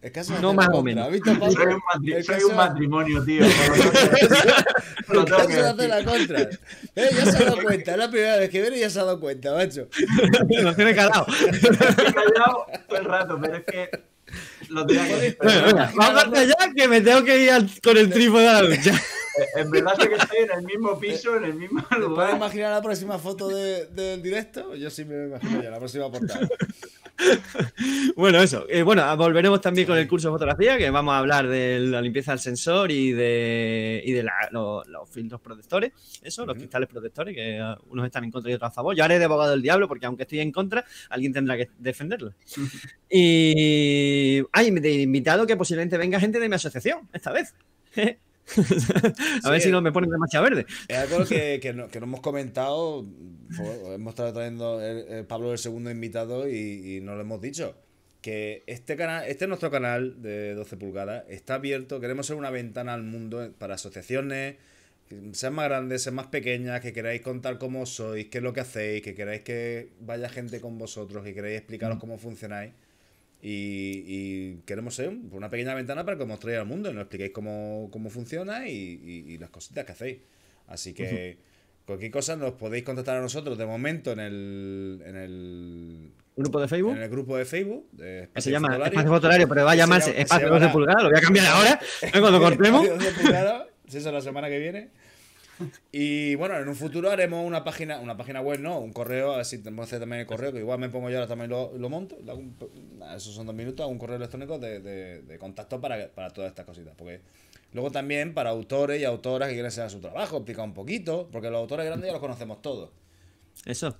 El caso no más o menos. Soy un matrimonio, tío. El caso hace la contra. Ya se ha dado cuenta. Es la primera vez que viene y ya se ha dado cuenta, macho. Nos tiene calado. Nos tiene calado todo el rato, pero es que vamos a ver ya que me tengo que ir con el trípode a la ducha. En verdad sé que estoy en el mismo piso, en el mismo lugar. ¿Te puedes imaginar la próxima foto del directo? Yo sí me imagino ya la próxima portada. Bueno, eso. Bueno, volveremos también con el curso de fotografía, que vamos a hablar de la limpieza del sensor y de los filtros protectores, eso, los cristales protectores, que unos están en contra y otros a favor. Yo haré de abogado del diablo, porque aunque estoy en contra, alguien tendrá que defenderlo. Y hay invitado que posiblemente venga gente de mi asociación, esta vez. A ver si no me ponen demasiado verde. Es algo que no hemos comentado. Hemos estado trayendo Pablo el segundo invitado y no lo hemos dicho. Que este canal, este es nuestro canal de 12 pulgadas, está abierto. Queremos ser una ventana al mundo para asociaciones, sean más grandes, sean más pequeñas, que queráis contar cómo sois, qué es lo que hacéis, que queráis que vaya gente con vosotros, que queráis explicaros cómo funcionáis. Y queremos ser una pequeña ventana para que os mostréis al mundo y nos expliquéis cómo funciona y las cositas que hacéis. Así que cualquier cosa nos podéis contactar a nosotros de momento en el grupo de Facebook. En el grupo de Facebook. Se llama Fotolarios. Espacio Fotolario, pero va a llamarse Espacio 12 pulgadas. Lo voy a cambiar ahora, cuando cortemos. Si eso es la semana que viene. Y bueno, en un futuro haremos una página web, ¿no? Un correo, a ver si podemos hacer también el correo, que igual me pongo yo ahora también lo monto. Esos son 2 minutos, un correo electrónico de contacto para todas estas cositas. Porque luego también para autores y autoras que quieren hacer su trabajo, explicar un poquito, porque los autores grandes ya los conocemos todos. Eso.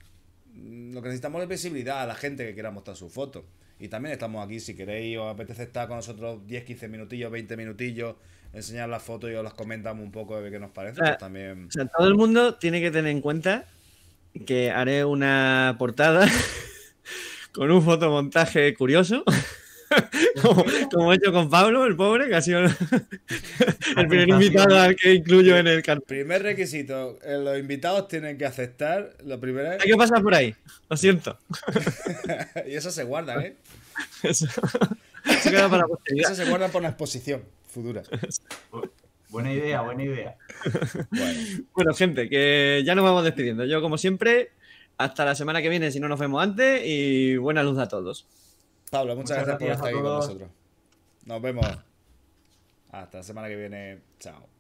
Lo que necesitamos es visibilidad a la gente que quiera mostrar sus fotos. Y también estamos aquí, si queréis, os apetece estar con nosotros 10, 15 minutillos, 20 minutillos, enseñar las fotos y os las comentamos un poco de qué nos parece. Pues también... O sea, todo el mundo tiene que tener en cuenta que haré una portada con un fotomontaje curioso, como he hecho con Pablo, el pobre, que ha sido el primer invitado al que incluyo en el canal. Primer requisito, los invitados tienen que aceptar, lo primero es... Hay que pasar por ahí, lo siento. Y eso se guarda, ¿eh? Eso queda para la posteridad. Eso se guarda por la exposición futura. Buena idea, buena idea. Bueno, gente, que ya nos vamos despidiendo. Yo, como siempre, hasta la semana que viene, si no nos vemos antes, y buena luz a todos. Pablo, muchas gracias por estar aquí con nosotros. Nos vemos. Hasta la semana que viene. Chao.